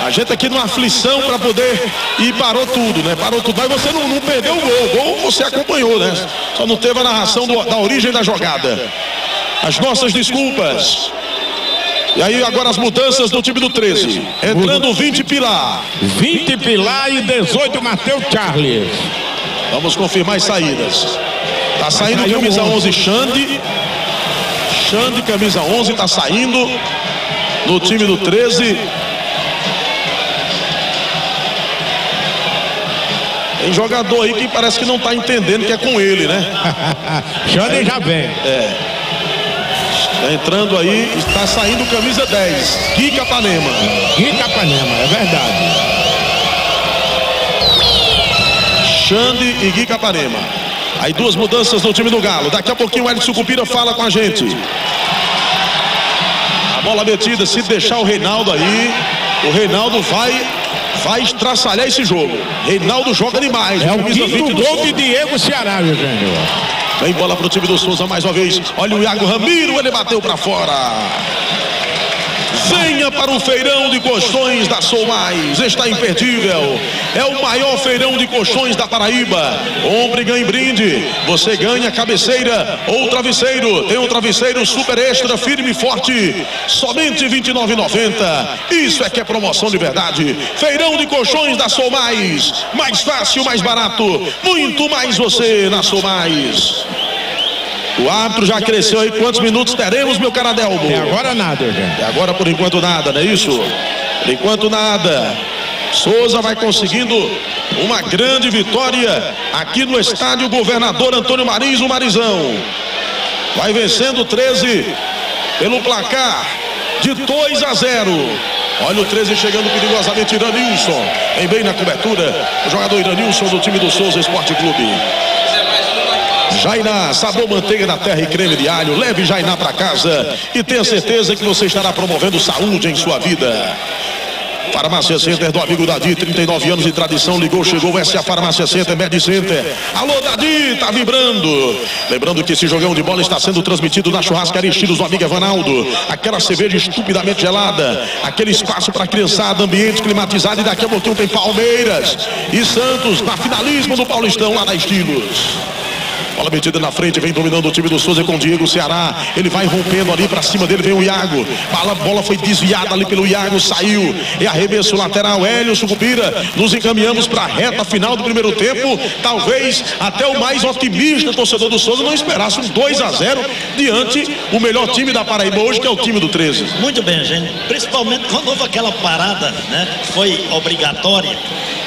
A gente aqui numa aflição para poder... E parou tudo, né? Parou tudo. Mas você não perdeu o gol. O gol você acompanhou, né? Só não teve a narração da origem da jogada. As nossas desculpas. E aí agora as mudanças do time do 13. Entrando 20 Pilar. 20 Pilar e 18 Matheus Charles. Vamos confirmar as saídas. Tá saindo camisa 11 Xande. Xande, camisa 11, tá saindo do time do 13. Tem jogador aí que parece que não tá entendendo que é com ele, né? Xande já vem. É. Tá entrando aí, está saindo camisa 10. Kika Panema. Kika Panema, é verdade. Xande e Gui Caparema. Aí duas mudanças no time do Galo. Daqui a pouquinho o Hélio Sucupira fala com a gente. A bola metida, se deixar o Reinaldo aí, o Reinaldo vai estraçalhar esse jogo. Reinaldo joga demais. É o quinto gol de Diego Ceará, Eugênio. Vem bola pro time do Souza mais uma vez. Olha o Iago Ramiro, ele bateu para fora. Venha para o feirão de colchões da Sou Mais, está imperdível. É o maior feirão de colchões da Paraíba. Compre e ganhe brinde. Você ganha cabeceira ou travesseiro. Tem um travesseiro super extra, firme e forte. Somente R$ 29,90. Isso é que é promoção de verdade. Feirão de colchões da Sou Mais. Mais fácil, mais barato. Muito mais você na Sou Mais. O árbitro já cresceu aí, quantos minutos teremos, meu cara Adelmo? Até agora nada, Eugênio. Até agora por enquanto nada, não é isso? Por enquanto nada. Souza vai conseguindo uma grande vitória aqui no estádio Governador Antônio Mariz, o Marizão. Vai vencendo o 13 pelo placar de 2-0. Olha o 13 chegando perigosamente, Iranilson. Vem bem na cobertura, o jogador Iranilson do time do Souza Esporte Clube. Jainá, sabor manteiga da terra e creme de alho. Leve Jainá para casa e tenha certeza que você estará promovendo saúde em sua vida. Farmácia Center do amigo Dadi, 39 anos de tradição, ligou, chegou, essa é a Farmácia Center, Med Center. Alô, Dadi, tá vibrando. Lembrando que esse jogão de bola está sendo transmitido na churrascaria Estilos do amigo Evanaldo. Aquela cerveja estupidamente gelada, aquele espaço para criançada, ambiente climatizado, e daqui a pouquinho tem Palmeiras e Santos na finalíssima do Paulistão lá na Estilos. Bola metida na frente, vem dominando o time do Souza com o Diego Ceará. Ele vai rompendo ali pra cima dele, vem o Iago. A bola foi desviada ali pelo Iago, saiu. E arremesso lateral, Hélio Sucupira. Nos encaminhamos pra reta final do primeiro tempo. Talvez até o mais otimista torcedor do Souza não esperasse um 2-0 diante o melhor time da Paraíba hoje, que é o time do 13. Muito bem, gente. Principalmente quando houve aquela parada, né? Que foi obrigatória.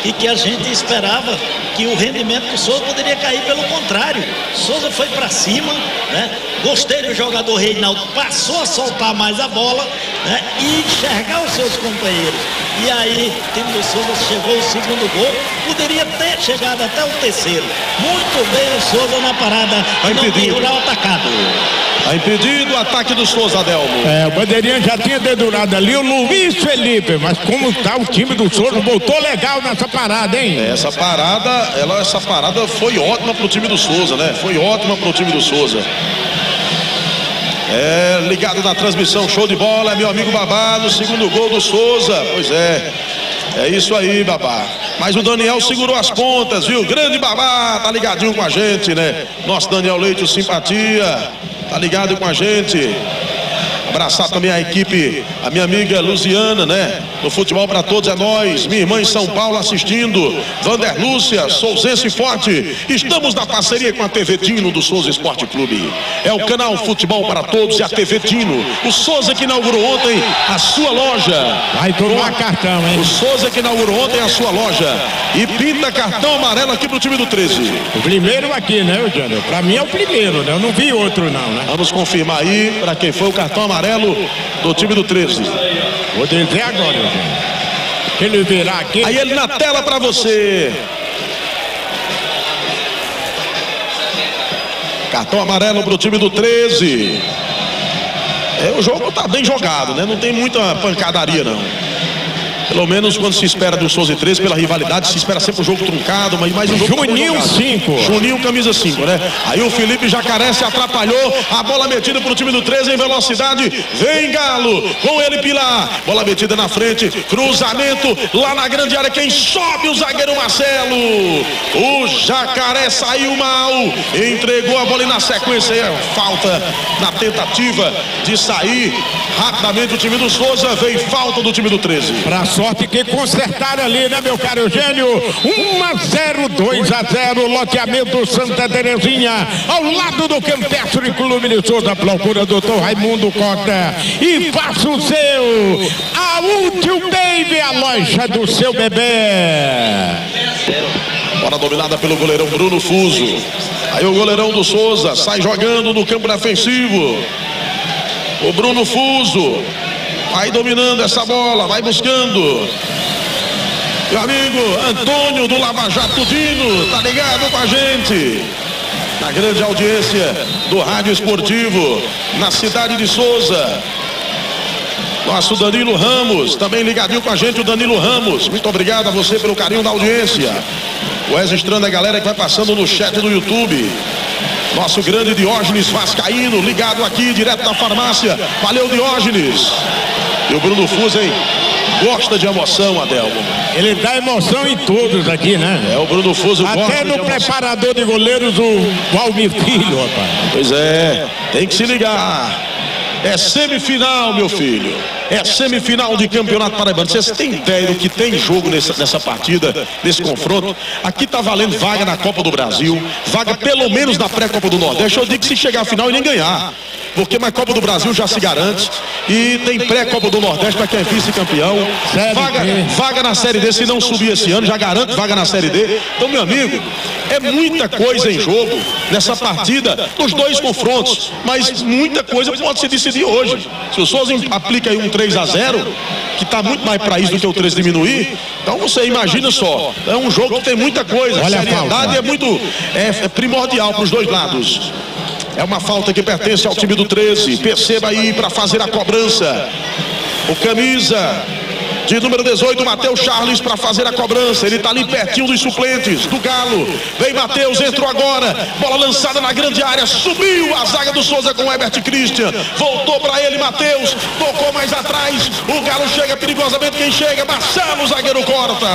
E que a gente esperava que o rendimento do Souza poderia cair, pelo contrário. Souza foi para cima, né? Gostei do jogador Reinaldo, passou a soltar mais a bola, né? E enxergar os seus companheiros. E aí, o time do Souza chegou o segundo gol, poderia ter chegado até o terceiro. Muito bem o Souza na parada, não pendurou o atacado. Está impedido o ataque do Souza, Adelmo. É, o Bandeirinha já tinha dedurado ali o Luiz Felipe, mas como está o time do Souza, voltou legal nessa parada, hein? Essa parada foi ótima pro time do Souza, né? Foi ótima pro time do Souza. É, ligado na transmissão, show de bola, meu amigo Babá, no segundo gol do Souza. Pois é. É isso aí, Babá. Mas o Daniel segurou as pontas, viu? Grande Babá, tá ligadinho com a gente, né? Nosso Daniel Leite, simpatia, tá ligado com a gente. Abraçar também a equipe, a minha amiga Luziana, né? No Futebol para Todos é nós. Minha irmã em São Paulo assistindo. Vander Lúcia, Souzense Forte. Estamos na parceria com a TV Dino do Souza Esporte Clube. É o canal Futebol para Todos e a TV Dino. O Souza que inaugurou ontem a sua loja. Vai tomar cartão, hein? O Souza que inaugurou ontem a sua loja. E pinta cartão amarelo aqui pro time do 13. O primeiro aqui, né, Eugênio? Pra mim é o primeiro, né? Eu não vi outro, não, né? Vamos confirmar aí pra quem foi o cartão amarelo do time do 13. Vou dizer agora, que ele virá aqui. Aí ele na tela pra você. Cartão amarelo pro time do 13. É, o jogo tá bem jogado, né? Não tem muita pancadaria, não. Pelo menos quando se espera do Souza e 13, pela rivalidade, se espera sempre um jogo truncado, mas mais um jogo. Juninho 5. Juninho camisa 5, né? Aí o Felipe Jacaré se atrapalhou, a bola metida pro time do 13 em velocidade, vem Galo, com ele Pilar, bola metida na frente, cruzamento, lá na grande área, quem sobe o zagueiro Marcelo, o Jacaré saiu mal, entregou a bola e na sequência, falta na tentativa de sair rapidamente o time do Souza, veio falta do time do 13. Pra sorte que consertaram ali, né, meu caro Eugênio? 1-0, 2-0, loteamento Santa Terezinha, ao lado do Campestre Clube de Souza, procura doutor Raimundo Costa e faça o seu, a Útil Baby, a loja do seu bebê. Bola dominada pelo goleirão Bruno Fuso. Aí o goleirão do Souza sai jogando no campo defensivo. O Bruno Fuso vai dominando essa bola, vai buscando. Meu amigo Antônio do Lava Jato Dino, tá ligado com a gente? Na grande audiência do Rádio Esportivo, na cidade de Souza. Nosso Danilo Ramos, também ligadinho com a gente, o Danilo Ramos. Muito obrigado a você pelo carinho da audiência. O registrando a galera que vai passando no chat do YouTube. Nosso grande Diógenes Vascaíno, ligado aqui, direto da farmácia. Valeu, Diógenes. E o Bruno Fuso, hein? Gosta de emoção, Adelmo. Ele dá emoção em todos aqui, né? É, o Bruno Fuso gosta. Até no preparador de goleiros, o Valmir Filho, rapaz. Pois é, tem que se ligar. É semifinal, meu filho. É semifinal de Campeonato Paraibano. Vocês têm ideia do que tem jogo nessa partida, nesse confronto? Aqui tá valendo vaga na Copa do Brasil, vaga pelo menos na pré-Copa do Nordeste. Eu digo que se chegar à final e nem ganhar, porque na Copa do Brasil já se garante. E tem pré-Copa do Nordeste para quem é vice-campeão. Vaga na Série D, se não subir esse ano, já garante vaga na Série D. Então, meu amigo, é muita coisa em jogo nessa partida, nos dois confrontos. Mas muita coisa pode se decidir hoje. Se o Souza aplica aí um 3-0, que está muito mais para isso do que o 3 diminuir, então você imagina só. É um jogo que tem muita coisa. Olha a seriedade é muito primordial para os dois lados. É uma falta que pertence ao time do 13. Perceba aí para fazer a cobrança. O camisa de número 18, Matheus Charles, para fazer a cobrança. Ele está ali pertinho dos suplentes do Galo. Vem Matheus, entrou agora. Bola lançada na grande área. Subiu a zaga do Souza com o Herbert Christian. Voltou para ele, Matheus. Tocou mais atrás. O Galo chega perigosamente. Quem chega? Marcelo, o zagueiro corta.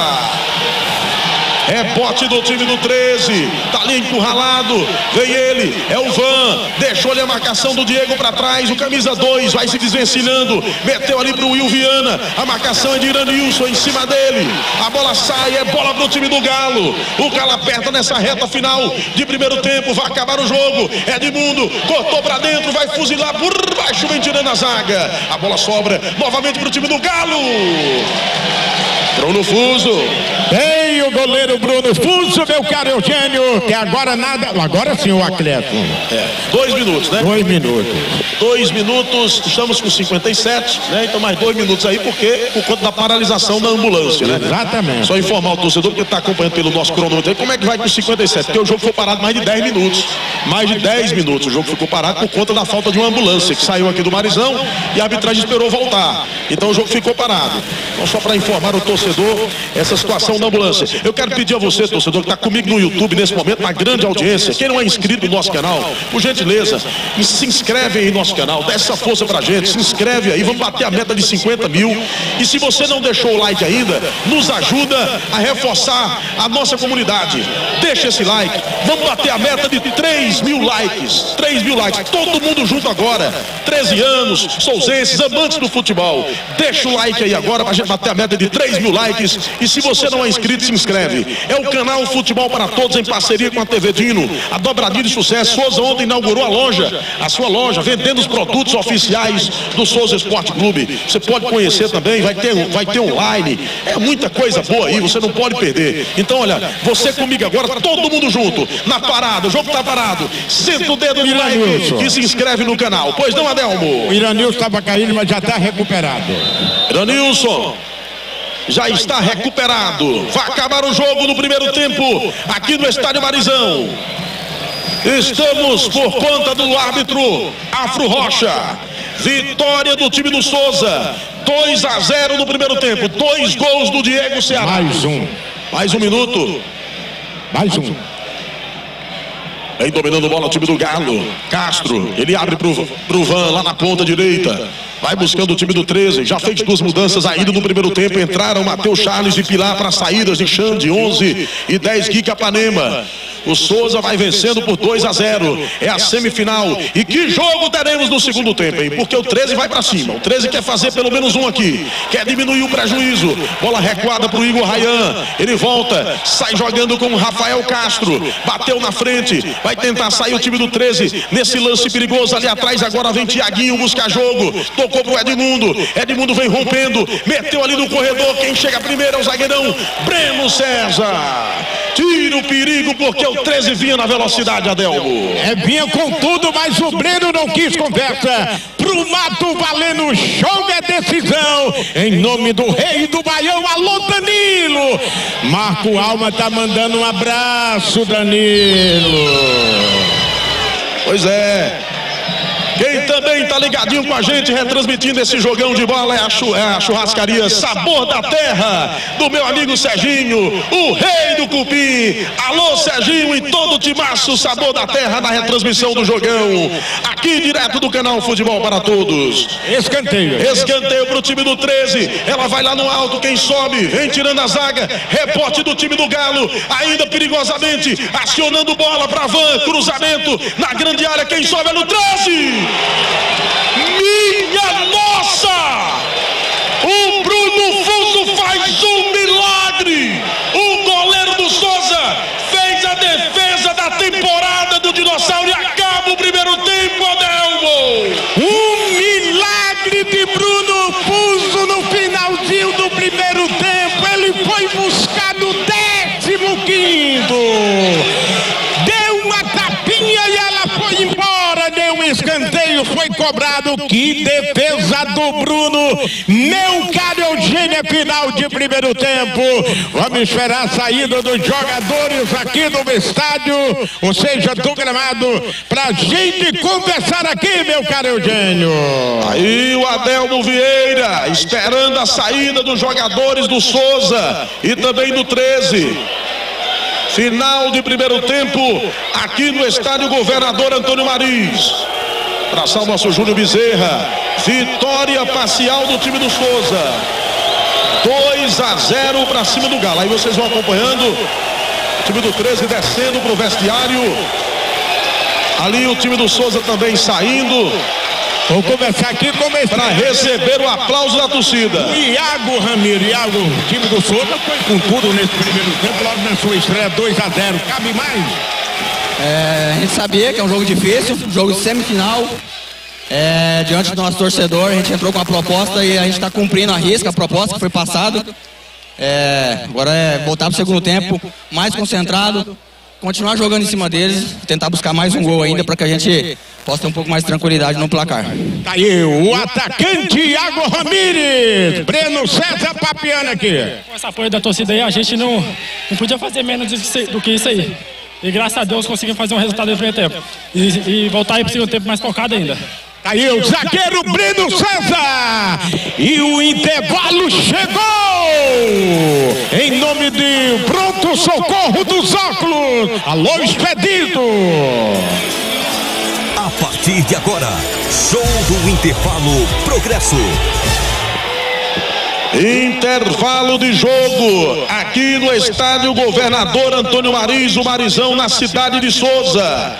É bote do time do 13, tá ali encurralado, vem ele, é o Van, deixou ali a marcação do Diego para trás, o camisa 2 vai se desvencilhando, meteu ali pro Will Viana, a marcação é de Iranilson em cima dele, a bola sai, é bola pro time do Galo, o Galo aperta nessa reta final de primeiro tempo, vai acabar o jogo, Edmundo cortou para dentro, vai fuzilar por baixo, vem tirando a zaga, a bola sobra novamente pro time do Galo. Bruno Fuso. Bem, o goleiro Bruno Fuso, meu caro Eugênio, que agora nada. Agora sim o Acleto. É, 2 minutos, né? 2 minutos. 2 minutos, estamos com 57, né? Então mais 2 minutos aí, porque por conta da paralisação da ambulância, né? Exatamente. Só informar o torcedor, porque está acompanhando pelo nosso cronômetro aí, como é que vai com 57? Porque o jogo foi parado mais de 10 minutos. Mais de 10 minutos o jogo ficou parado por conta da falta de uma ambulância que saiu aqui do Marizão e a arbitragem esperou voltar. Então o jogo ficou parado. Então só para informar o torcedor essa situação da ambulância. Eu quero pedir a você, torcedor, que está comigo no YouTube nesse momento, na grande audiência, quem não é inscrito no nosso canal, por gentileza, se inscreve aí no nosso canal, dá essa força pra gente, se inscreve aí, vamos bater a meta de 50 mil, e se você não deixou o like ainda, nos ajuda a reforçar a nossa comunidade, deixa esse like, vamos bater a meta de 3 mil likes, todo mundo junto agora, 13 anos, souzenses, amantes do futebol, deixa o like aí agora pra gente bater a meta de 3 mil likes, e se você não é inscrito, se inscreve. É o canal Futebol para Todos em parceria com a TV Dino, a dobradinha de sucesso. Souza ontem inaugurou a sua loja, vendendo os produtos oficiais do Souza Esporte Clube. Você pode conhecer também, vai ter online, é muita coisa boa aí, você não pode perder. Então olha, você comigo agora, todo mundo junto, na parada, o jogo tá parado, senta o dedo no like e se inscreve no canal. Pois não, Adelmo? O Iranilson estava caindo, mas já está recuperado. Iranilson já está recuperado. Vai acabar o jogo no primeiro tempo aqui no Estádio Marizão. Estamos por conta do árbitro Afro Rocha. Vitória do time do Souza 2-0 no primeiro tempo. 2 gols do Diego Ceará. Mais um minuto. Vem dominando a bola o time do Galo. Castro, ele abre pro Van lá na ponta direita. Vai buscando o time do 13. Já fez 2 mudanças ainda no primeiro tempo. Entraram Matheus Charles e Pilar para saídas de Xande, 11 e 10 Kika Panema. O Souza vai vencendo por 2-0. É a semifinal. E que jogo teremos no segundo tempo, hein? Porque o 13 vai para cima. O 13 quer fazer pelo menos um aqui. Quer diminuir o prejuízo. Bola recuada pro Igor Rayan. Ele volta. Sai jogando com o Rafael Castro. Bateu na frente. Vai tentar sair o time do 13. Nesse lance perigoso ali atrás. Agora vem Thiaguinho buscar jogo. Tocou pro Edmundo. Edmundo vem rompendo. Meteu ali no corredor. Quem chega primeiro é o zagueirão Breno César. Tira o perigo porque o 13 vinha na velocidade, Adelmo. Vinha com tudo, mas o Breno não quis conversa. Pro mato valendo, jogo é decisão. Em nome do rei do Baião, alô Danilo. Marco Alma tá mandando um abraço, Danilo. Pois é. Quem também tá ligadinho com a gente, retransmitindo esse jogão de bola, é a churrascaria Sabor da Terra, do meu amigo Serginho, o rei do cupim. Alô, Serginho e todo o timaço Sabor da Terra na retransmissão do jogão, aqui direto do canal Futebol para Todos. Escanteio pro time do 13, ela vai lá no alto, quem sobe, vem tirando a zaga, rebote do time do Galo, ainda perigosamente, acionando bola pra Van, cruzamento, na grande área, quem sobe é no 13! Minha nossa! O Bruno Fuso faz um milagre! O goleiro do Souza fez a defesa da temporada do Dinossauro e acaba o primeiro tempo, Adelmo! Um milagre de Bruno Fuso no finalzinho do primeiro tempo! Ele foi buscar no 15º! Escanteio foi cobrado, que defesa do Bruno, meu caro Eugênio, final de primeiro tempo. Vamos esperar a saída dos jogadores aqui do estádio, ou seja, do gramado, pra gente conversar aqui, meu caro Eugênio. Aí o Adelmo Vieira, esperando a saída dos jogadores do Souza e também do 13. Final de primeiro tempo, aqui no estádio Governador Antônio Mariz. Traçar o nosso Júnior Bezerra. Vitória parcial do time do Souza. 2-0 para cima do Galo. Aí vocês vão acompanhando. O time do 13 descendo para o vestiário. Ali o time do Souza também saindo. Vou começar aqui para receber o aplauso da torcida. O Iago Ramiro, Iago, o time do Souza foi com tudo nesse primeiro tempo, logo na sua estreia, 2-0. Cabe mais? A gente sabia que é um jogo difícil, um jogo de semifinal. Diante do nosso torcedor, a gente entrou com a proposta e a gente está cumprindo a risca, a proposta que foi passada. Agora é voltar para o segundo tempo, mais concentrado. Continuar jogando em cima deles, tentar buscar mais um gol ainda para que a gente possa ter um pouco mais de tranquilidade no placar. Tá aí o atacante Iago Ramírez, Breno César papiando aqui. Com essa apoio da torcida aí, a gente não podia fazer menos do que isso aí. E graças a Deus conseguimos fazer um resultado no primeiro tempo. E voltar aí pro segundo tempo mais focado ainda. Aí o zagueiro Breno César. E o intervalo chegou. Em nome de Pronto Socorro dos Óculos. Alô, expedido. A partir de agora, show do intervalo Progresso. Intervalo de jogo aqui no estádio Governador Antônio Mariz, o Marizão, na cidade de Souza.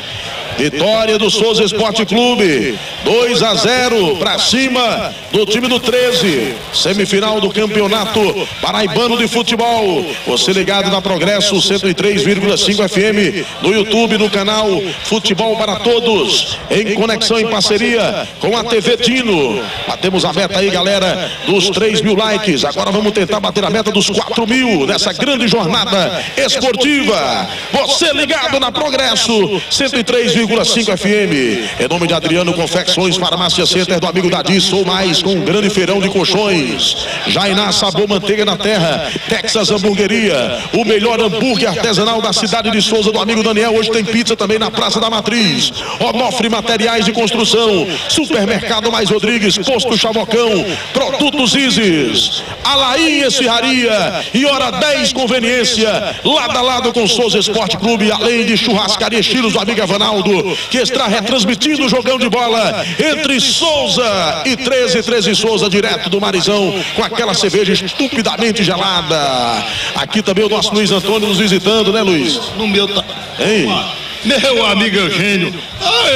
Vitória do Souza Esporte Clube, 2-0 para cima do time do 13. Semifinal do Campeonato Paraibano de Futebol. Você ligado na Progresso 103,5 FM, no YouTube, no canal Futebol para Todos, em conexão, em parceria com a TV Dino. Batemos a meta aí, galera, dos 3.000 likes. Agora vamos tentar bater a meta dos 4.000 nessa grande jornada esportiva. Você ligado na Progresso 103,5 100,5 FM. Em nome de Adriano Confecções, Farmácia Center, do amigo Dadi, sou mais com um grande feirão de colchões. Jainá, sabor manteiga na terra. Texas Hamburgueria, o melhor hambúrguer artesanal da cidade de Souza, do amigo Daniel. Hoje tem pizza também na Praça da Matriz. Onofre Materiais de Construção, Supermercado Mais Rodrigues, Posto Chavocão, Produtos Isis, Alain Esfirraria e Hora 10 Conveniência, lado a lado com Souza Esporte Clube, além de Churrascaria Estilos, do amigo Evanaldo, que está retransmitindo o jogão de bola entre Souza e 13, 13 Souza, direto do Marizão, com aquela cerveja estupidamente gelada. Aqui também o nosso Luiz Antônio nos visitando, né, Luiz? No meu... Hein? Meu amigo Eugênio,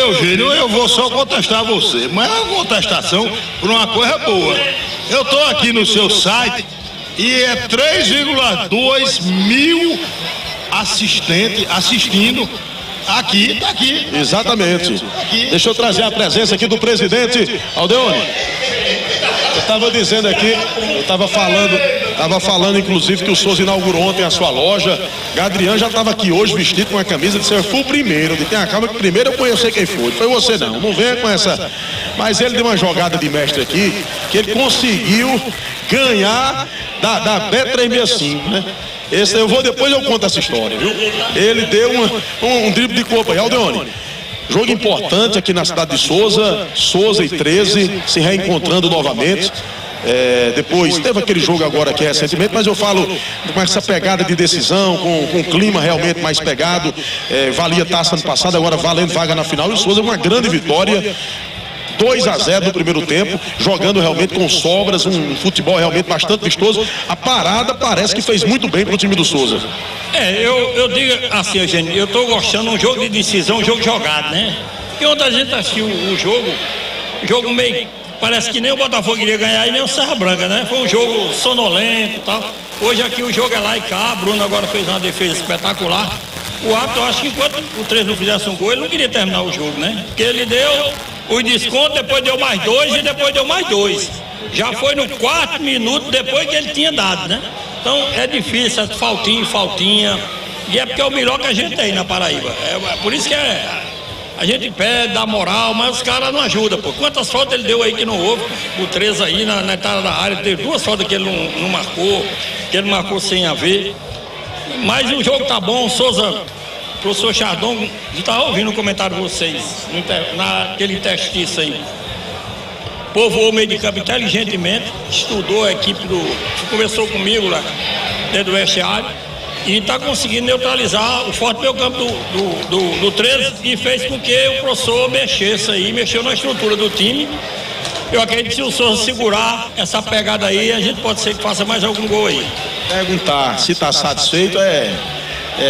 Eugênio, eu vou só contestar você, mas é uma contestação por uma coisa boa. Eu tô aqui no seu site e é 3,2 mil assistentes assistindo. Aqui, tá aqui. Exatamente. Deixa eu trazer a presença aqui do presidente Aldeone. Eu estava dizendo aqui, eu estava falando inclusive que o Souza inaugurou ontem a sua loja. Gadrian já estava aqui hoje vestido com a camisa de ser foi o primeiro. De tenha calma que primeiro eu conheci quem foi. Foi você não. Não venha com essa. Mas ele deu uma jogada de mestre aqui que ele conseguiu ganhar da B365, né? Esse eu vou, depois eu conto essa história, viu? Ele deu um drible de corpo aí, Aldeone. Jogo importante aqui na cidade de Souza, Souza e 13 se reencontrando novamente. Depois teve aquele jogo agora aqui recentemente, mas eu falo com essa pegada de decisão, com um clima realmente mais pegado. Valia taça ano passado, agora valendo vaga na final. E o Souza, uma grande vitória. 2-0 no primeiro tempo, jogando realmente com sobras, um futebol realmente bastante vistoso. A parada parece que fez muito bem para o time do Souza. Eu digo assim, Eugênio, eu estou gostando de um jogo de decisão, um jogo jogado, né? E onde a gente assistiu o jogo meio, parece que nem o Botafogo iria ganhar e nem o Serra Branca, né? Foi um jogo sonolento e tal. Hoje aqui o jogo é lá e cá, Bruno agora fez uma defesa espetacular. O árbitro, eu acho que enquanto o 3 não fizesse um gol, ele não queria terminar o jogo, né? Porque ele deu o desconto, depois deu mais 2 e depois deu mais 2. Já foi no 4 minutos depois que ele tinha dado, né? Então é difícil, faltinha. E é porque é o melhor que a gente tem na Paraíba. É por isso que a gente pede, dá moral, mas os caras não ajudam, pô. Quantas faltas ele deu aí que não houve? O 3 aí na entrada da área, teve 2 faltas que ele não marcou, sem haver. Mas o jogo tá bom, Souza. Professor Chardon, estava ouvindo o comentário de vocês, naquele interstício aí. Povoou o meio de campo inteligentemente, estudou a equipe conversou comigo lá dentro do vestiário e está conseguindo neutralizar o forte meio campo do 13 e fez com que o professor mexesse aí, mexeu na estrutura do time. Eu acredito que se o Souza segurar essa pegada aí, a gente pode ser que faça mais algum gol aí. Perguntar se está satisfeito é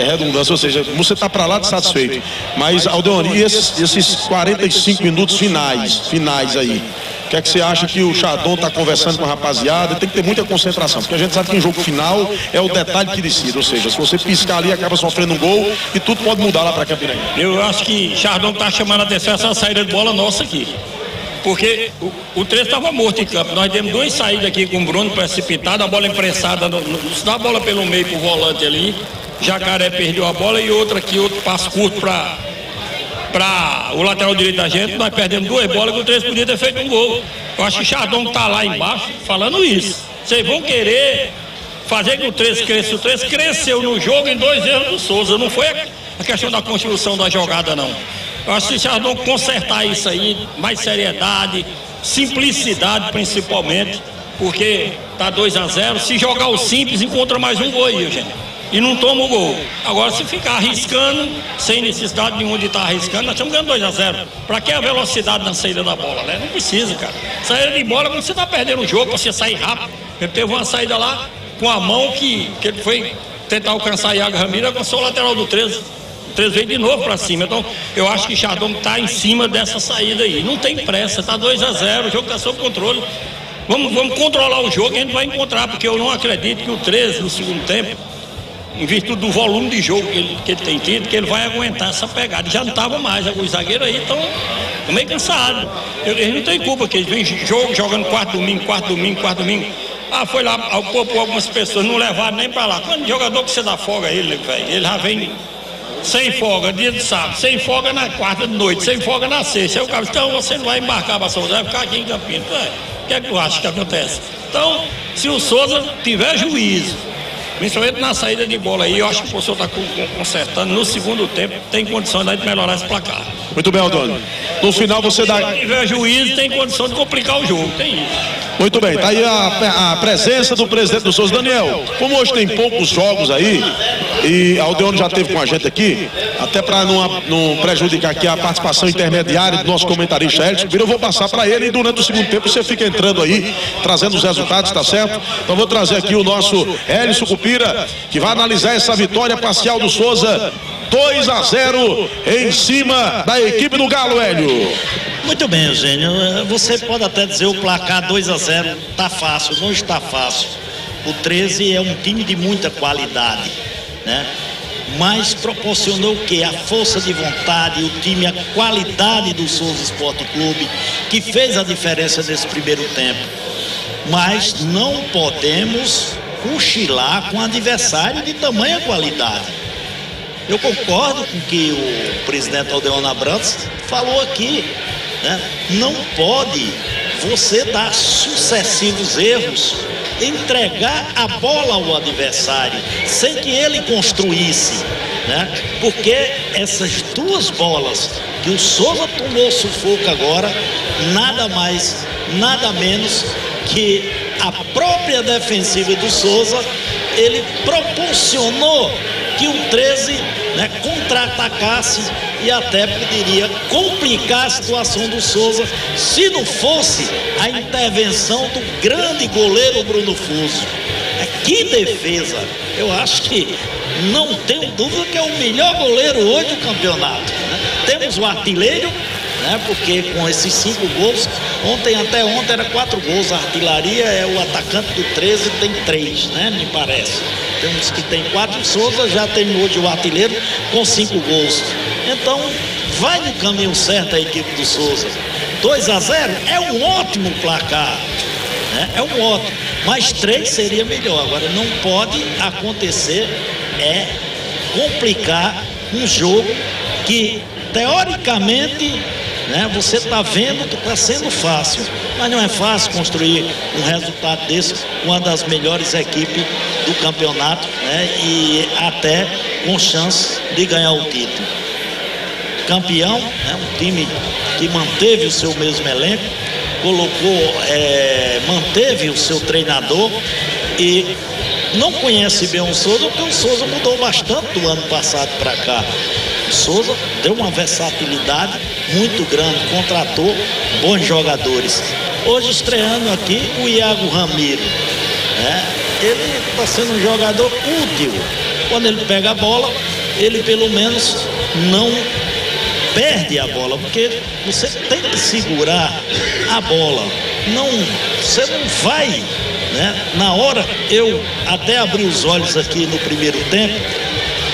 redundância, ou seja, você está para lá de satisfeito. Mas, Aldeone, e esses 45 minutos finais aí? O que é que você acha que o Chardon está conversando com a rapaziada? Tem que ter muita concentração, porque a gente sabe que em jogo final é o detalhe que decide. Ou seja, se você piscar ali, acaba sofrendo um gol e tudo pode mudar lá para Campina Grande. Eu acho que Chardon está chamando a atenção essa saída de bola nossa aqui. Porque o 3 estava morto em campo. Nós demos 2 saídas aqui com o Bruno precipitado, a bola imprensada, dá a bola pelo meio pro volante ali. Jacaré perdeu a bola e outra aqui, outro passo curto para o lateral direito da gente. Nós perdemos 2 bolas que o 3 podia ter feito um gol. Eu acho que o Chardon está lá embaixo falando isso. Vocês vão querer fazer que o 3 cresça. O 3 cresceu no jogo em 2 erros do Souza. Não foi a questão da construção da jogada, não. Eu acho que o Chardon consertar isso aí, mais seriedade, simplicidade principalmente, porque tá 2-0. Se jogar o simples, encontra mais um gol aí, gente. E não toma o gol. Agora, se ficar arriscando, sem necessidade nenhuma de estar arriscando, nós estamos ganhando 2-0. Para que a velocidade na saída da bola, né? Não precisa, cara. Saída de bola, quando você está perdendo o jogo, você sai rápido. Ele teve uma saída lá com a mão que ele foi tentar alcançar Iago Ramiro, alcançou o lateral do 13. O 13 veio de novo para cima. Então, eu acho que o Chardon está em cima dessa saída aí. Não tem pressa, está 2-0, o jogo está sob controle. Vamos controlar o jogo e a gente vai encontrar, porque eu não acredito que o 13, no segundo tempo, em virtude do volume de jogo que ele tem tido, que ele vai aguentar essa pegada. Já não estava mais, alguns zagueiros aí estão meio cansados. Eles não têm culpa, que eles vêm jogando quarto domingo. Ah, foi lá, poupou algumas pessoas, não levaram nem para lá. Quando o jogador que você dá folga a ele, velho, ele já vem sem folga, dia de sábado, sem folga na quarta de noite, sem folga na sexta. Aí o cara disse, então você não vai embarcar para São José, vai ficar aqui em Campinas. O que é que tu acha que acontece? Então, se o Souza tiver juízo, principalmente na saída de bola aí, eu acho que o professor está consertando no segundo tempo, tem condição de melhorar esse placar. Muito bem, Aldônio. No final você dá... Se tiver juízo, tem condição de complicar o jogo, tem isso. Muito bem, tá aí a presença do presidente do Souza. Daniel, como hoje tem poucos jogos aí, e Aldeone já esteve com a gente aqui, até para não prejudicar aqui a participação intermediária do nosso comentarista Hélio Sucupira, eu vou passar para ele e durante o segundo tempo você fica entrando aí, trazendo os resultados, tá certo? Então vou trazer aqui o nosso Hélio Sucupira, que vai analisar essa vitória parcial do Souza, 2-0 em cima da equipe do Galo, Hélio. Muito bem, Eugênio, você pode até dizer o placar 2-0 está fácil, não está fácil. O 13 é um time de muita qualidade, né? Mas proporcionou o quê? A força de vontade, o time, a qualidade do Souza Esporte Clube, que fez a diferença nesse primeiro tempo. Mas não podemos cochilar com um adversário de tamanha qualidade. Eu concordo com o que o presidente Aldeon Abrantes falou aqui, né? Não pode você dar sucessivos erros, entregar a bola ao adversário sem que ele construísse, né? Porque essas duas bolas que o Souza tomou sufoco agora, nada mais, nada menos que a própria defensiva do Souza, ele proporcionou que o 13, né, contra-atacasse e até poderia complicar a situação do Souza se não fosse a intervenção do grande goleiro Bruno Fuso. Que defesa! Eu acho que não tenho dúvida que é o melhor goleiro hoje do campeonato, né? Temos o artilheiro, né, porque com esses 5 gols, até ontem era 4 gols, a artilharia é o atacante do 13, tem 3, né, me parece. Temos que tem 4, Souza já tem hoje o artilheiro com 5 gols. Então, vai no caminho certo a equipe do Souza. 2-0 é um ótimo placar, né? É um ótimo, mas 3 seria melhor. Agora, não pode acontecer é complicar um jogo que, teoricamente, né, você está vendo que está sendo fácil, mas não é fácil construir um resultado desse com uma das melhores equipes do campeonato, né, e até com chance de ganhar o título. Campeão, né, um time que manteve o seu mesmo elenco, manteve o seu treinador e não conhece bem o Souza, porque o Souza mudou bastante do ano passado para cá. O Souza deu uma versatilidade muito grande, contratou bons jogadores. Hoje estreando aqui o Iago Ramiro, né? Ele está sendo um jogador útil. Quando ele pega a bola, ele pelo menos não perde a bola, porque você tem que segurar a bola. Não, você não vai, né? Na hora, eu até abri os olhos aqui no primeiro tempo,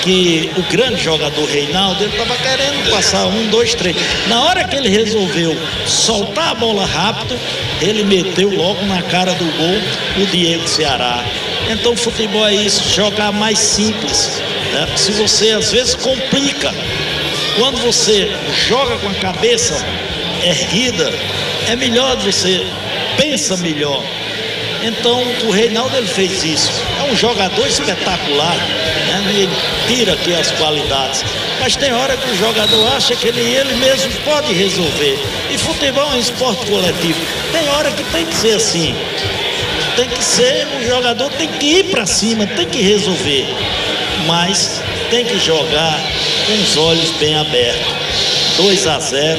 que o grande jogador Reinaldo, ele estava querendo passar 1, 2, 3. Na hora que ele resolveu soltar a bola rápido, ele meteu logo na cara do gol o Diego Ceará. Então o futebol é isso, jogar mais simples, né? Se você às vezes complica, quando você joga com a cabeça erguida, é melhor, você pensa melhor. Então o Reinaldo, ele fez isso. É um jogador espetacular, né? Ele tira aqui as qualidades, mas tem hora que o jogador acha que ele mesmo pode resolver. E futebol é um esporte coletivo. Tem hora que tem que ser assim. Tem que ser, o jogador tem que ir para cima, tem que resolver, mas tem que jogar com os olhos bem abertos. 2-0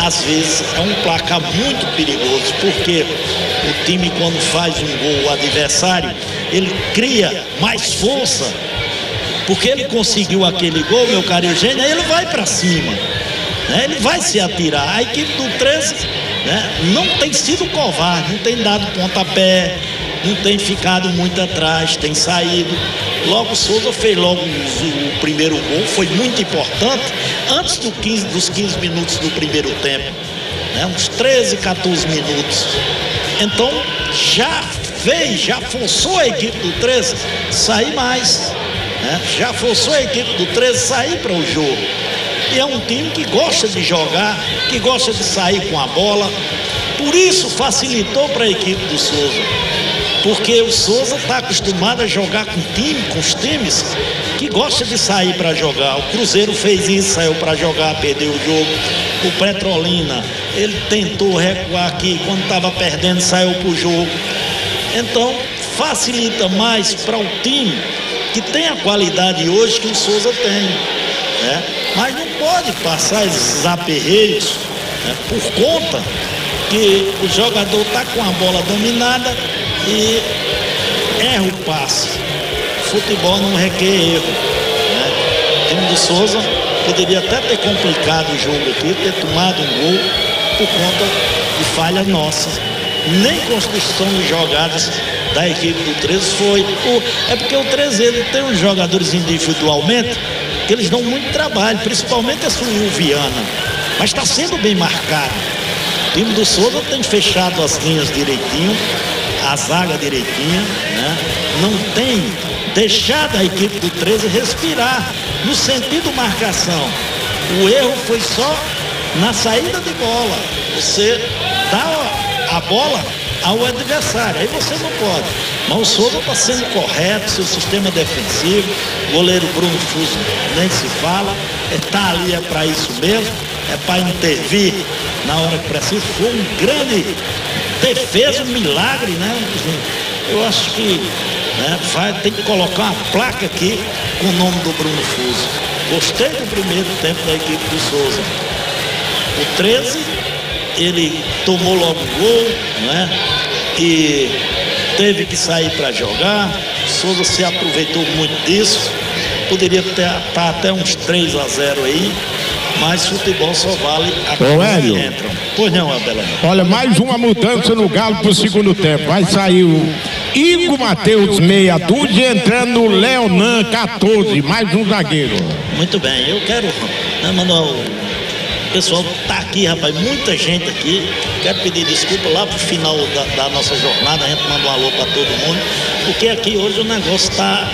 às vezes é um placar muito perigoso, porque o time, quando faz um gol, o adversário, ele cria mais força, porque ele conseguiu aquele gol, meu caro Eugênio, aí ele vai para cima, né? Ele vai se atirar. A equipe do 13, né, não tem sido covarde, não tem dado pontapé, não tem ficado muito atrás, tem saído. Logo o Souza fez logo o primeiro gol, foi muito importante, antes dos 15 minutos do primeiro tempo, né? Uns 13, 14 minutos. Então já forçou a equipe do 13 sair mais, né? Já forçou a equipe do 13 sair para o jogo. E é um time que gosta de jogar, que gosta de sair com a bola. Por isso facilitou para a equipe do Souza. Porque o Souza está acostumado a jogar com time, com os times que gosta de sair para jogar. O Cruzeiro fez isso, saiu para jogar, perdeu o jogo. O Petrolina, ele tentou recuar aqui, quando estava perdendo, saiu para o jogo. Então, facilita mais para um time que tem a qualidade hoje que o Souza tem, né? Mas não pode passar esses aperreios, né? Por conta que o jogador está com a bola dominada e erra o passe. Futebol não requer erro, né? O time do Souza poderia até ter complicado o jogo aqui, ter tomado um gol por conta de falha nossa. Nem construção de jogadas da equipe do 13 foi. É porque o 13 ele tem uns jogadores individualmente que eles dão muito trabalho, principalmente esse Will Viana. Mas está sendo bem marcado. O time do Souza tem fechado as linhas direitinho, a zaga direitinha, né? Não tem deixado a equipe do 13 respirar no sentido marcação. O erro foi só na saída de bola. Você dá a bola ao adversário, aí você não pode. Mas o Souza está sendo correto, seu sistema defensivo, goleiro Bruno Fuso nem se fala, está ali é para isso mesmo, é para intervir na hora que precisa. Foi um grande defesa, um milagre, né? Eu acho que, né, tem que colocar uma placa aqui com o nome do Bruno Fuso. Gostei do primeiro tempo da equipe do Souza. O 13, ele tomou logo o gol, né? E teve que sair para jogar. O Souza se aproveitou muito disso. Poderia estar até uns 3-0 aí, mas futebol só vale a quem entram. Pois não, Adelano. Olha, mais uma mudança no Galo para o segundo tempo. Vai sair o Igor Matheus, meia dúzia, entrando o Leonan, 14, mais um zagueiro. Muito bem, eu quero, né, Manuel? O pessoal tá aqui, rapaz, muita gente aqui. Quero pedir desculpa lá pro final da nossa jornada. A gente manda um alô para todo mundo, porque aqui hoje o negócio tá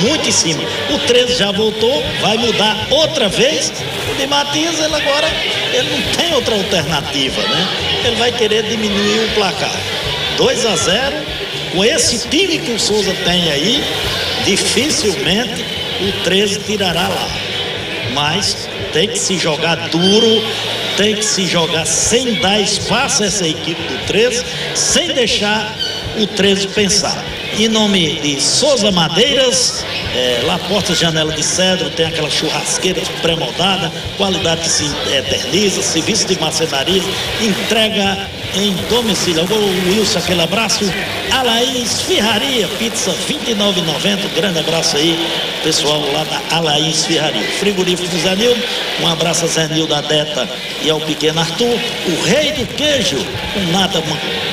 muito em cima. O 13 já voltou, vai mudar outra vez. O de Matias, ele agora, ele não tem outra alternativa, né? Ele vai querer diminuir o placar. 2-0, com esse time que o Souza tem aí, dificilmente o 13 tirará lá. Mas tem que se jogar duro, tem que se jogar sem dar espaço a essa equipe do 13, sem deixar o 13 pensar. Em nome de Souza Madeiras, lá porta janela de cedro, tem aquela churrasqueira pré-moldada, qualidade que se eterniza, serviço de marcenaria, entrega em domicílio. O Wilson, aquele abraço. Alaís Ferraria, pizza R$29,90, grande abraço aí, pessoal lá da Alaís Ferraria. Frigorífico do Zé Nildo, um abraço a Zé Nildo, a Deta e ao pequeno Arthur. O rei do queijo, com nata,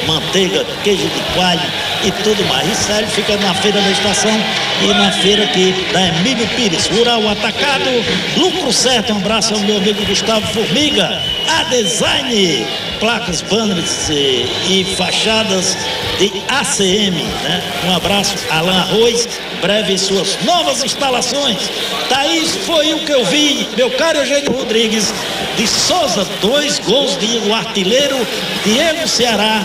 manteiga, queijo de coalho e tudo mais. E Sérgio fica na feira da estação e na feira aqui da Emílio Pires. Rural Atacado, lucro certo, um abraço ao meu amigo Gustavo Formiga. A Design, placas, banners e fachadas de ACM, né? Um abraço, Alan Arroz, breve em suas novas instalações. Thaís, foi o que eu vi, meu caro Eugênio Rodrigues, de Souza, 2 gols de um artilheiro, Diego Ceará,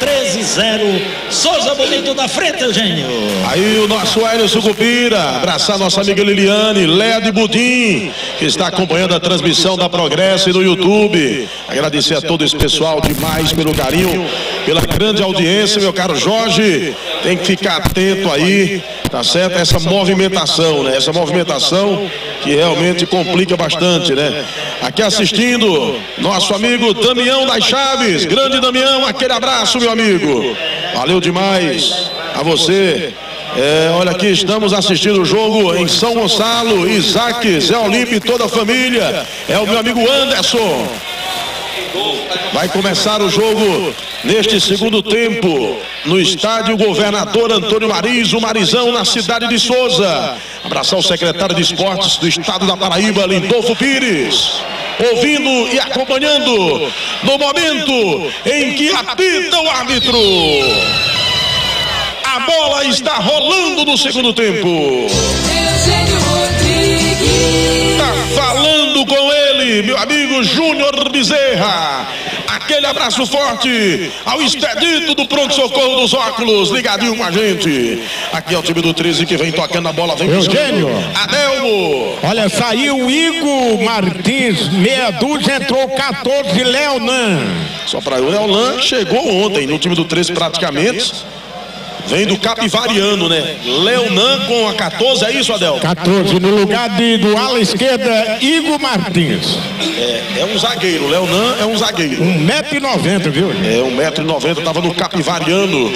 13-0, Souza Bonito na frente, Eugênio. Aí o nosso Hélio Sucupira, abraçar nossa amiga Liliane, Léa de Budim, que está acompanhando a transmissão da Progresso e no YouTube. Agradecer a todo esse pessoal demais pelo carinho, pela grande audiência, meu caro Jorge. Tem que ficar atento aí, tá certo? Essa movimentação, né? Essa movimentação que realmente complica bastante, né? Aqui assistindo, nosso amigo Damião das Chaves. Grande Damião, aquele abraço, meu amigo. Valeu demais a você. Olha aqui, estamos assistindo o jogo em São Gonçalo. Isaac, Zé Olímpio e toda a família. É o meu amigo Anderson. Vai começar o jogo neste segundo tempo no estádio Governador Antônio Mariz, o Marizão, na cidade de Souza. Abraçar o secretário de esportes do estado da Paraíba, Lindolfo Pires, ouvindo e acompanhando no momento em que apita o árbitro. A bola está rolando no segundo tempo. Eugênio Rodrigues. Tá falando com ele, meu amigo Júnior Bezerra. Aquele abraço forte ao expedito do pronto-socorro dos óculos, ligadinho com a gente. Aqui é o time do 13 que vem tocando a bola. Vem Eugênio. Adelmo. Olha, saiu o Igor Martins, meia dúzia, entrou 14, Leonan. Só para o Leonan, chegou ontem no time do 13 praticamente. Vem do capivariano, né? Leonan com a 14, é isso, Adel? 14, no lugar do ala esquerda, Igor Martins. É um zagueiro, Leonan é um zagueiro. 1,90 m, viu? É, 1,90 m, tava no capivariano.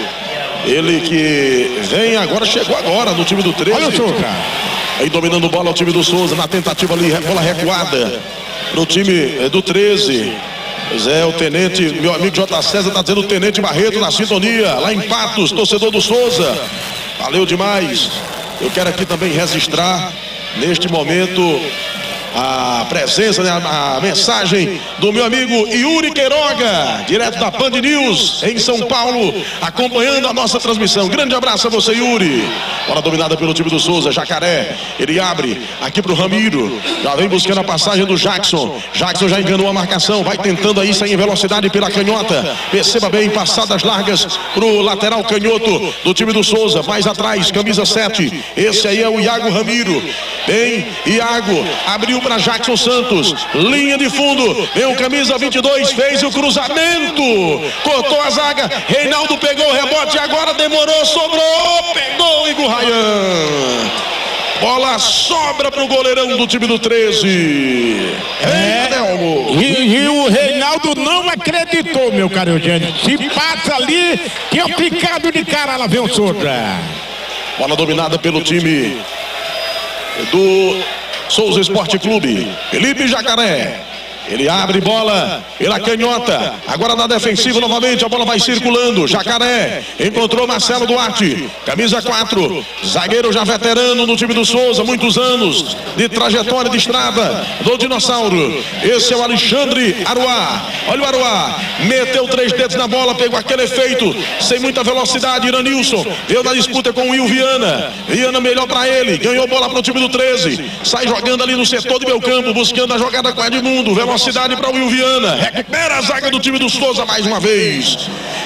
Ele que vem agora, chegou agora no time do 13. Olha o show, cara. Aí dominando bola o time do Souza, na tentativa ali, bola recuada no time do 13. Pois é, o tenente, meu amigo J. César tá dizendo o tenente Barreto na sintonia, lá em Patos, torcedor do Souza. Valeu demais. Eu quero aqui também registrar, neste momento, a presença, né, a mensagem do meu amigo Yuri Queiroga, direto da Band News, em São Paulo, acompanhando a nossa transmissão. Grande abraço a você, Yuri. Bola dominada pelo time do Souza, Jacaré, ele abre aqui pro Ramiro, já vem buscando a passagem do Jackson. Jackson já enganou a marcação, vai tentando aí sair em velocidade pela canhota, perceba bem, passadas largas pro lateral canhoto do time do Souza, mais atrás, camisa 7, esse aí é o Iago Ramiro. Bem, Iago, abriu para Jackson Santos, linha de fundo, veio camisa 22, fez o cruzamento, cortou a zaga, Reinaldo pegou o rebote, agora demorou, sobrou, pegou o Igor Rayan. Bola sobra pro goleirão do time do 13. E o Reinaldo não acreditou, meu caro Eugênio. Se passa ali, que é o picado de cara, lá vem o Souza. Bola dominada pelo time do Souza Esporte Clube, Felipe Jacaré, ele abre bola pela canhota, agora na defensiva novamente, a bola vai circulando, Jacaré, encontrou Marcelo Duarte, camisa 4, zagueiro já veterano no time do Souza, muitos anos de trajetória de estrada do Dinossauro, esse é o Alexandre Aruá, olha o Aruá, meteu 3 dedos na bola, pegou aquele efeito, sem muita velocidade, Iranilson, veio na disputa com o Will Viana, Viana melhor para ele, ganhou bola para o time do 13, sai jogando ali no setor do meio campo, buscando a jogada com o Edmundo, velocidade para o Will Viana, recupera a zaga do time do Souza mais uma vez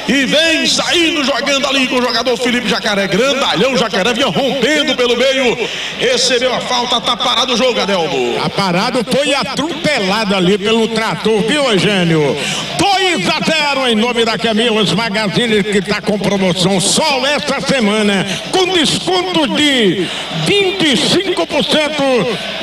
e vem saindo jogando ali com o jogador Felipe Jacaré, grandalhão Jacaré, vinha rompendo pelo meio, recebeu a falta, tá parado o jogo, Adelmo. Tá parado, foi atropelado ali pelo trator, viu, Eugênio? 2-0 em nome da Camilos Magazine, que tá com promoção só esta semana, com desconto de 25%,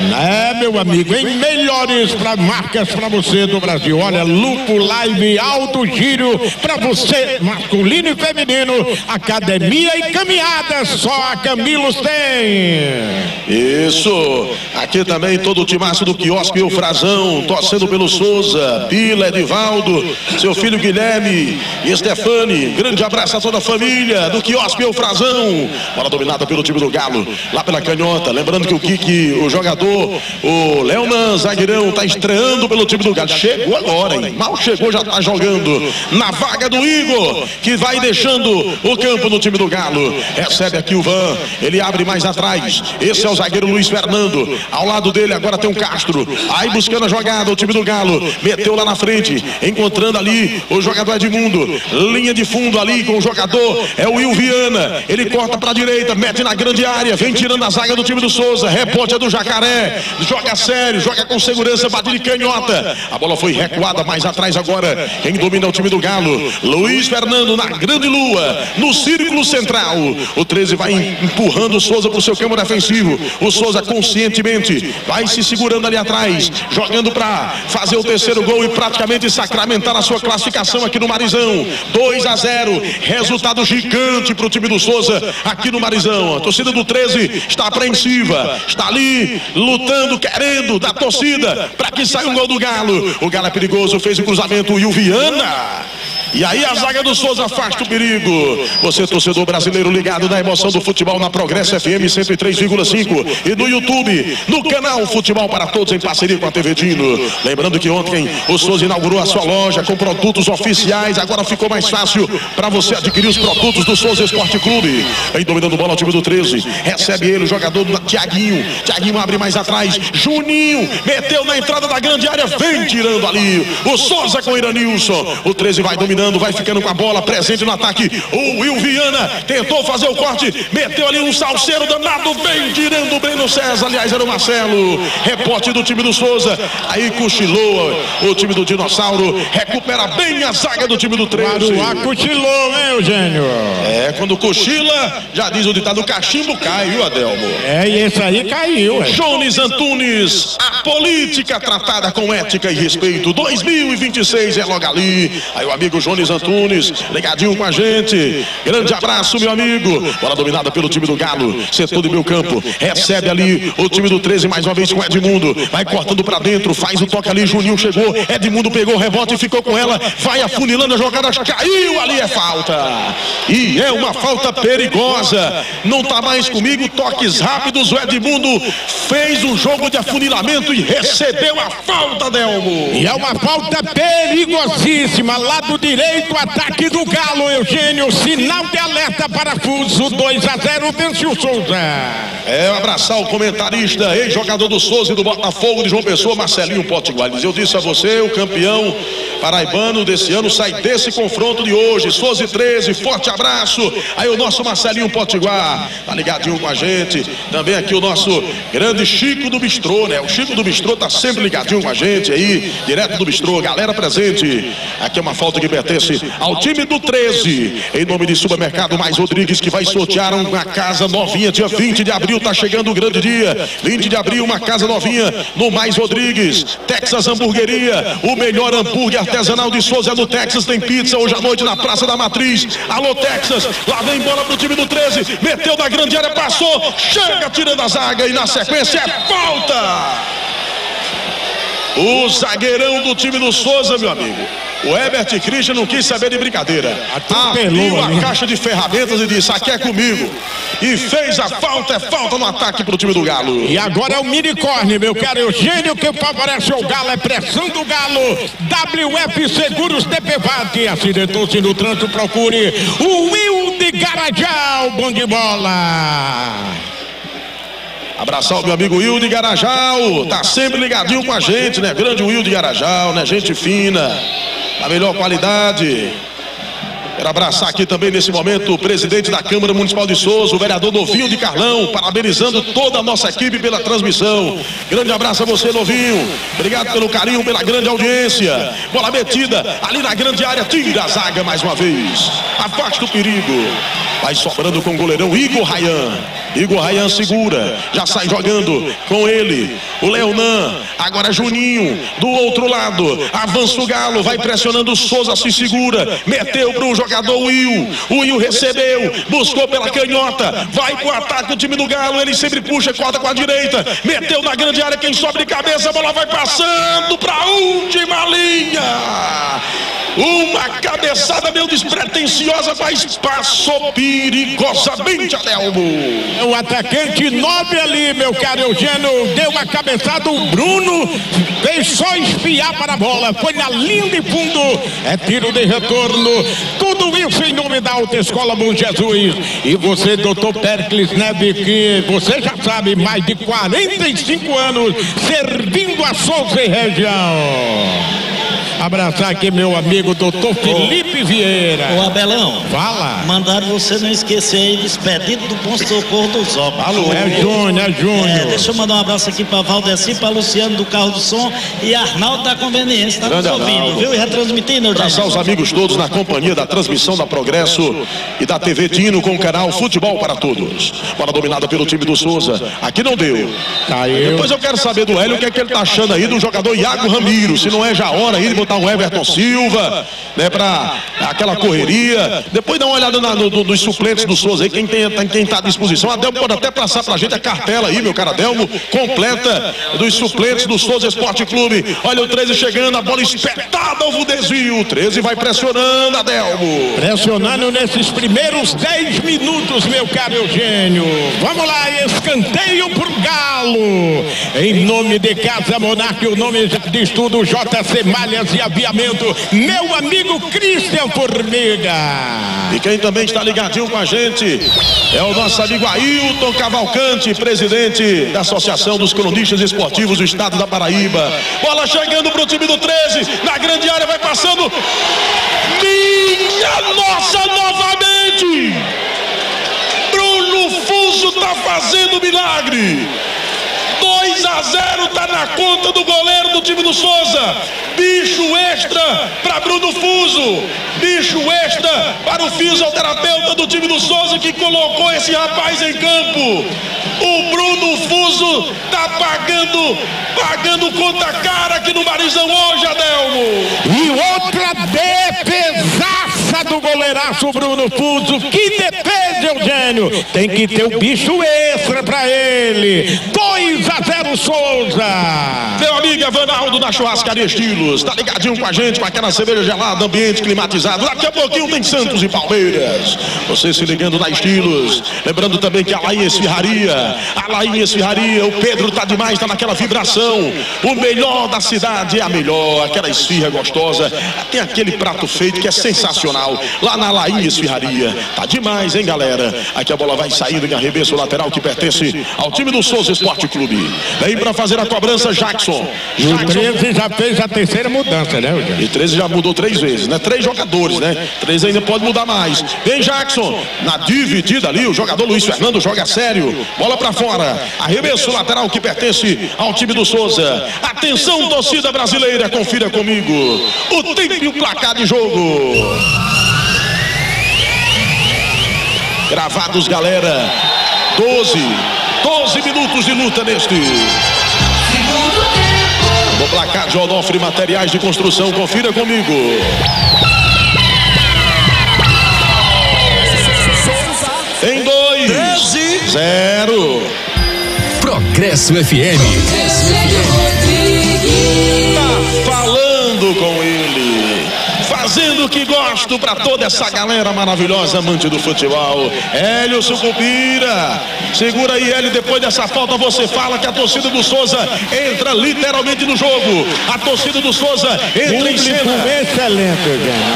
né, meu amigo, em melhores para marcas para você do Brasil. Olha, Lupo Live, Alto Giro para você, masculino e feminino, academia e caminhada, só a Camilos tem. Isso, aqui também todo o timaço do quiosque, o Frazão, torcendo pelo Souza, Pila, Edivaldo, seu filho Guilherme e Stefani, grande abraço a toda a família do quiosque, o Frazão. Bola dominada pelo time do Galo, lá pela canhota, lembrando que o Kiki, o jogador, o Leonan, zagueirão, tá estreando pelo time do Galo, chegou agora, hein? Mal chegou, já tá jogando na vaga do Igor, que vai deixando o campo no time do Galo, recebe aqui o Van, ele abre mais atrás, esse é o zagueiro Luiz Fernando, ao lado dele agora tem o Castro, aí buscando a jogada, o time do Galo, meteu lá na frente, encontrando ali o jogador Edmundo, linha de fundo ali com o jogador, é o Will Viana, ele corta pra direita, mete na grande área, vem tirando a zaga do time do Souza, rebote é do Jacaré, joga sério, joga com segurança, bate de canhota, a bola foi recuada mais atrás agora, quem domina é o time do Galo, Luiz Fernando na grande lua, no círculo central, o 13 vai empurrando o Souza pro seu campo defensivo, o Souza conscientemente vai se segurando ali atrás, jogando pra fazer o terceiro gol e praticamente sacramentar a sua classificação aqui no Marizão, 2-0, resultado gigante pro time do Souza aqui no Marizão. A torcida do 13 está apreensiva, está ali lutando, querendo da torcida para que saia um gol do Galo. O Galo é perigoso, fez o cruzamento e o Viana. E aí a zaga do Souza afasta o perigo. Você, torcedor brasileiro, ligado na emoção do futebol na Progresso FM 103,5 e no YouTube, no canal Futebol para Todos, em parceria com a TV Dino. Lembrando que ontem o Souza inaugurou a sua loja com produtos oficiais. Agora ficou mais fácil para você adquirir os produtos do Souza Esporte Clube. Aí dominando bola o time do 13. Recebe ele, o jogador do Thiaguinho. Thiaguinho abre mais atrás. Juninho meteu na entrada da grande área. Vem tirando ali o Souza com o Iranilson. O 13 vai dominando, vai ficando com a bola. Presente no ataque o Will Viana. Tentou fazer o corte. Meteu ali um salseiro danado. Vem tirando bem no César. Aliás, era o Marcelo. Reporte do time do Souza. Aí cochilou o time do Dinossauro. Recupera bem a zaga do time do 13. Aruá cochilou, né, Eugênio? É, quando cochila, já diz o ditado, cachimbo cai, viu, Adelmo? É, e esse aí caiu. Jones Antunes, a política tratada com ética e respeito. 2026 é logo ali. Aí o amigo Jones Antunes, ligadinho com a gente. Grande abraço, meu amigo. Bola dominada pelo time do Galo, setor de meio campo. Recebe ali o time do 13 mais uma vez com o Edmundo. Vai cortando pra dentro, faz o toque ali. Juninho chegou, Edmundo pegou o rebote e ficou com ela. Vai afunilando a jogada, caiu ali, é falta. E é uma falta perigosa. Não tá mais comigo, toques rápidos. O Edmundo fez um jogo de afunilamento e recebeu a falta, Delmo. E é uma falta perigosíssima. Lado direito, ataque do Galo, Eugênio. Sinal de alerta para Fuso. 2-0, vence o Souza. É abraçar o comentarista, ex-jogador do Souza e do Botafogo de João Pessoa, Marcelinho Potiguar. Eu disse a você, o campeão paraibano desse ano sai desse confronto de hoje. Souza e 13, forte abraço. Aí o nosso Marcelinho Potiguar tá ligadinho com a gente. Também aqui o nosso grande Chico do Bistrô, né? O Chico do Bistrô tá sempre ligadinho com a gente aí, direto do Bistrô. Galera presente. Aqui é uma falta que pertence ao time do 13. Em nome de Supermercado Mais Rodrigues, que vai sortear uma casa novinha. Dia 20 de abril tá chegando o grande dia. 20 de abril, uma casa novinha no Mais Rodrigues. Texas Hamburgueria, o melhor hambúrguer artesanal de Souza é do Texas. Tem pizza hoje à noite na Praça da Matriz. Alô, Texas. Lá vem bola pro time do 13. Meteu na grande área, passou. Chega tirando a zaga e na sequência é falta. O zagueirão do time do Souza, meu amigo, o Herbert Christian, não quis saber de brincadeira. Abriu a caixa de ferramentas e disse, aqui é comigo. E fez a falta, é falta no ataque pro time do Galo. E agora é o minicórnio, meu caro Eugênio, que favorece o Galo, é pressão do Galo. WF Seguros TPVAT, acidentou-se no trânsito, procure o Will de Garajal, bom de bola. Abraçar o meu amigo Wilde Garajal, tá sempre ligadinho com a gente, né? Grande Wilde Garajal, né? Gente fina, da melhor qualidade. Quero abraçar aqui também nesse momento o presidente da Câmara Municipal de Souza, o vereador Novinho de Carlão, parabenizando toda a nossa equipe pela transmissão. Grande abraço a você, Novinho. Obrigado pelo carinho, pela grande audiência. Bola metida ali na grande área, tira a zaga mais uma vez. Afasta o perigo. Vai sobrando com o goleirão Igor Rayan. Igor Rayan segura, já sai jogando com ele. O Leonan, agora Juninho, do outro lado. Avança o Galo, vai pressionando o Souza, se segura. Meteu pro jogo. Jogador Will, o Will recebeu, buscou pela canhota, vai pro ataque do time do Galo, ele sempre puxa, corta com a direita, meteu na grande área, quem sobe de cabeça, a bola vai passando pra última linha. Uma cabeçada meio despretensiosa, mas passou perigosamente, Adelmo. O atacante 9 ali, meu caro Eugênio, deu uma cabeçada, o Bruno fez só espiar para a bola, foi na linha de fundo, é tiro de retorno. Tudo isso em nome da Alta Escola Bom Jesus. E você, doutor Péricles Neves, que você já sabe, mais de 45 anos servindo a Souza e região. Abraçar aqui meu amigo doutor Felipe Vieira. Ô Abelão, fala. Mandaram você não esquecer aí dos pedidos do Bom Socorro dos Óbitos. Alô, é Júnior, é Júnior. É, deixa eu mandar um abraço aqui pra Valdeci, pra Luciano do Carro do Som e Arnaldo da Conveniência. Tá nos ouvindo, viu? E retransmitindo. Abraçar os amigos todos na companhia da transmissão da Progresso e da TV Dino com o canal Futebol para Todos. Bola dominada pelo time do Souza. Aqui não deu. Caiu. Depois eu quero saber do Hélio o que é que ele tá achando aí do jogador Iago Ramiro. Se não é já hora aí de botar botar o Everton Silva, né, para aquela correria. Depois dá uma olhada dos suplentes do Souza aí, quem tá à disposição. Adelmo pode até passar pra gente a cartela aí, meu cara. Adelmo completa dos suplentes do Souza Esporte Clube. Olha o 13 chegando, a bola espetada, novo desvio. O 13 vai pressionando, Adelmo. Pressionando nesses primeiros 10 minutos, meu caro Eugênio. Vamos lá, escanteio pro Galo. Em nome de Casa Monarca, o nome de estudo JC Malhas e Aviamento, meu amigo Cristian Formiga. E quem também está ligadinho com a gente é o nosso amigo Ailton Cavalcante, presidente da Associação dos Cronistas Esportivos do Estado da Paraíba. Bola chegando pro time do 13, na grande área vai passando. Minha nossa, novamente! Bruno Fuso tá fazendo milagre! 2-0, tá na conta do goleiro do time do Souza. Bicho extra para Bruno Fuso. Bicho extra para o fisioterapeuta do time do Souza, que colocou esse rapaz em campo. O Bruno Fuso tá pagando conta cara aqui no Marizão hoje, Adelmo. E outra defesaça do goleiraço Bruno Fuso. Que defesa, Eugênio. Tem que ter o bicho extra para ele. 2-0 Souza. Meu amigo é Vanaldo da Churrascaria Estilos. Tá ligadinho com a gente, com aquela cerveja gelada, ambiente climatizado. Daqui a pouquinho tem Santos e Palmeiras. Você se ligando na Estilos. Lembrando também que a Lainha Esfirraria. A Lainha Esfirraria. O Pedro tá demais, tá naquela vibração. O melhor da cidade é a melhor. Aquela esfirra gostosa. Tem aquele prato feito que é sensacional. Lá na Lainha Esfirraria. Tá demais, hein, galera? Aqui a bola vai saindo em arremesso lateral que pertence ao time do Souza Esporte Clube. Vem para fazer a cobrança, Jackson. E o 13 já fez a terceira mudança, né, Eugênio? E 13 já mudou 3 vezes, né? 3 jogadores, né? 3 ainda pode mudar mais. Vem Jackson, na dividida ali, o jogador Luiz Fernando joga sério. Bola para fora, arremesso lateral que pertence ao time do Souza. Atenção, torcida brasileira, confira comigo o tempo e o placar de jogo. Gravados, galera. 12 minutos de luta neste segundo tempo. No placar de Onofre Materiais de Construção, confira comigo. Em 2-0. Progresso FM. Tá falando com ele. Fazendo o que gosto para toda essa galera maravilhosa, amante do futebol. Hélio Sucupira, segura aí, Hélio, depois dessa falta você fala que a torcida do Souza entra literalmente no jogo. A torcida do Souza entra em cena. Excelente, Eugênio.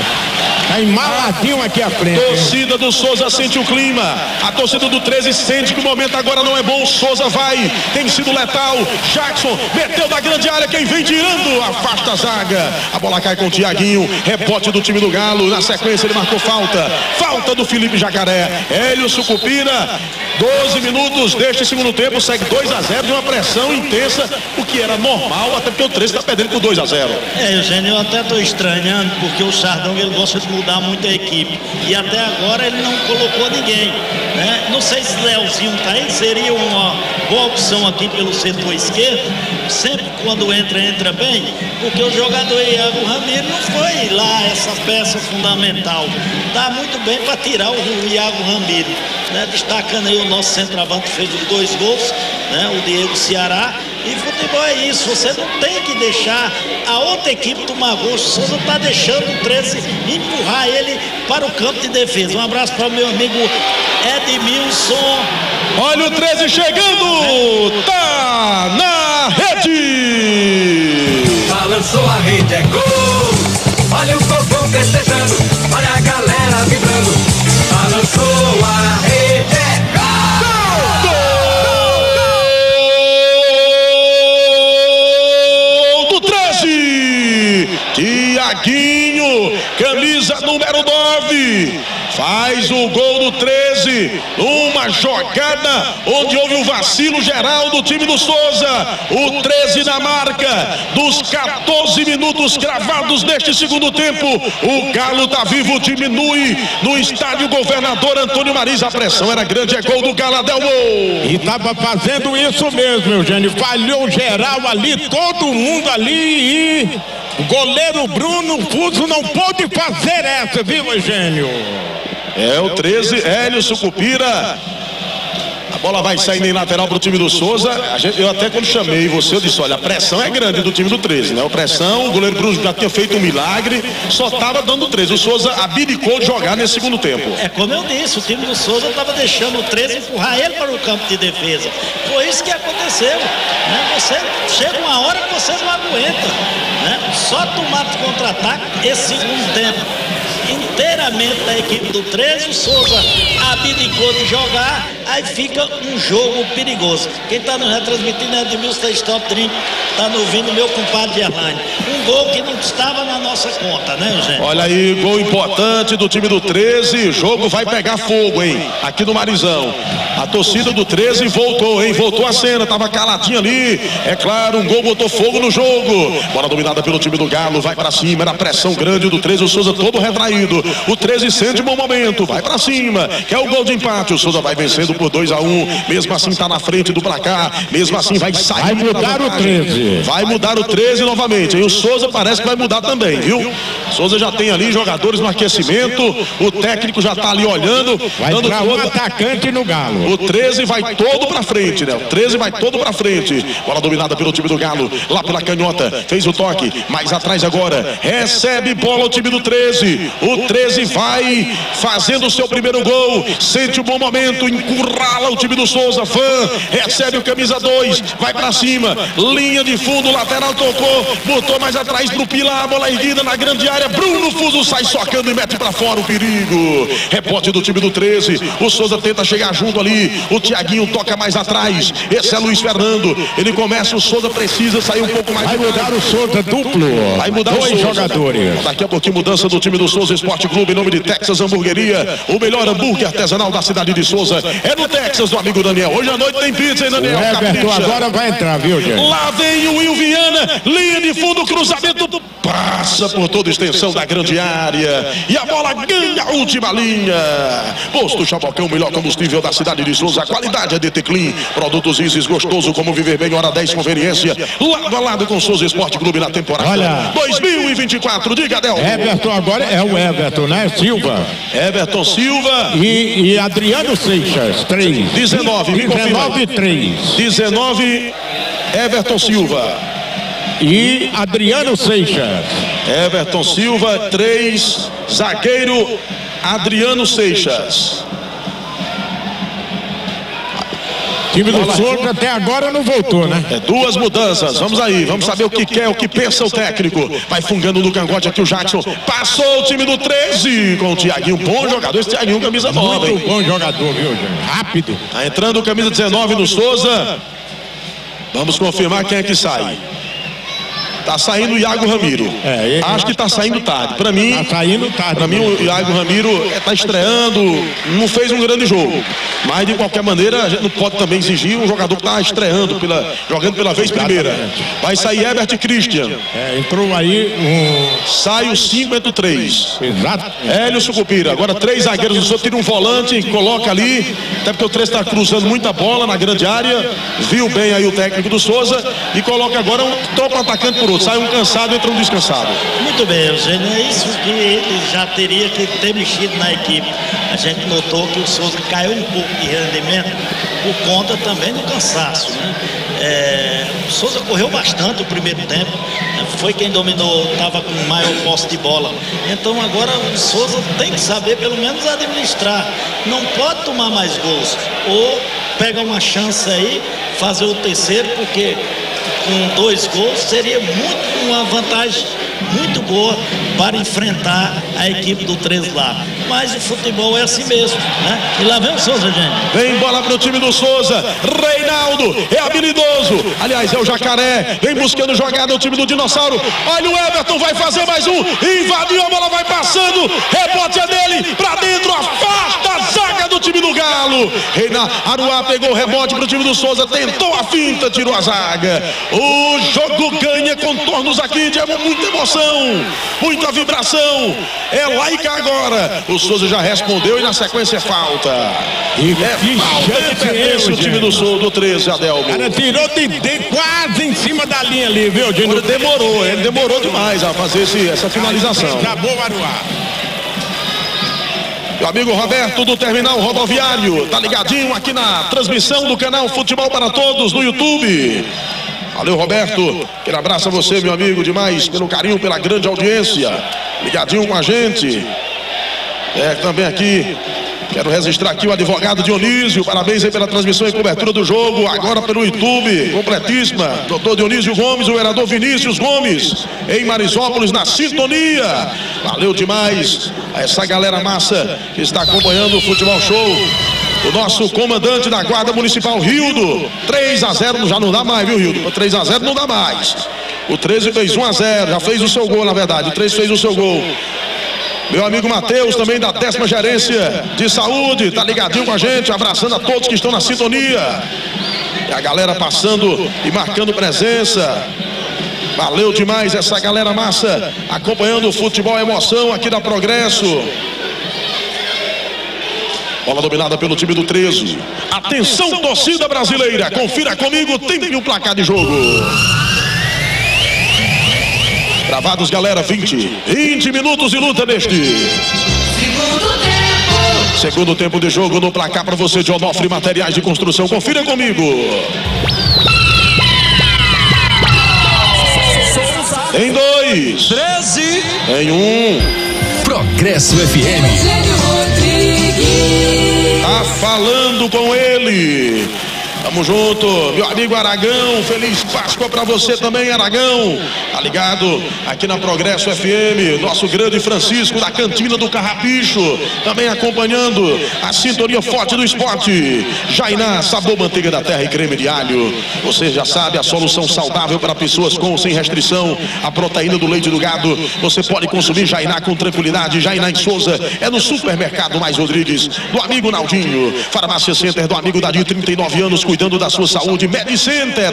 Tá embaladinho aqui à frente. A torcida do Souza sente o clima. A torcida do 13 sente que o momento agora não é bom. O Souza vai, tem sido letal. Jackson meteu da grande área. Quem vem tirando, afasta a zaga. A bola cai com o Thiaguinho. Rebote do time do Galo. Na sequência ele marcou falta. Falta do Felipe Jacaré. Hélio Sucupira. 12 minutos deste segundo tempo. Segue 2-0 de uma pressão intensa. O que era normal, até porque o 13 tá perdendo por 2-0. É, Eugênio, eu até tô estranhando, porque o Chardon, ele gosta de mudar muito a equipe, e até agora ele não colocou ninguém, né? Não sei se Leozinho tá aí, seria uma boa opção aqui pelo setor esquerdo, sempre quando entra bem, porque o jogador Iago Ramiro não foi lá essa peça fundamental, tá muito bem para tirar o Iago Ramiro, né? Destacando aí o nosso centroavante, fez os 2 gols, né? O Diego Ceará. E futebol é isso, você não tem que deixar a outra equipe tomar gosto. O Souza está deixando o 13 empurrar ele para o campo de defesa. Um abraço para o meu amigo Edmundo. Olha o 13 chegando, tá na rede. Balançou a rede, é gol. Olha o copão festejando, olha a galera vibrando. Balançou a rede, é gol. Thiaguinho, camisa número 9, faz o gol do 13, uma jogada onde houve um vacilo geral do time do Souza. O 13 na marca dos 14 minutos gravados neste segundo tempo. O Galo tá vivo, o time nui no estádio Governador Antônio Mariz. A pressão era grande, é gol do Galo, Adelmo. E tava fazendo isso mesmo, Eugênio, falhou geral ali, todo mundo ali e... O goleiro Bruno Fuso não pôde fazer essa, viu, Eugênio? É o 13, Hélio Sucupira. A bola vai saindo em lateral para o time do Souza. Eu até quando chamei você, eu disse, olha, a pressão é grande do time do 13, né? A pressão, o goleiro Bruno já tinha feito um milagre, só estava dando 13. O Souza abdicou de jogar nesse segundo tempo. É como eu disse, o time do Souza estava deixando o 13 empurrar ele para o campo de defesa. Foi isso que aconteceu, né? Você chega uma hora que você não aguenta, né? Só tomar de contra-ataque esse segundo tempo. Inteiramente da equipe do 13, o Souza abdicou de jogar, aí fica um jogo perigoso. Quem está nos retransmitindo é Edmundo, Stop 30, está nos ouvindo meu compadre Gerlane. Um gol que não estava na nossa conta, né, Eugênio? Olha aí, gol importante do time do 13, o jogo vai pegar fogo, hein, aqui no Marizão. A torcida do 13 voltou, hein, voltou a cena, estava caladinha ali, é claro, um gol botou fogo no jogo. Bola dominada pelo time do Galo, vai para cima, era pressão grande do 13, o Souza todo retraído. O 13 sente bom momento, vai pra cima, quer o gol de empate, o Souza vai vencendo por 2-1, mesmo assim tá na frente do placar, mesmo assim vai sair. Vai mudar o 13. Vai mudar o 13 novamente, e o Souza parece que vai mudar também, viu? Souza já tem ali jogadores no aquecimento, o técnico já tá ali olhando. Vai entrar um atacante no Galo. O 13 vai todo pra frente, né? O 13 vai todo pra frente. Bola dominada pelo time do Galo, lá pela canhota, fez o toque, mais atrás agora, recebe bola o time do 13. O 13 vai fazendo o seu primeiro gol, sente um bom momento, encurrala o time do Souza, fã, recebe o camisa 2, vai pra cima, linha de fundo, lateral tocou, botou mais atrás pro Pilar, bola erguida na grande área, Bruno Fuso sai socando e mete pra fora o perigo, rebote do time do 13, o Souza tenta chegar junto ali, o Thiaguinho toca mais atrás, esse é Luiz Fernando, ele começa, o Souza precisa sair um pouco mais. Vai mudar o Souza duplo, vai mudar dois jogadores. Daqui a pouquinho mudança do time do Souza Esporte Clube, em nome de Texas Hamburgueria, o melhor hambúrguer artesanal da cidade de Souza, é no Texas do amigo Daniel. Hoje à noite tem pizza, hein, Daniel? Everton agora vai entrar, viu, gente? Lá vem o Will Viana, linha de fundo, cruzamento, passa por toda a extensão da grande área, e a bola ganha a última linha. Posto Chabocão, o melhor combustível da cidade de Souza, a qualidade é DT Clean, produtos Isis, gostoso como viver bem, hora 10, conveniência, lado a lado com Souza Esporte Clube na temporada. Olha, 2024, diga, Adelmo. Everton agora é o Everton, né? Silva. Everton Silva. E Adriano Seixas, 3. 19, 19, 3. 19, Everton Silva. E Adriano Seixas. Everton Silva, 3. Zagueiro, Adriano Seixas. O time do Souza até agora não voltou, né? É, duas mudanças, vamos aí, vamos saber o que quer, o que pensa o técnico. Vai fungando no cangote aqui o Jackson, passou o time do 13 com o Thiaguinho, bom jogador, esse Thiaguinho camisa 9. Muito bom jogador, viu, gente? Rápido. Tá entrando camisa 19 no Souza, vamos confirmar quem é que sai. Tá saindo o Iago Ramiro. É, acho que tá saindo tarde. Pra mim, tá saindo tarde. Pra mim, o Iago Ramiro tá estreando, não fez um grande jogo. Mas, de qualquer maneira, a gente não pode também exigir um jogador que tá estreando, jogando pela vez primeira. Vai sair Everton Christian. É, entrou aí um... Sai o 5 entre o 3. Exato. Hélio Sucupira. Agora, 3 zagueiros do Souza, tira um volante, coloca ali. Até porque o 3 tá cruzando muita bola na grande área. Viu bem aí o técnico do Souza. E coloca agora um topo atacante por outro. Sai um cansado, entra um descansado. Muito bem, Eugênio, é isso que ele já teria que ter mexido na equipe. A gente notou que o Souza caiu um pouco de rendimento por conta também do cansaço, né? O Souza correu bastante o primeiro tempo, foi quem dominou, estava com maior posse de bola. Então agora o Souza tem que saber pelo menos administrar, não pode tomar mais gols ou pega uma chance aí, fazer o terceiro, porque com 2 gols seria muito uma vantagem muito boa para enfrentar a equipe do 13 lá. Mas o futebol é assim mesmo, né? E lá vem o Souza, gente. Vem bola pro time do Souza. Reinaldo é habilidoso. Aliás, é o Jacaré. Vem buscando jogada o time do Dinossauro. Olha o Everton, vai fazer mais um. Invadiu, a bola vai passando. Rebote é dele. Pra dentro, afasta a zaga do o time do Galo. Reinaldo, Aruá pegou o rebote para o time do Souza, tentou a finta, tirou a zaga. O jogo ganha contornos aqui de muita emoção, muita vibração. É lá e cá agora. O Souza já respondeu e na sequência é falta. E é falta que pertence o time do Souza, do 13, Adelmo. Cara, tirou de quase em cima da linha ali, viu, Dino? Ele demorou demais a fazer essa finalização. Acabou o Aruá. Meu amigo Roberto do Terminal Rodoviário, tá ligadinho aqui na transmissão do canal Futebol para Todos no YouTube. Valeu, Roberto. Aquele abraço a você, meu amigo, demais pelo carinho, pela grande audiência. Ligadinho com a gente. É, também aqui. Quero registrar aqui o advogado Dionísio, parabéns aí pela transmissão e cobertura do jogo, agora pelo YouTube, completíssima. Doutor Dionísio Gomes, o vereador Vinícius Gomes, em Marizópolis, na sintonia. Valeu demais a essa galera massa que está acompanhando o Futebol Show. O nosso comandante da Guarda Municipal, Rildo, 3-0 já não dá mais, viu, Rildo? 3-0 não dá mais. O 13 fez 1-0, já fez o seu gol, na verdade, o 13 fez o seu gol. Meu amigo Matheus, também da 10ª Gerência de Saúde, tá ligadinho com a gente, abraçando a todos que estão na sintonia. E a galera passando e marcando presença. Valeu demais essa galera massa, acompanhando o Futebol Emoção aqui da Progresso. Bola dominada pelo time do 13. Atenção, torcida brasileira, confira comigo, tem o placar de jogo. Gravados, galera, 20 minutos de luta neste segundo tempo de jogo no placar para você de Onofre Materiais de Construção. Confira comigo. Em 2. 13. Em 1. Progresso FM. Tá falando com ele. Tamo junto, meu amigo Aragão, feliz Páscoa pra você também, Aragão. Tá ligado aqui na Progresso FM, nosso grande Francisco da Cantina do Carrapicho, também acompanhando a sintonia forte do esporte. Jainá, sabor manteiga da terra e creme de alho. Você já sabe, a solução saudável para pessoas com ou sem restrição, a proteína do leite do gado. Você pode consumir Jainá com tranquilidade. Jainá em Souza, é no supermercado Mais Rodrigues, do amigo Naldinho. Farmácia Center, do amigo Dadinho, 39 anos, cuidando da sua saúde. Medicenter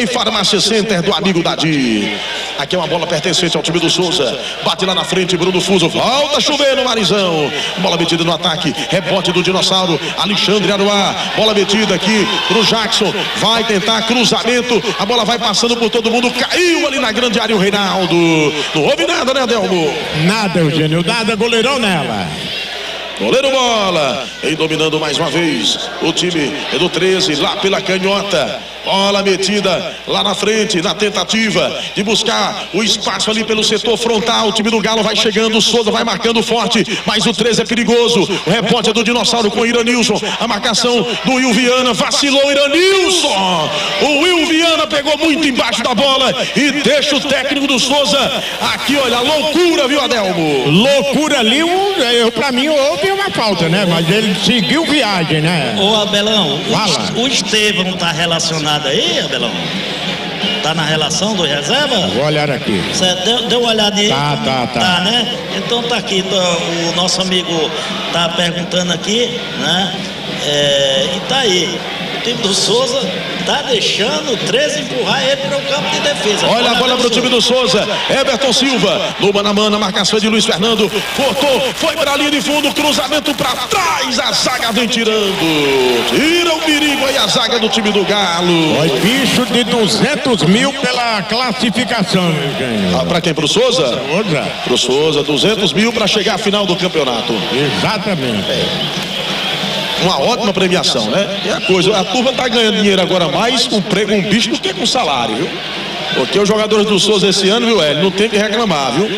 e Farmácia Center do amigo Dadi. Aqui é uma bola pertencente ao time do Souza. Bate lá na frente, Bruno Fuso. Volta a chover no Marizão. Bola metida no ataque. Rebote do Dinossauro. Alexandre Aruá. Bola metida aqui pro Jackson. Vai tentar cruzamento. A bola vai passando por todo mundo. Caiu ali na grande área o Reinaldo. Não houve nada, né, Adelmo? Nada, Eugênio. Nada, goleirão nela. Goleiro bola, e dominando mais uma vez o time é do 13, lá pela canhota. Bola metida lá na frente, na tentativa de buscar o espaço ali pelo setor frontal. O time do Galo vai chegando, o Souza vai marcando forte, mas o 13 é perigoso. O rebote é do Dinossauro com o Iranilson. A marcação do Will Viana, vacilou o Iranilson. O Will Viana pegou muito embaixo da bola e deixa o técnico do Souza aqui, olha, loucura, viu, Adelmo? Loucura ali, pra mim houve uma falta, né? Mas ele seguiu viagem, né? Ô, Abelão, fala. O Estevão tá relacionado aí, Abelão? Tá na relação do reserva? Vou olhar aqui. Você deu uma olhadinha? Tá, né? Então tá aqui, o nosso amigo tá perguntando aqui, né? E tá aí. O time do Souza tá deixando o 13 empurrar ele para o campo de defesa. Olha a bola pro time do Souza. Everton Silva, luba na mão, marcação de Luiz Fernando. Cortou, foi pra linha de fundo, cruzamento pra trás. A zaga vem tirando. Tira o perigo aí a zaga do time do Galo. Olha, bicho de 200 mil pela classificação, Eugênio. Ah, pra quem? Pro Souza? Pro Souza, 200 mil pra chegar à final do campeonato. Exatamente. Uma ótima premiação, né? É a coisa, a turma tá ganhando dinheiro agora mais com prego, um bicho, do que com salário, viu? Porque os jogadores do Souza esse ano, viu, Hélio, não tem que reclamar, viu?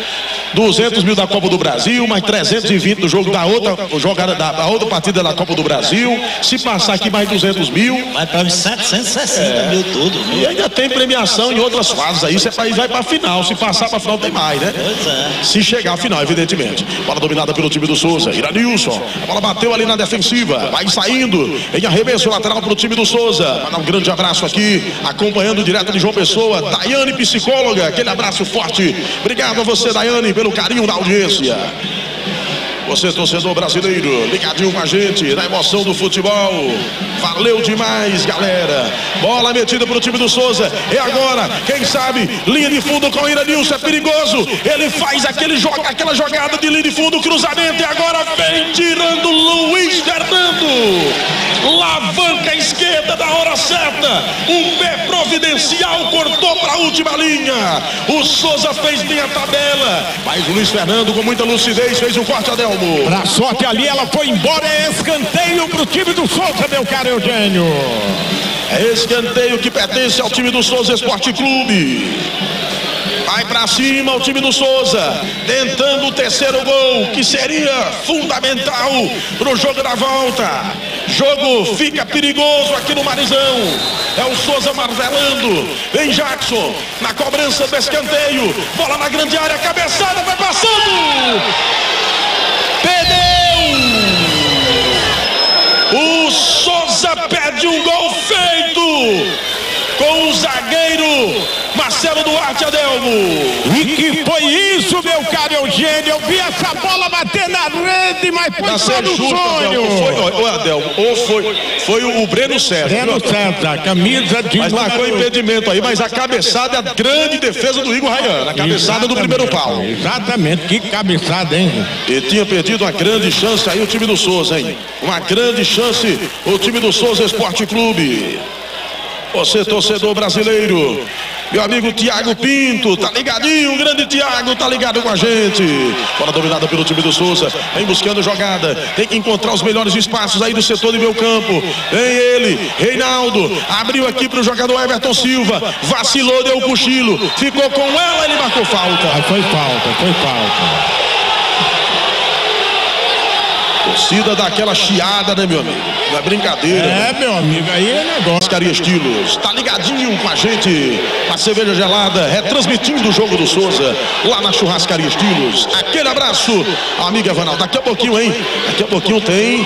200 mil da Copa do Brasil, mais 320 do jogo da outra jogada, da outra partida da Copa do Brasil. Se passar aqui mais 200 mil. Vai para 760 mil tudo, viu? E ainda tem premiação em outras fases aí. Você vai para a final. Se passar para a final tem mais, né? Pois é. Se chegar à final, evidentemente. Bola dominada pelo time do Souza. Iranilson. A bola bateu ali na defensiva. Vai saindo. Em arremesso lateral para o time do Souza. Mandar um grande abraço aqui. Acompanhando direto de João Pessoa. Daiane, psicóloga. Aquele abraço forte. Obrigado a você, Daiane, pelo carinho da audiência. Você, torcedor brasileiro, ligadinho com a gente, na emoção do futebol. Valeu demais, galera. Bola metida pro time do Souza. É agora, quem sabe, linha de fundo com o Iranilson, é perigoso. Ele faz aquela jogada de linha de fundo, cruzamento, e agora vem tirando Luiz Fernando. Alavanca a esquerda da hora certa. Um pé providencial cortou para a última linha. O Souza fez bem a tabela, mas o Luiz Fernando, com muita lucidez, fez um corte, Adelmo. Pra sorte ali, ela foi embora. É escanteio pro time do Souza, meu caro Eugênio. É escanteio que pertence ao time do Souza Esporte Clube. Vai pra cima o time do Souza, tentando o terceiro gol, que seria fundamental pro jogo da volta. Jogo fica perigoso aqui no Marizão. É o Souza marvelando. Vem Jackson na cobrança do escanteio. Bola na grande área, cabeçada, vai passando. Perdeu! O Souza pede um gol feito com o zagueiro Marcelo Duarte, Adelmo. E que foi isso, meu caro Eugênio. Eu vi essa bola bater na rede, mas foi só no sonho. Ô Adelmo, ou foi o Breno César. Breno César, camisa de... Mas marcou impedimento aí, mas a cabeçada é a grande defesa do Igor Rayan. A cabeçada do primeiro pau. Exatamente, que cabeçada, hein? E tinha perdido uma grande chance aí o time do Souza, hein? Uma grande chance o time do Souza Esporte Clube. Você, torcedor brasileiro, meu amigo Thiago Pinto, tá ligadinho, o grande Thiago, tá ligado com a gente. Bola dominada pelo time do Souza, vem buscando jogada, tem que encontrar os melhores espaços aí do setor de meio campo. Vem ele, Reinaldo, abriu aqui pro jogador Everton Silva, vacilou, deu o cochilo, ficou com ela, ele marcou falta. Aí foi falta, foi falta. Torcida daquela chiada, né, meu amigo? Não é brincadeira. É, né, meu amigo, aí é negócio. Pescaria Estilos, tá ligadinho com a gente. A cerveja gelada, retransmitindo o jogo do Souza, lá na Churrascaria Estilos. Aquele abraço, amiga Vanal. Daqui a pouquinho, hein? Daqui a pouquinho tem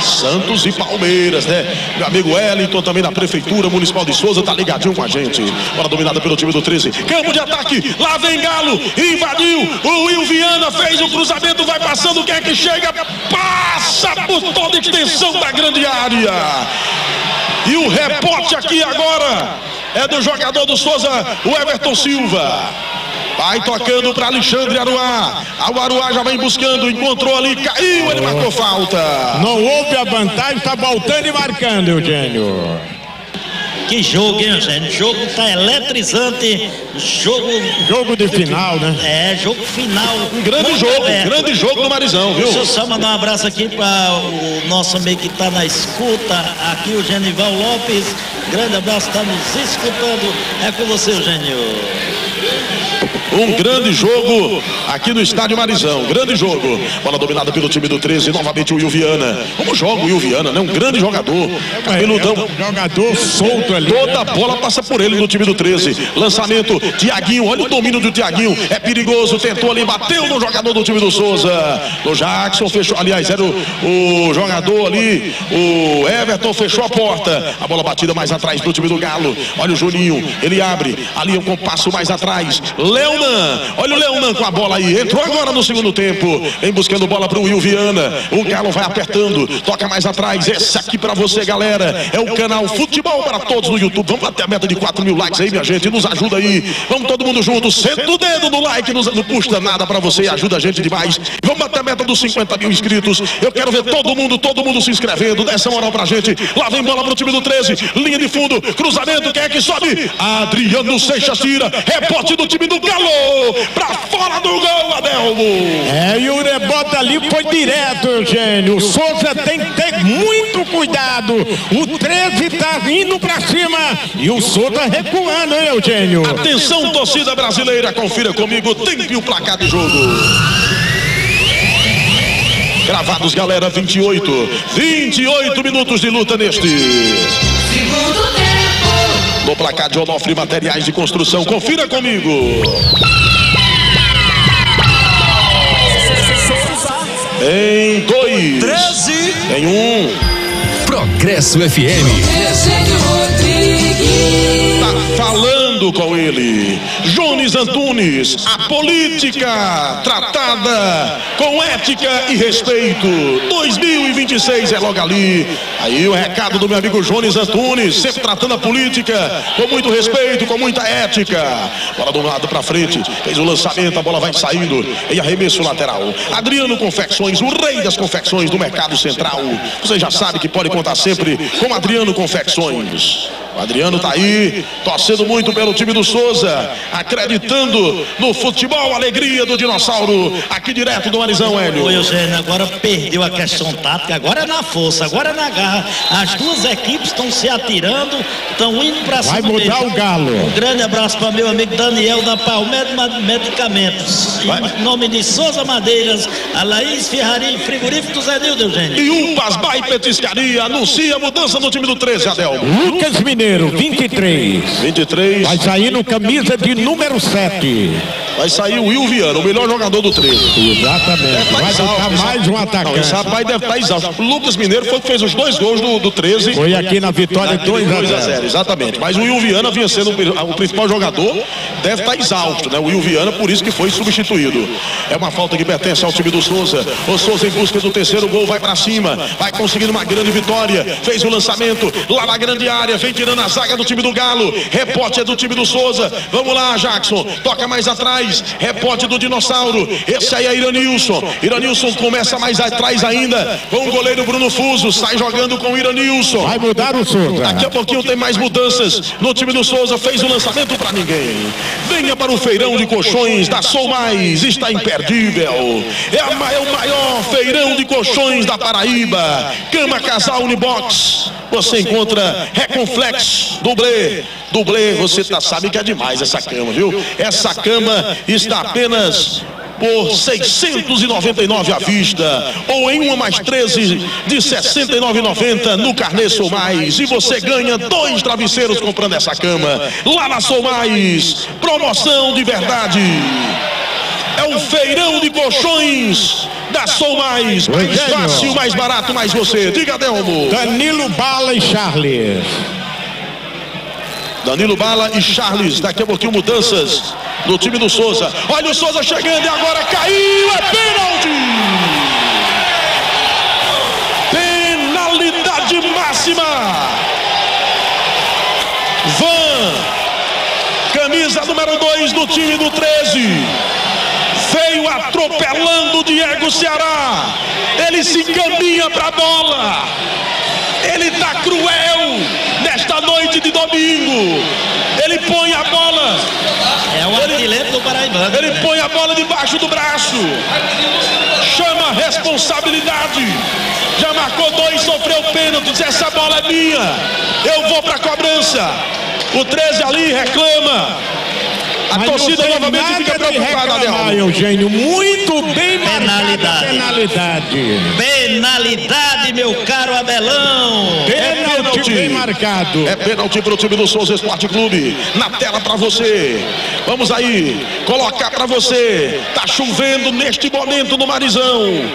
Santos e Palmeiras, né? Meu amigo Wellington, também da Prefeitura Municipal de Souza, tá ligadinho com a gente. Bola dominada pelo time do 13. Campo de ataque, lá vem Galo, invadiu. O Will Viana fez o cruzamento, vai passando, quem é que chega? Passa por toda a extensão da grande área. E o rebote aqui agora é do jogador do Souza, o Everton Silva. Vai tocando para Alexandre Aruá. O Aruá já vem buscando, encontrou ali, caiu, ele marcou falta. Não houve a vantagem, está voltando e marcando, Eugênio. Que jogo, hein, Eugênio? O jogo tá eletrizante. Jogo de final, né? É, jogo final. Um grande jogo, grande jogo do Marizão, viu? Deixa eu só mandar um abraço aqui para o nosso amigo que tá na escuta, aqui o Genival Lopes. Grande abraço, tá nos escutando. É com você, Eugênio. Um grande jogo aqui no estádio Marizão, grande jogo. Bola dominada pelo time do 13, novamente o Will Viana. Como joga o Will Viana, né? Um grande jogador, cabeludão. É um jogador solto ali. Toda a bola passa por ele no time do 13. Lançamento, Thiaguinho, olha o domínio do Thiaguinho. É perigoso, tentou ali, bateu no jogador do time do Souza. O Jackson fechou, aliás, era o jogador ali, o Everton fechou a porta. A bola batida mais atrás do time do Galo. Olha o Juninho, ele abre, ali é um compasso mais atrás. Leonan, olha o Leonan com a bola aí, entrou agora no segundo tempo, vem buscando bola para o Will Viana, o Galo vai apertando, toca mais atrás, esse aqui para você, galera, é o canal Futebol para Todos no YouTube. Vamos bater a meta de 4.000 likes aí, minha gente, nos ajuda aí, vamos todo mundo junto, senta o dedo no like, não custa nada para você, ajuda a gente demais, vamos bater a meta dos 50.000 inscritos, eu quero ver todo mundo se inscrevendo, dá essa moral pra gente. Lá vem bola pro time do 13, linha de fundo, cruzamento, quem é que sobe? Adriano Seixas tira, rebote do time do Galo, pra fora do gol, Adelmo. É, e o rebote ali foi direto, Eugênio. O Souza tem que ter muito cuidado. O 13 tá vindo pra cima e o Souza recuando, hein, Eugênio? Atenção, torcida brasileira, confira comigo, tempo e o placar de jogo. Gravados, galera, 28 minutos de luta neste segundo tempo. No placar de Onofre Materiais de Construção, confira comigo. Em 2. 13. Em 1. Progresso FM. Eugênio Rodrigues. Tá falando com ele. Jones Antunes, a política tratada com ética e respeito. 2026 é logo ali. Aí o recado do meu amigo Jones Antunes, sempre tratando a política com muito respeito, com muita ética. Bola do lado pra frente, fez o lançamento, a bola vai saindo e arremesso lateral. Adriano Confecções, o rei das confecções do mercado central. Você já sabe que pode contar sempre com Adriano Confecções. O Adriano tá aí, torcendo muito pelo time do Souza, acreditando no futebol, alegria do dinossauro, aqui direto do Marizão, Hélio. Oi, Eugênio, agora perdeu a questão tática, agora é na força, agora é na garra. As duas equipes estão se atirando, estão indo pra cima. Vai mudar o galo. Um grande abraço para meu amigo Daniel da Palmeira Medicamentos. Em nome de Souza Madeiras, Alaís Ferrari, frigorífico do Zé Nildo, Eugênio. E um Pasbai Petiscaria anuncia a mudança do time do 13, Adelmo. Lucas Mineiro, 23. Vai sair no camisa de número 7. Vai sair o Will Viana, o melhor jogador do 13. Exatamente. Vai botar mais um atacante. Esse rapaz deve estar exausto. Lucas Mineiro foi que fez os dois gols do 13. Foi aqui na vitória 2-0. Exatamente. Mas o Will Viana vinha sendo o principal jogador, deve estar exausto, né? O Will Viana, por isso que foi substituído. É uma falta que pertence ao time do Souza. O Souza em busca do terceiro gol, vai pra cima, vai conseguindo uma grande vitória. Fez o lançamento lá na grande área, vem tirando a zaga do time do Galo. Rebote é do time do Souza. Vamos lá, Jackson. Toca mais atrás. Rebote do Dinossauro. Esse aí é Iranilson. Iranilson começa mais atrás ainda com o goleiro Bruno Fuso. Sai jogando com o Iranilson. Vai mudar o Souza. Daqui a pouquinho tem mais mudanças no time do Souza. Fez o lançamento pra ninguém. Venha para o feirão de colchões da Sou Mais. Está imperdível. É o maior feirão de colchões da Paraíba. Cama Casal Unibox. Você encontra Reconflex, dublê, você sabe que é demais essa cama, viu? Essa cama está apenas por 699 à vista, ou em uma mais 13 de 69,90 no Carnê Sou Mais. E você ganha 2 travesseiros comprando essa cama lá na Sou Mais. Promoção de verdade. É o feirão de colchões da Sou Mais. Mais fácil, mais barato, mais você. Diga, Adelmo. Danilo Bala e Charles. Danilo Bala e Charles. Daqui a pouquinho mudanças no time do Souza. Olha o Souza chegando e agora caiu. É pênalti. Penalidade máxima. Van, camisa número 2 do time do 13. Veio atropelando o Diego Ceará. Ele se encaminha para a bola. Ele tá cruel nesta noite de domingo. Ele põe a bola. É o artilheiro do Paraibano. Ele põe a bola debaixo do braço. Chama a responsabilidade. Já marcou 2, sofreu pênalti. Diz, essa bola é minha. Eu vou pra cobrança. O 13 ali reclama. A torcida novamente fica preocupada, Adelmo. Eugênio, muito bem marcada. Penalidade, meu caro Abelão. Penalti bem marcado. É pênalti para o time do Souza Esporte Clube. Na tela para você. Vamos aí, colocar para você. Tá chovendo neste momento no Marizão.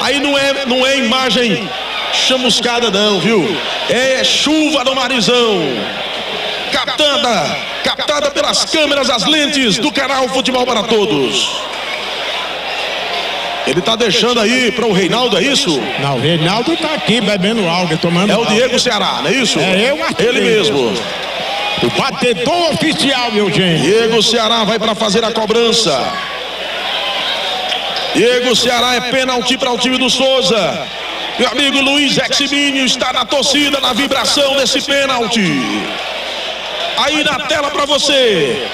Aí não é imagem chamuscada não, viu? É chuva no Marizão. Captada pelas câmeras, as lentes do canal Futebol para Todos. Ele tá deixando aí para o Reinaldo, é isso? Não, o Reinaldo tá aqui bebendo álcool, tomando. É o Diego Ceará, não é isso? É eu, ele mesmo. O batedor oficial, meu gente. Diego Ceará vai para fazer a cobrança. Diego Ceará é pênalti para o time do Souza. Meu amigo Luiz Eximínio está na torcida, na vibração desse pênalti. Aí na tela pra você.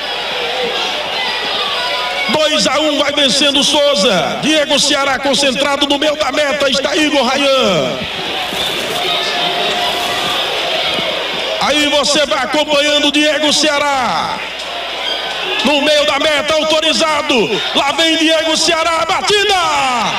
2-1 vai vencendo o Souza. Diego Ceará concentrado no meio da meta. Está Igor Rayan. Aí você vai acompanhando o Diego Ceará. No meio da meta, autorizado. Lá vem Diego Ceará. Batida!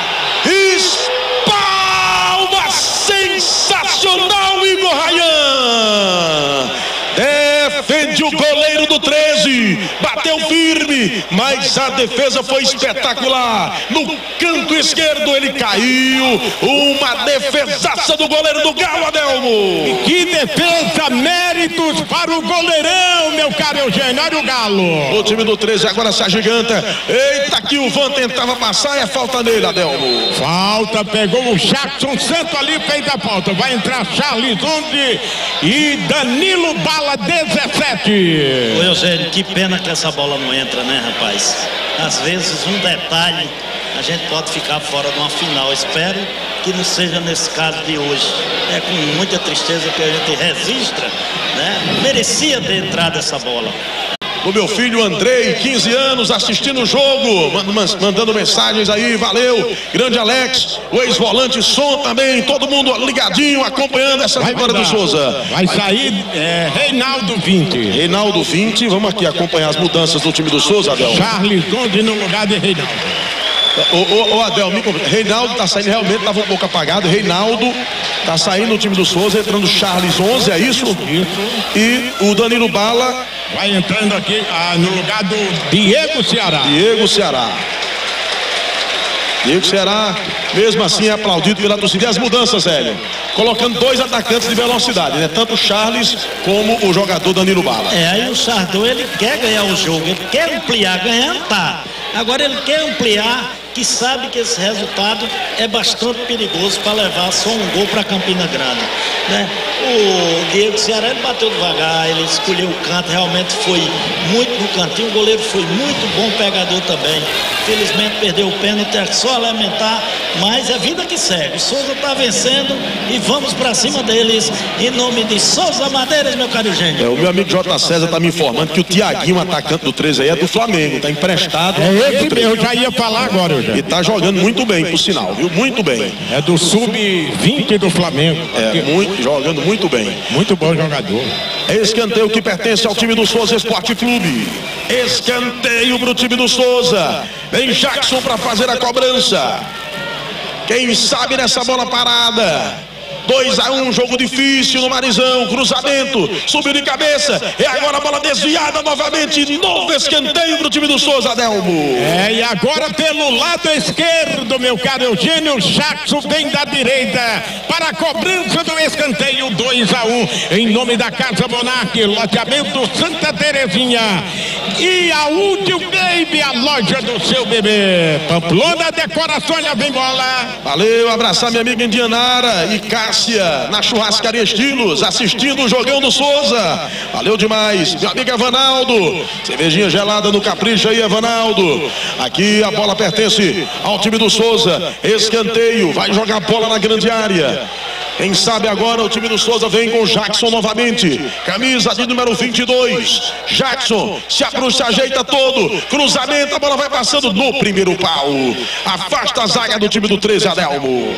Espalma sensacional, Igor Rayan. Defende o goleiro do 13. bateu firme, mas a defesa foi espetacular. No canto esquerdo ele caiu, uma defesaça do goleiro do Galo, Adelmo. Que defesa, méritos para o goleirão, meu caro Eugênio, olha o Galo. O time do 13 agora se agiganta, eita que o Van tentava passar e a falta nele, Adelmo. Falta, pegou o Jackson Santo ali, fez a falta, vai entrar Charles 11 e Danilo Bala 17. Ô Eugênio, que pena que essa bola não entra, né, rapaz? Às vezes um detalhe, a gente pode ficar fora de uma final. Espero que não seja nesse caso de hoje. É com muita tristeza que a gente registra, né? Merecia ter entrado essa bola. O meu filho Andrei, 15 anos, assistindo o jogo, mandando mensagens aí, valeu, grande Alex, o ex-volante Som também, todo mundo ligadinho, acompanhando essa vitória do Souza. Vai sair Reinaldo 20. Reinaldo 20, vamos aqui acompanhar as mudanças do time do Souza, Adel. Charles Gonde no lugar de Reinaldo. Ô Adelmo, Reinaldo tá saindo, realmente estava um pouco apagado. Reinaldo tá saindo do time do Souza, entrando Charles 11, é isso? E o Danilo Bala vai entrando aqui no lugar do Diego Ceará. Diego Ceará, mesmo assim é aplaudido pela torcida. E as mudanças, Hélio, colocando dois atacantes de velocidade, né? Tanto o Charles como o jogador Danilo Bala. É, aí o Chardon, ele quer ganhar o jogo, ele quer ampliar, ganhando tá. Agora ele quer ampliar, que sabe que esse resultado é bastante perigoso para levar só um gol para Campina Grande, né? O Diego Ceará, ele bateu devagar, ele escolheu o canto, realmente foi muito no cantinho, o goleiro foi muito bom pegador também. Felizmente perdeu o pênalti, é só lamentar, mas é vida que segue. O Souza está vencendo e vamos para cima deles, em nome de Souza Madeiras, meu caro Eugênio. O meu amigo J. César está me informando que o Thiaguinho, atacante do 13 aí, é do Flamengo, está emprestado. Eu já ia falar agora. E tá jogando muito bem, por sinal, viu? Muito bem. É do sub-20 do Flamengo. É, jogando muito bem. Muito bom jogador. Escanteio que pertence ao time do Souza Esporte Clube. Escanteio pro time do Souza. Vem Jackson para fazer a cobrança. Quem sabe nessa bola parada. 2-1, jogo difícil no Marizão, cruzamento, subiu de cabeça, e agora a bola desviada novamente, novo escanteio pro time do Souza, Adelmo. E agora pelo lado esquerdo, meu caro Eugênio, Jackson vem da direita para a cobrança do escanteio, 2-1, em nome da Casa Monarque, loteamento Santa Terezinha, e a Útil Baby, a loja do seu bebê, Pamplona Decorações, vem bola. Valeu, abraçar minha amiga Indianara e Cássia, na Churrascaria Estilos, assistindo o jogão do Souza. Valeu demais, meu amigo Evanaldo. Cervejinha gelada no Capricho aí, Evanaldo. Aqui a bola pertence ao time do Souza. Escanteio, vai jogar a bola na grande área. Quem sabe agora o time do Souza vem com Jackson novamente. Camisa de número 22. Jackson se aproxima, se ajeita todo. Cruzamento, a bola vai passando no primeiro pau. Afasta a zaga do time do 13, Adelmo.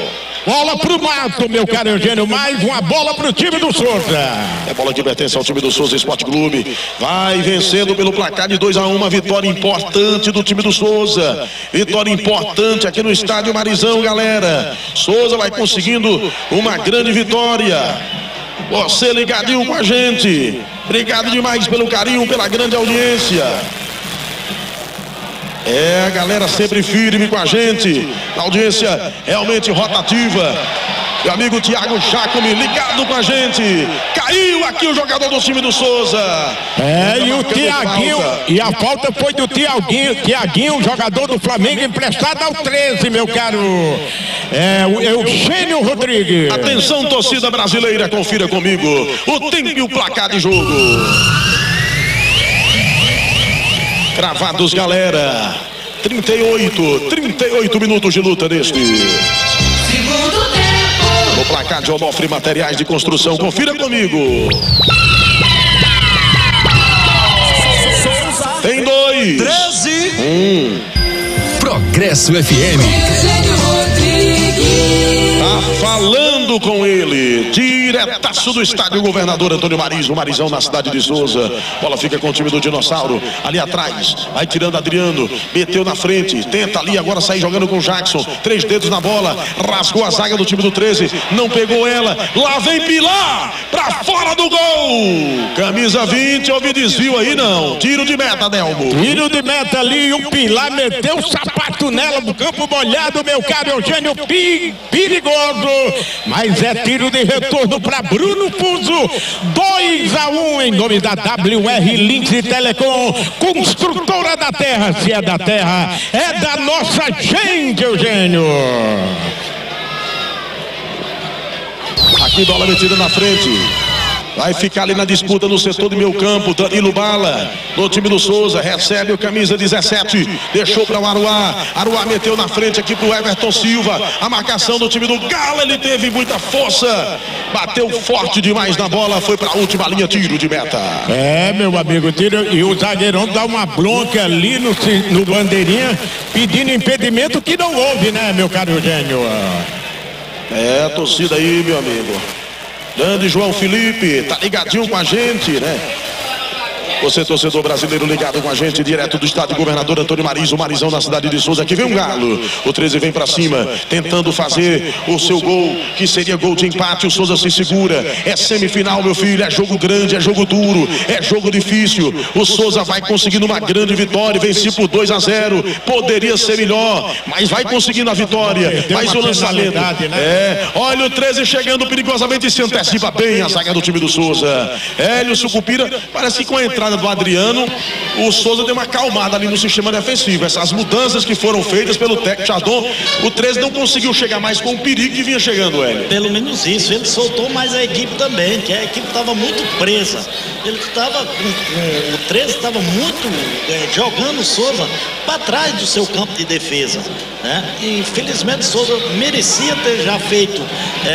Bola pro mato, meu caro Eugênio. Mais uma bola pro time do Souza. É bola que pertence ao time do Souza Esporte Clube. Vai vencendo pelo placar de 2-1. Uma vitória importante do time do Souza. Vitória importante aqui no estádio Marizão, galera. Souza vai conseguindo uma grande vitória. Você ligadinho com a gente. Obrigado demais pelo carinho, pela grande audiência. A galera sempre firme com a gente. A audiência realmente rotativa. Meu amigo Thiago Jacome ligado com a gente. Caiu aqui o jogador do time do Souza. E o Thiaguinho. E a falta foi do Thiaguinho. Thiaguinho, jogador do Flamengo, emprestado ao 13, meu caro Eugênio Rodrigues. Atenção, torcida brasileira, confira comigo o tempo e o placar de jogo. Cravados, galera. 38 minutos de luta neste segundo tempo. O placar de Onofre Materiais de Construção, confira comigo. Tem 2. 13. 1. Progresso FM. Tá falando Dino com ele, diretaço do estádio Governador Antônio Mariz, o Marizão na cidade de Souza. Bola fica com o time do Dinossauro, ali atrás, vai tirando Adriano, meteu na frente, tenta ali agora sair jogando com o Jackson, três dedos na bola, rasgou a zaga do time do 13, não pegou ela, lá vem Pilar, pra fora do gol, camisa 20, houve desvio aí não, tiro de meta, Adelmo. Tiro de meta ali, o Pilar meteu o sapato nela, do campo molhado, meu caro Eugênio, perigoso, mas é tiro de retorno para Bruno Fuso, 2-1 em nome da WR Links Telecom, construtora da terra, se é da terra, é da nossa gente, Eugênio. Aqui bola metida na frente. Vai ficar ali na disputa no setor de meio campo, Danilo Bala, no time do Souza, recebe o camisa 17, deixou para o Aruá, Aruá meteu na frente aqui para o Everton Silva, a marcação do time do Galo, ele teve muita força, bateu forte demais na bola, foi para a última linha, tiro de meta. É, meu amigo, tiro, e o zagueirão dá uma bronca ali no bandeirinha, pedindo impedimento que não houve, né, meu caro Eugênio? É, torcida aí, meu amigo. Grande João Felipe, tá ligadinho com a gente, né? Você, torcedor brasileiro, ligado com a gente, direto do estádio Governador Antônio Mariz, o Marizão na cidade de Souza. Aqui vem um Galo, o 13 vem pra cima, tentando fazer o seu gol, que seria gol de empate, o Souza se segura. É semifinal, meu filho, é jogo grande, é jogo duro, é jogo difícil. O Souza vai conseguindo uma grande vitória, vencer por 2-0, poderia ser melhor, mas vai conseguindo a vitória, mais o lançamento. É, olha o 13 chegando perigosamente, se antecipa bem a zaga do time do Souza. Hélio Sucupira, parece que com a entrada do Adriano, o Souza deu uma acalmada ali no sistema defensivo. Essas mudanças que foram feitas pelo técnico Chardon, o 13 não conseguiu chegar mais com o perigo que vinha chegando, ele. Pelo menos isso, ele soltou mais a equipe também, que a equipe estava muito presa. Ele estava, o 13 estava muito jogando o Souza para trás do seu campo de defesa, né? E infelizmente o Souza merecia ter já feito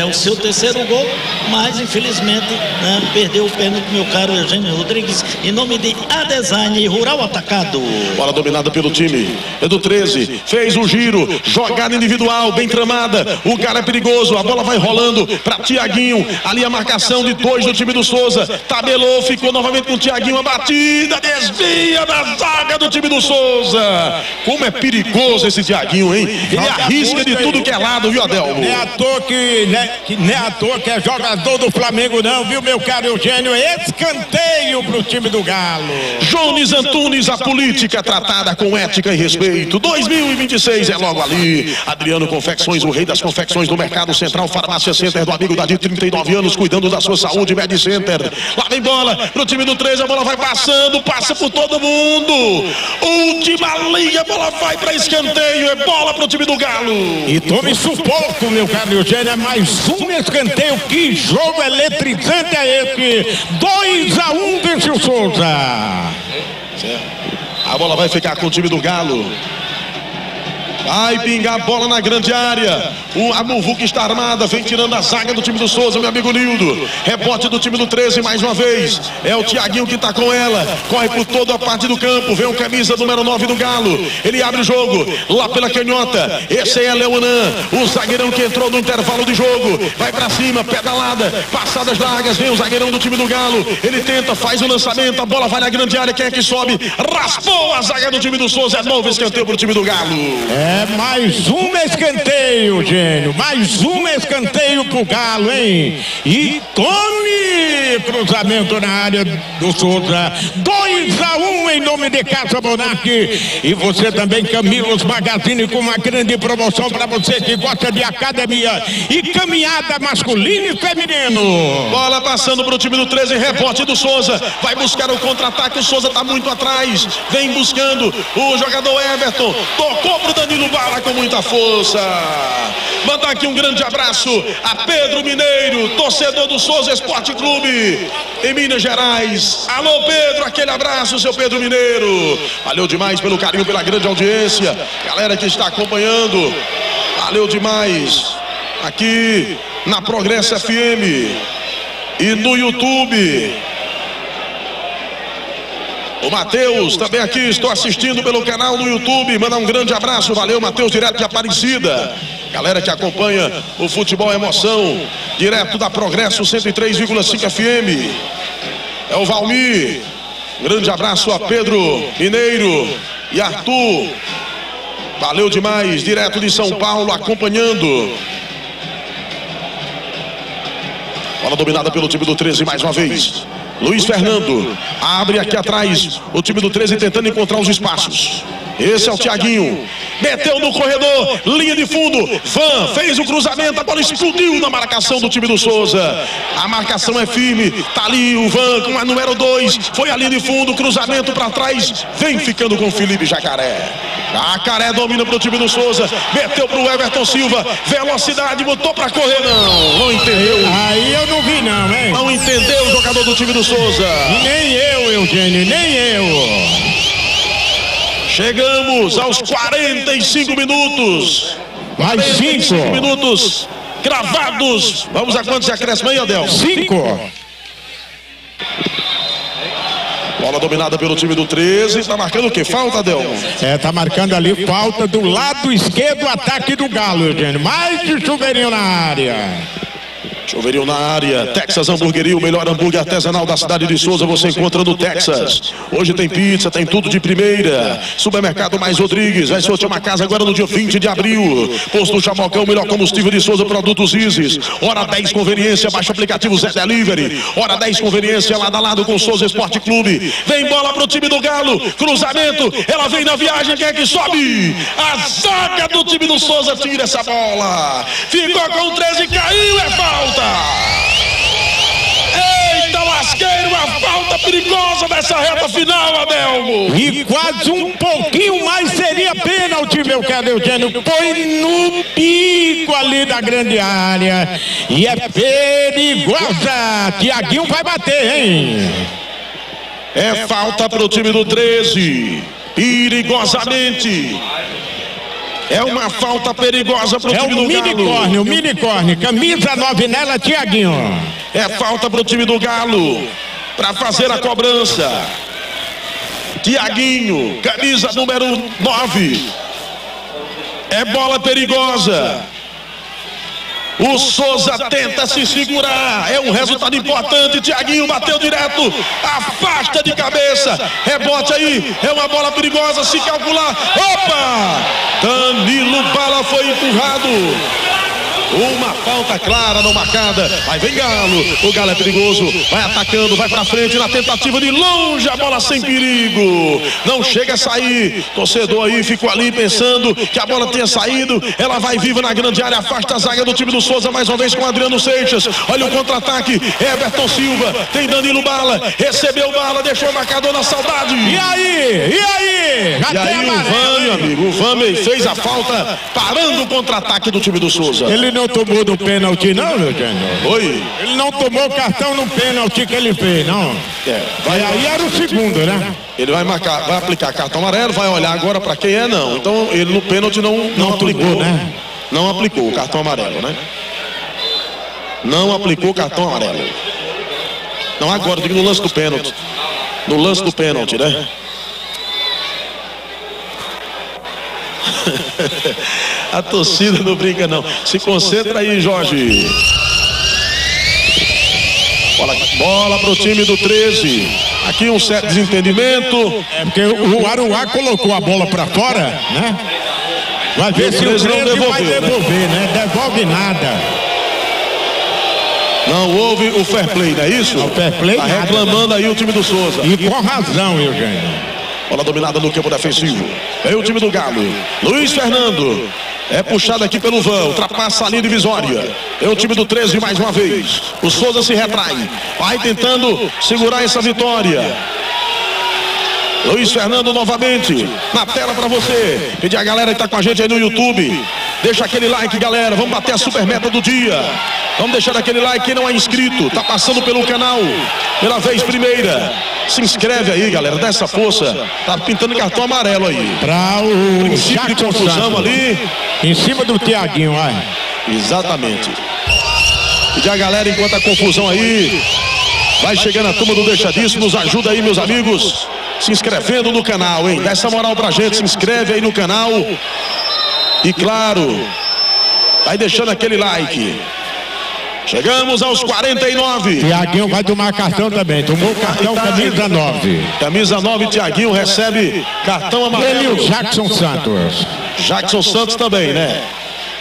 o seu terceiro gol, mas infelizmente, né, perdeu o pênalti, meu caro Eugênio Rodrigues, em nome de Adesign Rural Atacado. Bola dominada pelo time é do 13, fez o giro, jogada individual, bem tramada, o cara é perigoso, a bola vai rolando para Thiaguinho, ali a marcação de dois do time do Souza, tabelou, ficou novamente com o Thiaguinho, a batida desvia da zaga do time do Souza. Como é perigoso esse Thiaguinho, hein? Ele arrisca de tudo que é lado, viu, Adelmo? Não é à toa que, é jogador do Flamengo não, viu, meu caro Eugênio? Escanteio pro time do Galo. Jones Antunes, a política tratada com ética e respeito. 2026 é logo ali. Adriano Confecções, o rei das confecções do Mercado Central, Farmácia Center do amigo Dadi, 39 anos, cuidando da sua saúde, Med Center. Lá vem bola pro time do 13, a bola vai passando, passa por todo mundo. Última linha, a bola vai para escanteio, é bola pro time do Galo. E tome sufoco, meu caro Eugênio, é mais um escanteio. Que jogo eletrizante é esse? 2-1 vence o Souza. A bola vai ficar com o time do Galo. Vai pingar a bola na grande área. A muvuca está armada, vem tirando a zaga do time do Souza, meu amigo Nildo. Rebote do time do 13 mais uma vez. É o Thiaguinho que está com ela. Corre por toda a parte do campo. Vem o camisa número 9 do Galo. Ele abre o jogo lá pela canhota. Esse é Leonan, o zagueirão que entrou no intervalo de jogo. Vai para cima, pedalada, passadas largas. Vem o zagueirão do time do Galo. Ele tenta, faz o lançamento. A bola vai na grande área. Quem é que sobe? Raspou a zaga do time do Souza. É novo escanteio para o time do Galo. Mais um escanteio, Gênio. Mais um escanteio pro Galo, hein? E tome cruzamento na área do Souza. 2-1 em nome de Casa Monarque. E você também, Camilos Magazine, com uma grande promoção para você que gosta de academia e caminhada masculina e feminino. Bola passando pro time do 13, rebote do Souza. Vai buscar o contra-ataque, o Souza tá muito atrás. Vem buscando o jogador Everton. Tocou pro Danilo Bala com muita força. Mandar aqui um grande abraço a Pedro Mineiro, torcedor do Souza Esporte Clube em Minas Gerais. Alô Pedro, aquele abraço, seu Pedro Mineiro. Valeu demais pelo carinho, pela grande audiência, galera que está acompanhando. Valeu demais aqui na Progresso FM e no YouTube. O Matheus, também aqui, estou assistindo pelo canal no YouTube. Manda um grande abraço, valeu Matheus, direto de Aparecida. Galera que acompanha o Futebol Emoção, direto da Progresso 103,5 FM. É o Valmir. Grande abraço a Pedro Mineiro e Arthur. Valeu demais, direto de São Paulo, acompanhando. Bola dominada pelo time do 13 mais uma vez. Luiz Fernando abre aqui atrás, o time do 13 tentando encontrar os espaços. Esse é o Thiaguinho, meteu no corredor, linha de fundo, Van fez o cruzamento, a bola explodiu na marcação do time do Souza. A marcação é firme, tá ali o Van com a número 2, foi a linha de fundo, cruzamento para trás, vem ficando com o Felipe Jacaré. Jacaré domina pro time do Souza, meteu pro Everton Silva, velocidade, botou para correr, não entendeu. Aí eu não vi não, hein? Não entendeu o jogador do time do Souza. Nem eu, Eugênio, nem eu. Chegamos aos 45 minutos. Mais 5 minutos gravados. Vamos a quantos acréscimos aí, Adelmo? 5. Bola dominada pelo time do 13. Está marcando o que? Falta, Adelmo? Está marcando ali falta do lado esquerdo, ataque do Galo, Eugênio. Mais de chuveirinho na área. Chuveirinho na área, Texas Hamburgueria, o melhor hambúrguer artesanal da cidade de Souza, você encontra no Texas. Hoje tem pizza, tem tudo de primeira. Supermercado Mais Rodrigues, vai sortear uma casa agora no dia 20 de abril. Posto do Chamocão, melhor combustível de Souza, produtos Isis. Hora 10 Conveniência, baixa o aplicativo Zé Delivery. Hora 10 Conveniência, lado a lado com o Souza Esporte Clube. Vem bola pro time do Galo, cruzamento, ela vem na viagem, quem é que sobe? A zaga do time do Souza tira essa bola. Ficou com o 13, caiu, é falta. Eita, lasqueiro, a falta perigosa dessa reta final, Adelmo. E quase um pouquinho mais seria pênalti, meu caro Eugênio. Foi no pico ali da grande área. E é perigosa. Thiaguinho vai bater, hein? É falta pro time do 13. Perigosamente. É uma falta perigosa pro time do Galo. É o minicórnio, camisa 9 nela, Thiaguinho. É falta pro time do Galo, para fazer a cobrança. Thiaguinho, camisa número 9. É bola perigosa. O Souza tenta se segurar, é um resultado importante. Thiaguinho bateu direto, afasta de cabeça, rebote aí, é uma bola perigosa, se calcular, opa! Danilo Bala foi empurrado. Uma falta clara não marcada. Aí vem Galo, o Galo é perigoso. Vai atacando, vai pra frente na tentativa de longe, a bola sem perigo. Não chega a sair. Torcedor aí ficou ali pensando que a bola tenha saído, ela vai viva na grande área. Afasta a zaga do time do Souza mais uma vez com Adriano Seixas. Olha o contra-ataque, Everton Silva, tem Danilo Bala. Recebeu Bala, deixou o marcador na saudade. E aí? E aí? E aí o Van, meu amigo, o Van fez a falta, parando o contra-ataque do time do Souza. Ele não tomou do pênalti, não, meu Jânio? Oi? Ele não tomou o cartão no pênalti que ele fez, não. É, vai, aí era o segundo, né? Ele vai marcar, vai aplicar cartão amarelo, vai olhar agora pra quem é, não. Então, ele no pênalti não aplicou, né? Não aplicou o cartão amarelo, né? Não aplicou o cartão amarelo. Não agora, digo no lance do pênalti. No lance do pênalti, né? A torcida não brinca não. Se concentra aí, Jorge. Bola pro time do 13. Aqui um certo desentendimento. É porque o Aruá colocou a bola pra fora, né? Vai ver se o 13 não devolveu, vai devolver, né? Devolve nada. Não houve o fair play, não é isso? O fair play tá reclamando aí o time do Souza. E com razão, Eugênio. Bola dominada no campo defensivo. Vem o time do Galo. Luiz Fernando. É puxado aqui pelo Van. Ultrapassa a linha divisória. É o time do 13 mais uma vez. O Souza se retrai. Vai tentando segurar essa vitória. Luiz Fernando novamente. Na tela pra você. Pedir a galera que tá com a gente aí no YouTube. Deixa aquele like, galera. Vamos bater a super meta do dia. Vamos deixar aquele like, quem não é inscrito, tá passando pelo canal, pela vez primeira. Se inscreve aí, galera, dá essa força. Tá pintando cartão amarelo aí. Pra o princípio de confusão ali. Em cima do Thiaguinho, vai. Exatamente. E já, galera, enquanto a confusão aí, vai chegando a turma do Deixa Disso, nos ajuda aí, meus amigos, se inscrevendo no canal, hein? Dá essa moral pra gente, se inscreve aí no canal. E claro, Vai deixando aquele like. Chegamos aos 49. Thiaguinho vai tomar cartão também. Tomou cartão, camisa 9. Camisa 9, Thiaguinho recebe cartão amarelo. Ele e o Jackson Santos. Jackson Santos também, né?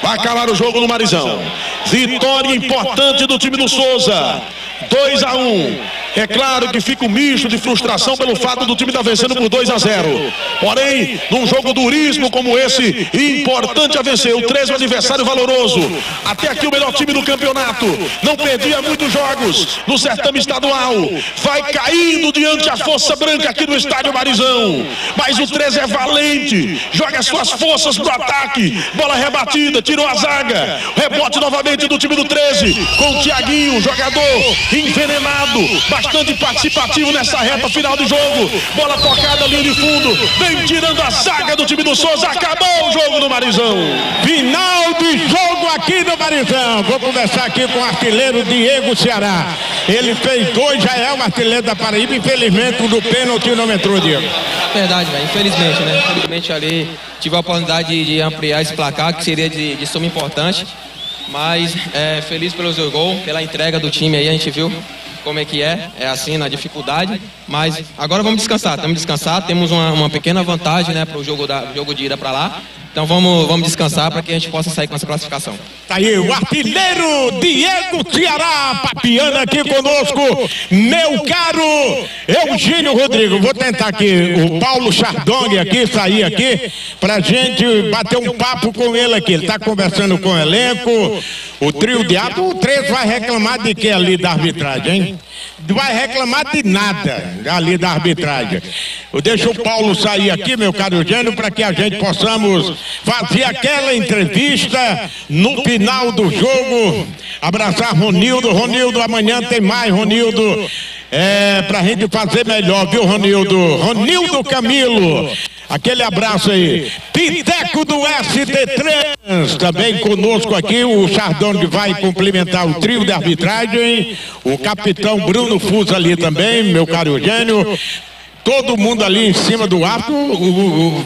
Vai acabar o jogo no Marizão. Vitória importante do time do Souza. 2-1. É claro que fica um misto de frustração pelo fato do time estar vencendo por 2-0. Porém, num jogo duríssimo como esse, importante é vencer. O Treze é um adversário valoroso. Até aqui o melhor time do campeonato. Não perdia muitos jogos no certame estadual. Vai caindo diante a força branca aqui no estádio Marizão. Mas o Treze é valente. Joga suas forças pro ataque. Bola rebatida, tirou a zaga. Rebote novamente do time do Treze. Com o Thiaguinho, jogador envenenado. Bastante participativo nessa reta final do jogo. Bola tocada, linha de fundo. Vem tirando a zaga do time do Souza. Acabou o jogo no Marizão. Final de jogo aqui no Marizão. Vou conversar aqui com o artilheiro Diego Ceará. Ele fez 2, já é o artilheiro da Paraíba. Infelizmente, o do pênalti não entrou, Diego. Verdade, velho. Infelizmente, né? Infelizmente, ali tive a oportunidade de ampliar esse placar, que seria de suma importante. Mas, feliz pelo seu gol, pela entrega do time aí, a gente viu como é que é assim na dificuldade, mas agora vamos descansar, temos uma pequena vantagem, né, para o jogo de ida para lá, então vamos descansar para que a gente possa sair com essa classificação. Tá aí o artilheiro Diego Ceará, papiando aqui conosco, meu caro Eugênio Rodrigues. Vou tentar aqui, o Paulo Chardon aqui, sair aqui, pra gente bater um papo com ele aqui, ele tá conversando com o elenco. O trio de árbitro, o Treze vai reclamar de que ali da arbitragem, hein? Vai reclamar de nada ali da arbitragem. Deixa o Paulo sair aqui, meu caro Eugênio, para que a gente possamos fazer aquela entrevista no final do jogo. Abraçar Ronildo. Ronildo, amanhã tem mais, Ronildo. Pra gente fazer melhor, viu, Ronildo? Ronildo Camilo, aquele abraço aí. Piteco do SD Trans, também conosco aqui, o Chardon que vai cumprimentar o trio de arbitragem, o capitão Bruno Fuso ali também, meu caro Eugênio. Todo mundo ali em cima do árbitro.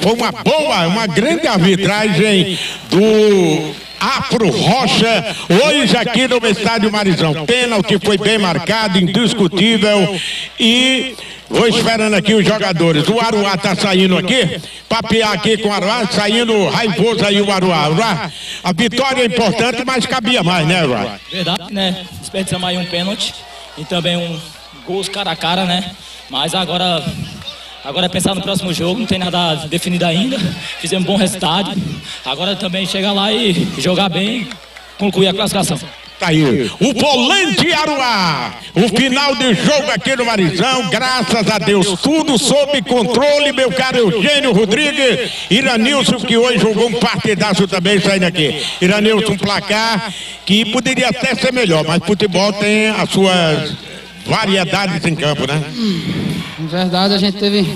Foi uma boa, uma grande arbitragem do Apro Rocha, hoje aqui no estádio Marizão. Pênalti foi bem marcado, indiscutível. E vou esperando aqui os jogadores. O Aruá tá saindo aqui, papear aqui com o Aruá, saindo raivoso aí o Aruá. Aruá, a vitória é importante, mas cabia mais, né, Aruá? Verdade, né? Desperdiçamos aí um pênalti e também um gol cara a cara, né? Mas agora é pensar no próximo jogo, não tem nada definido ainda. Fizemos um bom resultado. Agora também chegar lá e jogar bem, concluir a classificação. Tá aí, o volante Aruá. O final de jogo aqui no Marizão, graças a Deus, tudo sob controle, meu caro Eugênio Rodrigues. Iranilson, que hoje jogou um partidaço também, saindo aqui. Iranilson, um placar que poderia até ser melhor, mas futebol tem as suas variedades em campo, né? Na verdade, a gente teve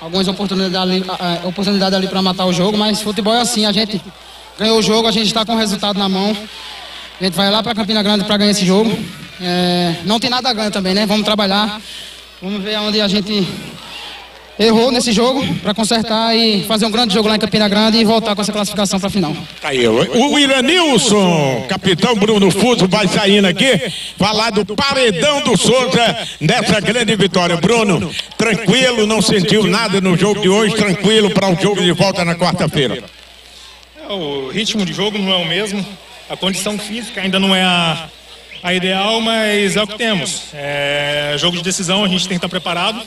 algumas oportunidades ali para matar o jogo, mas futebol é assim, a gente ganhou o jogo, a gente está com o resultado na mão, a gente vai lá para Campina Grande para ganhar esse jogo, não tem nada a ganhar também, né? Vamos trabalhar, vamos ver onde a gente errou nesse jogo para consertar e fazer um grande jogo lá em Campina Grande e voltar com essa classificação para a final. Tá aí, o Iranilson, capitão Bruno Fuso, vai saindo aqui, falar do paredão do Souza nessa grande vitória. Bruno, tranquilo, não sentiu nada no jogo de hoje, tranquilo para o jogo de volta na quarta-feira? O ritmo de jogo não é o mesmo, a condição física ainda não é a ideal, mas é o que temos. Jogo de decisão, a gente tem que estar preparado.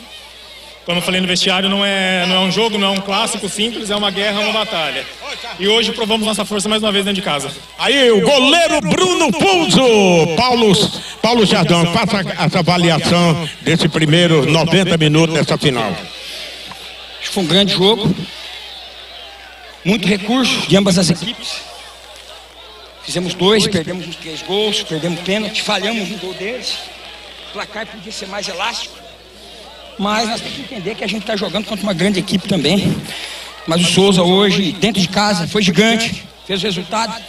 Como eu falei no vestiário, não é um jogo, não é um clássico simples, é uma guerra, uma batalha. E hoje provamos nossa força mais uma vez dentro de casa. Aí o goleiro Bruno Fuso. Paulo Chardon, faça essa avaliação desse primeiro 90 minutos dessa final. Acho que foi um grande jogo. Muito recurso de ambas as equipes. Fizemos 2, perdemos uns 3 gols, perdemos pênalti, falhamos um gol deles. O placar podia ser mais elástico. Mas nós temos que entender que a gente está jogando contra uma grande equipe também. Mas o Souza hoje, dentro de casa, foi gigante, fez o resultado.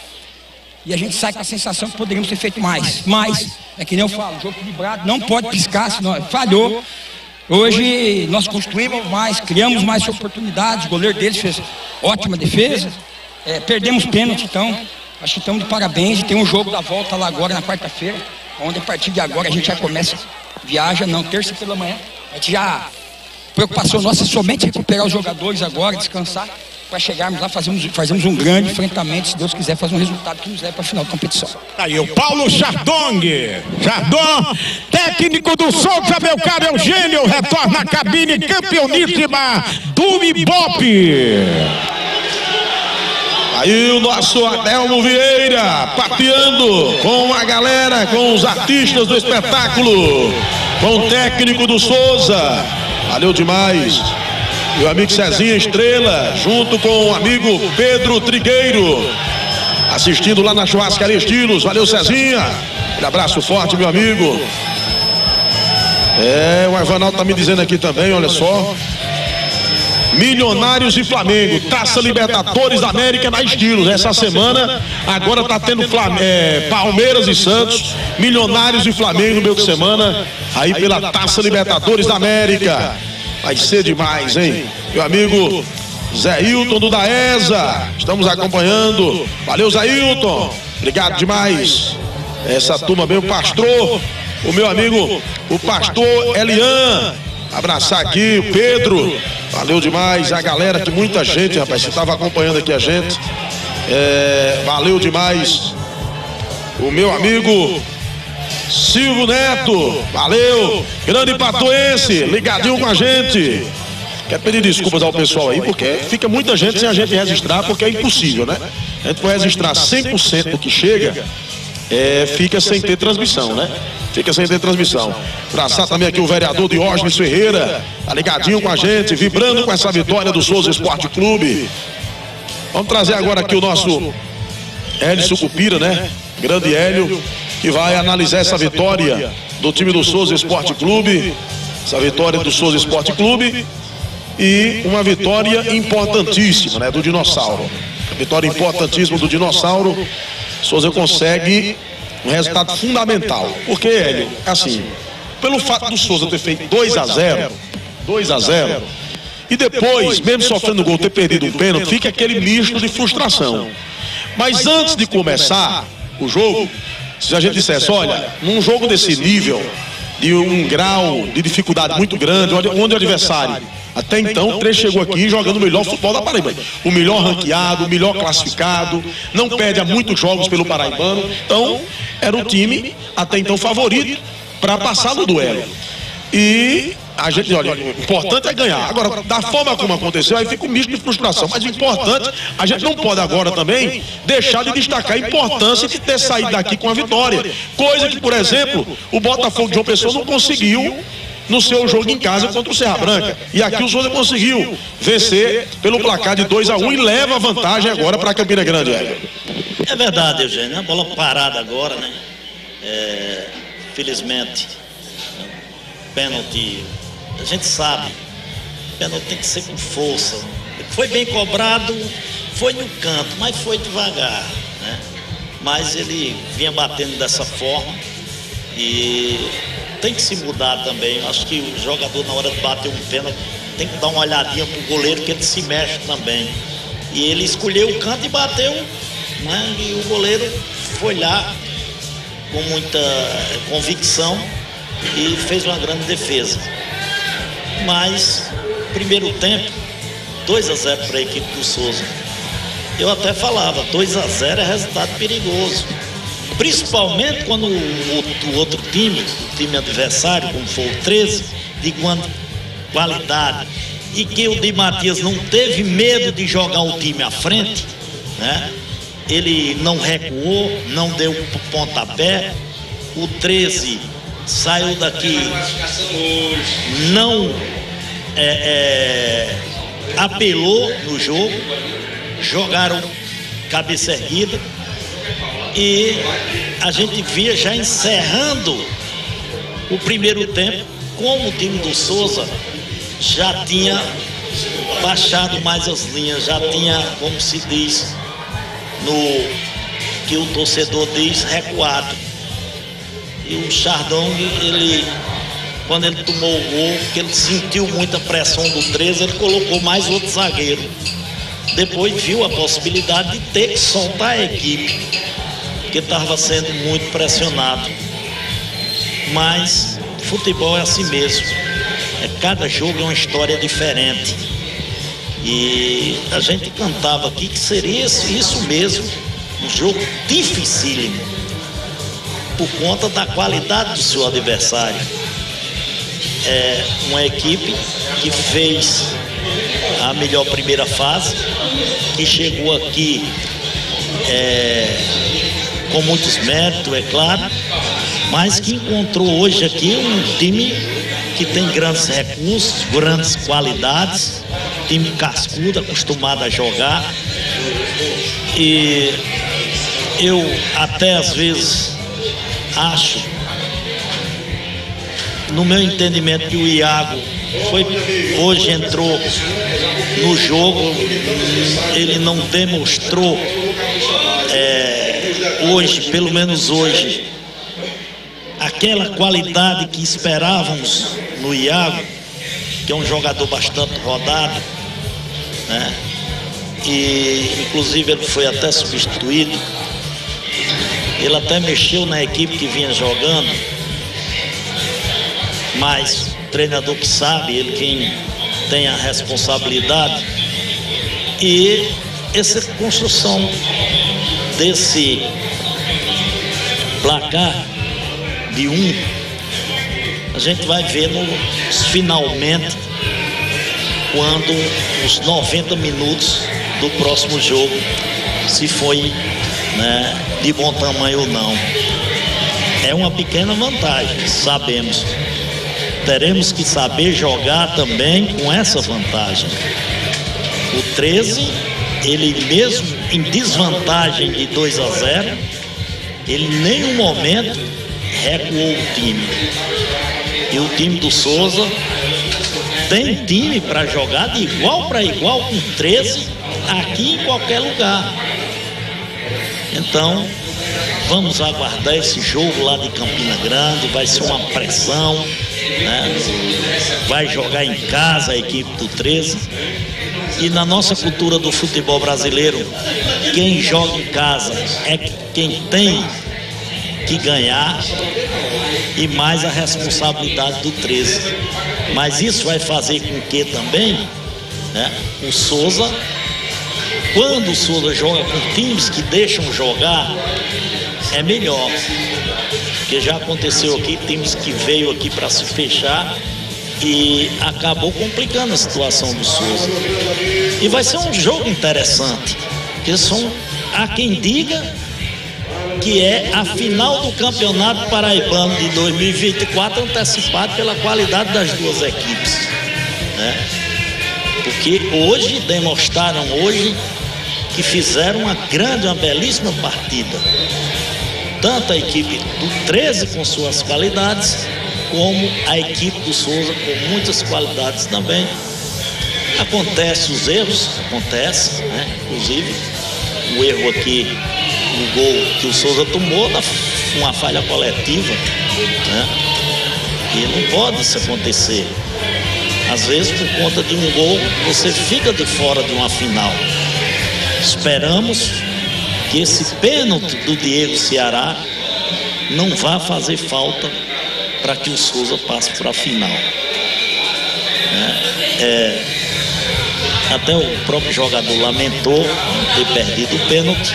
E a gente sai com a sensação que poderíamos ter feito mais. Mas, é que nem eu falo, jogo equilibrado, não pode piscar, senão falhou. Hoje nós construímos mais, criamos mais oportunidades. O goleiro deles fez ótima defesa. Perdemos pênalti, então Acho que estamos de parabéns. Tem um jogo da volta lá agora na quarta-feira, onde a partir de agora a gente já começa, viaja, não, terça pela manhã. A gente já, preocupação nossa é somente recuperar os jogadores agora, descansar, para chegarmos lá, fazemos um grande enfrentamento, se Deus quiser, fazer um resultado que nos leve para a final da competição. Aí o Paulo Chardon, técnico do Souza, meu caro Eugênio, retorna à cabine campeoníssima do Ibope. Aí o nosso Adelmo Vieira, papeando com a galera, com os artistas do espetáculo, com o técnico do Souza. Valeu demais. E o amigo Cezinha Estrela, junto com o amigo Pedro Trigueiro, assistindo lá na Churrascaria Estilos. Valeu, Cezinha. Um abraço forte, meu amigo. É, o Arvanal tá me dizendo aqui também, olha só. Milionários e Flamengo, Taça Libertadores da América na Estilos. Essa semana agora tá tendo Palmeiras e Santos, Milionários e Flamengo no meio de semana, aí pela Taça Libertadores da América. Vai ser demais, hein? Meu amigo Zé Hilton do Daesa, estamos acompanhando. Valeu, Zé Hilton. Obrigado demais. Essa turma bem, o pastor, o meu amigo, o pastor Elian. Abraçar aqui o Pedro. Valeu demais. A galera, que muita gente, rapaz, você estava acompanhando aqui a gente. É, valeu demais. O meu amigo Silvio Neto, valeu, grande patoense, ligadinho com a gente. Quer pedir desculpas ao pessoal aí, porque fica muita gente sem a gente registrar, porque é impossível, né? A gente vai registrar 100% do que chega, fica sem ter transmissão, né? Fica sem ter transmissão. Abraçar também aqui o vereador Diógenes Ferreira, tá ligadinho com a gente, vibrando com essa vitória do Souza Esporte Clube. Vamos trazer agora aqui o nosso Hélio Sucupira, né? Grande Hélio, que vai analisar essa vitória do time do Souza Esporte Clube, essa vitória do Souza Esporte Clube, e uma vitória importantíssima, né, do Dinossauro. A vitória importantíssima do Dinossauro. Souza consegue um resultado fundamental. Porque, Hélio, assim, pelo fato do Souza ter feito 2 a 0, e depois, mesmo sofrendo gol, ter perdido o pênalti, fica aquele misto de frustração. Mas antes de começar o jogo, se a gente dissesse, olha, num jogo desse nível, de um grau de dificuldade muito grande, onde o adversário, até então, o Treze chegou aqui jogando o melhor futebol da Paraíba, o melhor ranqueado, o melhor classificado, não perde há muitos jogos pelo Paraibano, então era o time, até então, favorito para passar no duelo. E a gente, olha, o importante é ganhar. Agora, da forma como aconteceu, aí fica um misto de frustração. Mas o importante, a gente não pode agora também deixar de destacar a importância de ter saído daqui com a vitória. Coisa que, por exemplo, o Botafogo de João Pessoa não conseguiu no seu jogo em casa contra o Serra Branca. E aqui o Souza conseguiu vencer pelo placar de 2 a 1 e leva a vantagem agora para a Campina Grande. É verdade, Eugênio. A bola parada agora, né? Felizmente. Pênalti, a gente sabe, pênalti tem que ser com força. Foi bem cobrado, foi no canto, mas foi devagar, né? Mas ele vinha batendo dessa forma e tem que se mudar também. Acho que o jogador, na hora de bater um pênalti, tem que dar uma olhadinha pro goleiro, que ele se mexe também. E ele escolheu o canto e bateu, né? E o goleiro foi lá com muita convicção e fez uma grande defesa. Mas, primeiro tempo, 2 a 0 para a equipe do Souza. Eu até falava, 2 a 0 é resultado perigoso, principalmente quando o outro time, o time adversário, como foi o Treze, de qualidade, e que o Di Matias não teve medo de jogar o time à frente, né? Ele não recuou, não deu pontapé. O Treze saiu daqui não apelou no jogo, jogaram cabeça erguida, e a gente via já encerrando o primeiro tempo como o time do Souza já tinha baixado mais as linhas, já tinha, como se diz, no que o torcedor diz, recuado. E o Chardon, quando ele tomou o gol, porque ele sentiu muita pressão do 13, ele colocou mais outro zagueiro. Depois viu a possibilidade de ter que soltar a equipe, que estava sendo muito pressionado. Mas futebol é assim mesmo. Cada jogo é uma história diferente. E a gente cantava aqui que seria isso mesmo, um jogo dificílimo, por conta da qualidade do seu adversário. É uma equipe que fez a melhor primeira fase, que chegou aqui com muitos méritos, é claro, mas que encontrou hoje aqui um time que tem grandes recursos, grandes qualidades, time cascudo, acostumado a jogar. E eu até às vezes acho, no meu entendimento, que o Iago hoje entrou no jogo, ele não demonstrou hoje, pelo menos hoje, aquela qualidade que esperávamos no Iago, que é um jogador bastante rodado, né? E inclusive ele foi até substituído, ele até mexeu na equipe que vinha jogando, mas o treinador que sabe, ele quem tem a responsabilidade. E essa construção desse placar de 1, a gente vai ver finalmente quando os 90 minutos do próximo jogo, se foi, né, de bom tamanho ou não. É uma pequena vantagem, sabemos. Teremos que saber jogar também com essa vantagem. O 13, ele mesmo em desvantagem de 2-0, ele em nenhum momento recuou o time. E o time do Souza tem time para jogar de igual para igual com 13 aqui em qualquer lugar. Então, vamos aguardar esse jogo lá de Campina Grande, vai ser uma pressão, né? Vai jogar em casa a equipe do 13. E na nossa cultura do futebol brasileiro, quem joga em casa é quem tem que ganhar, e mais a responsabilidade do 13. Mas isso vai fazer com que também, né, o Souza, quando o Souza joga com times que deixam jogar, é melhor. Porque já aconteceu aqui, times que veio aqui para se fechar e acabou complicando a situação do Souza. E vai ser um jogo interessante, porque há quem diga que é a final do Campeonato Paraibano de 2024, antecipado pela qualidade das duas equipes, né? Porque hoje demonstraram que fizeram uma belíssima partida. Tanto a equipe do 13 com suas qualidades, como a equipe do Souza com muitas qualidades também. Acontecem os erros, acontece, né? Inclusive o erro aqui, um gol que o Souza tomou, uma falha coletiva, né? E não pode isso acontecer. Às vezes, por conta de um gol, você fica de fora de uma final. Esperamos que esse pênalti do Diego Ceará não vá fazer falta para que o Souza passe para a final, né? Até o próprio jogador lamentou ter perdido o pênalti,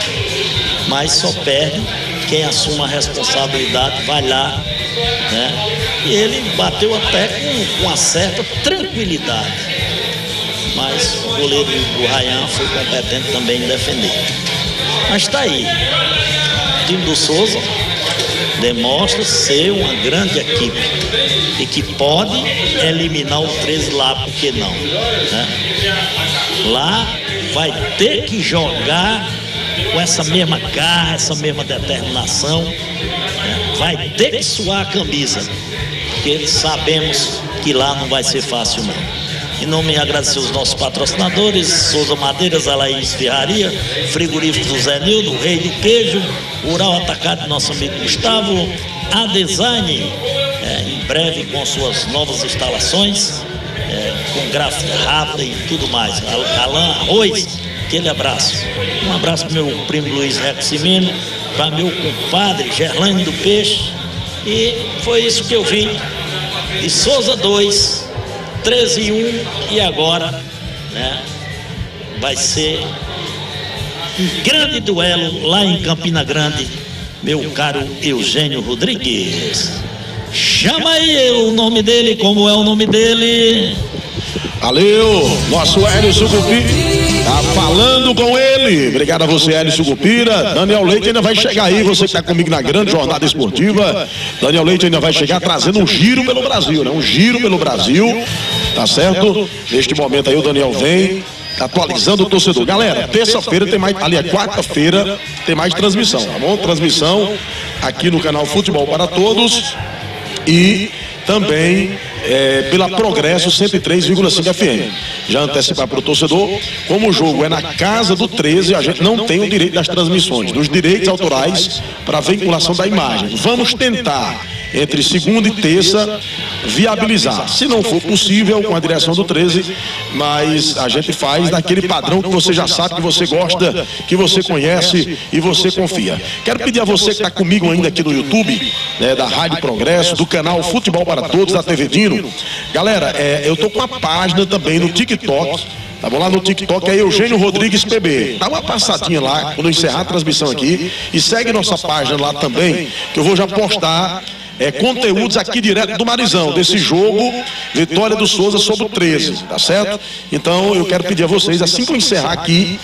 mas só perde quem assume a responsabilidade, vai lá, né? E ele bateu até com uma certa tranquilidade, mas o goleiro do Rayan foi competente também em defender. Mas está aí, o time do Souza demonstra ser uma grande equipe e que pode eliminar o 13 lá, por que não, né? Lá vai ter que jogar com essa mesma garra, essa mesma determinação, né? Vai ter que suar a camisa, porque sabemos que lá não vai ser fácil não. Em nome de agradecer os nossos patrocinadores, Souza Madeiras, Alaís Ferraria, Frigorífico do Zé Nildo, Rei do Queijo, Rural Atacado, nosso amigo Gustavo, a Design, em breve com suas novas instalações, com gráfica rápida e tudo mais, Alan Arroz, aquele abraço. Um abraço para meu primo Luiz Simino, para meu compadre Gerlane do Peixe. E foi isso que eu vi de Souza 2, 13 e 1, e agora, né, vai ser um grande duelo lá em Campina Grande, meu caro Eugênio Rodrigues. Chama aí o nome dele, como é o nome dele? Valeu, nosso Hélio Sucupira tá falando com ele. Obrigado a você, Hélio Sucupira. Daniel Leite ainda vai chegar aí, você que está comigo na grande jornada esportiva. Daniel Leite ainda vai chegar trazendo um giro pelo Brasil, né? Um giro pelo Brasil, tá certo? Neste momento aí o Daniel vem atualizando o torcedor. Galera, terça-feira tem mais, ali é quarta-feira, tem mais transmissão, tá bom? Transmissão aqui no canal Futebol para Todos e também pela Progresso 103,5 FM. Já antecipar para o torcedor, como o jogo é na casa do 13, a gente não tem o direito das transmissões, dos direitos autorais para veiculação da imagem. Vamos tentar, entre segunda e terça, viabilizar. Se não for possível, com a direção do 13, mas a gente faz naquele padrão que você já sabe, que você gosta, que você conhece e você confia. Quero pedir a você que está comigo ainda aqui no YouTube, né, da Rádio Progresso, do canal Futebol para Todos, da TV Dino. Galera, eu tô com uma página também no TikTok, tá bom? Lá no TikTok é Eugênio Rodrigues PB. Dá uma passadinha lá, quando eu encerrar a transmissão aqui, e segue nossa página lá também, que eu vou já postar conteúdos aqui direto do Marizão, desse jogo, vitória do Souza sobre o 13, tá certo? Então eu quero pedir a vocês, assim que eu encerrar aqui,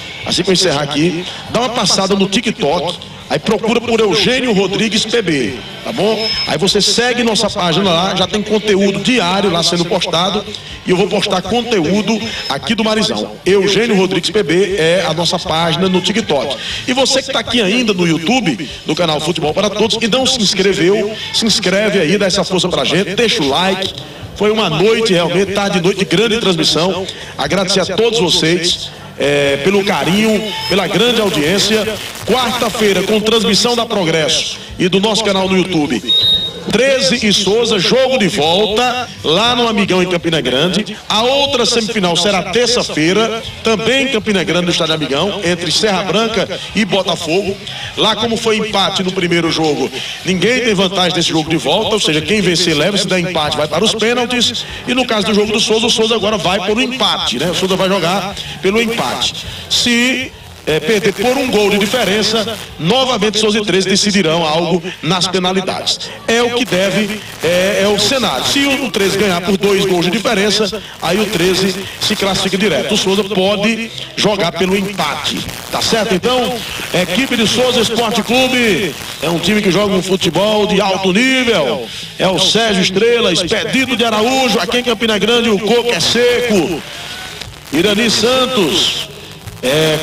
dá uma passada no TikTok, aí procura por Eugênio Rodrigues PB, tá bom? Aí você segue nossa página lá, já tem conteúdo diário lá sendo postado, e eu vou postar conteúdo aqui do Marizão. Eugênio Rodrigues PB é a nossa página no TikTok. E você que está aqui ainda no YouTube, no canal Futebol para Todos, e não se inscreveu, se inscreve aí, dá essa força pra gente, deixa o like. Foi uma noite, realmente, tarde e noite de grande transmissão. Agradecer a todos vocês pelo carinho, pela grande audiência. Quarta-feira, com transmissão da Progresso e do nosso canal no YouTube, 13 e Souza, jogo de volta lá no Amigão, em Campina Grande. A outra semifinal será terça-feira, também em Campina Grande, no estádio Amigão, entre Serra Branca e Botafogo. Lá, como foi empate no primeiro jogo, ninguém tem vantagem desse jogo de volta, ou seja, quem vencer leva, se der empate vai para os pênaltis. E no caso do jogo do Souza, o Souza agora vai por um empate, né? O Souza vai jogar pelo empate. Se perder por um gol de diferença, novamente Souza e 13 decidirão algo nas penalidades. É o que deve, é o cenário. Se o 13 ganhar por 2 gols de diferença, aí o 13 se classifica direto. O Souza pode jogar pelo empate, tá certo? Então, equipe de Souza Esporte Clube é um time que joga um futebol de alto nível. É o Sérgio Estrela, Expedito de Araújo, aqui em Campina Grande o coco é seco. Irani Santos,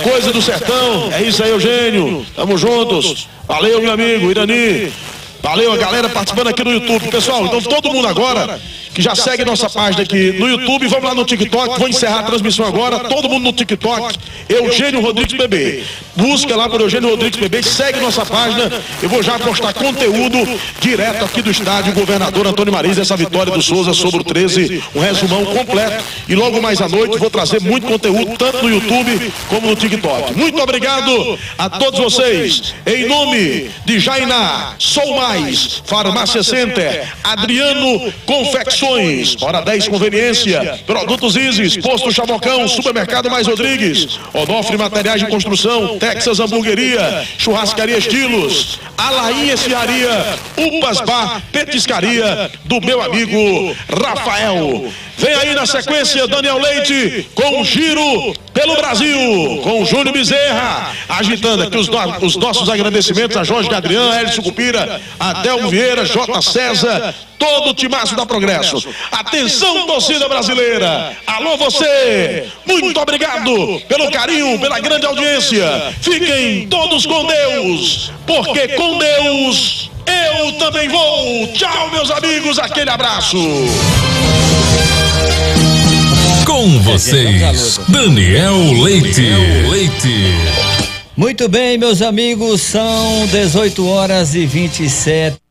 coisa do sertão. É isso aí, Eugênio, tamo juntos. Valeu, meu amigo Irani. Valeu a galera participando aqui no YouTube. Pessoal, então todo mundo agora que já segue nossa página aqui no YouTube, vamos lá no TikTok, vou encerrar a transmissão agora. Todo mundo no TikTok, Eugênio Rodrigues PB. Busca lá por Eugênio Rodrigues PB, segue nossa página. Eu vou já postar conteúdo direto aqui do estádio Governador Antônio Mariz, essa vitória do Souza sobre o 13, um resumão completo. E logo mais à noite vou trazer muito conteúdo, tanto no YouTube como no TikTok. Muito obrigado a todos vocês. Em nome de Jainá, Sou Mais, Farmácia Center, Adriano Confecções, Hora 10 Conveniência, Produtos Isis, Posto Chavocão, Supermercado Mais Rodrigues, Onofre Materiais de Construção, Texas Hamburgueria, Churrascaria Estilos, Alain Esfiaria, Upas Bar, Petiscaria do meu amigo Rafael. Vem aí na sequência Daniel Leite com o giro pelo Brasil, com o Júnior Bezerra, agitando aqui os nossos agradecimentos a Jorge Gadrian, Hélio Sucupira, Adelmo Vieira, J. César, todo o timaço da Progresso. Atenção, torcida brasileira. Alô, você. Muito obrigado pelo carinho, pela grande audiência. Fiquem todos com Deus, porque com Deus eu também vou. Tchau, meus amigos. Aquele abraço. Com vocês, Daniel Leite. Muito bem, meus amigos, são 18 horas e 27.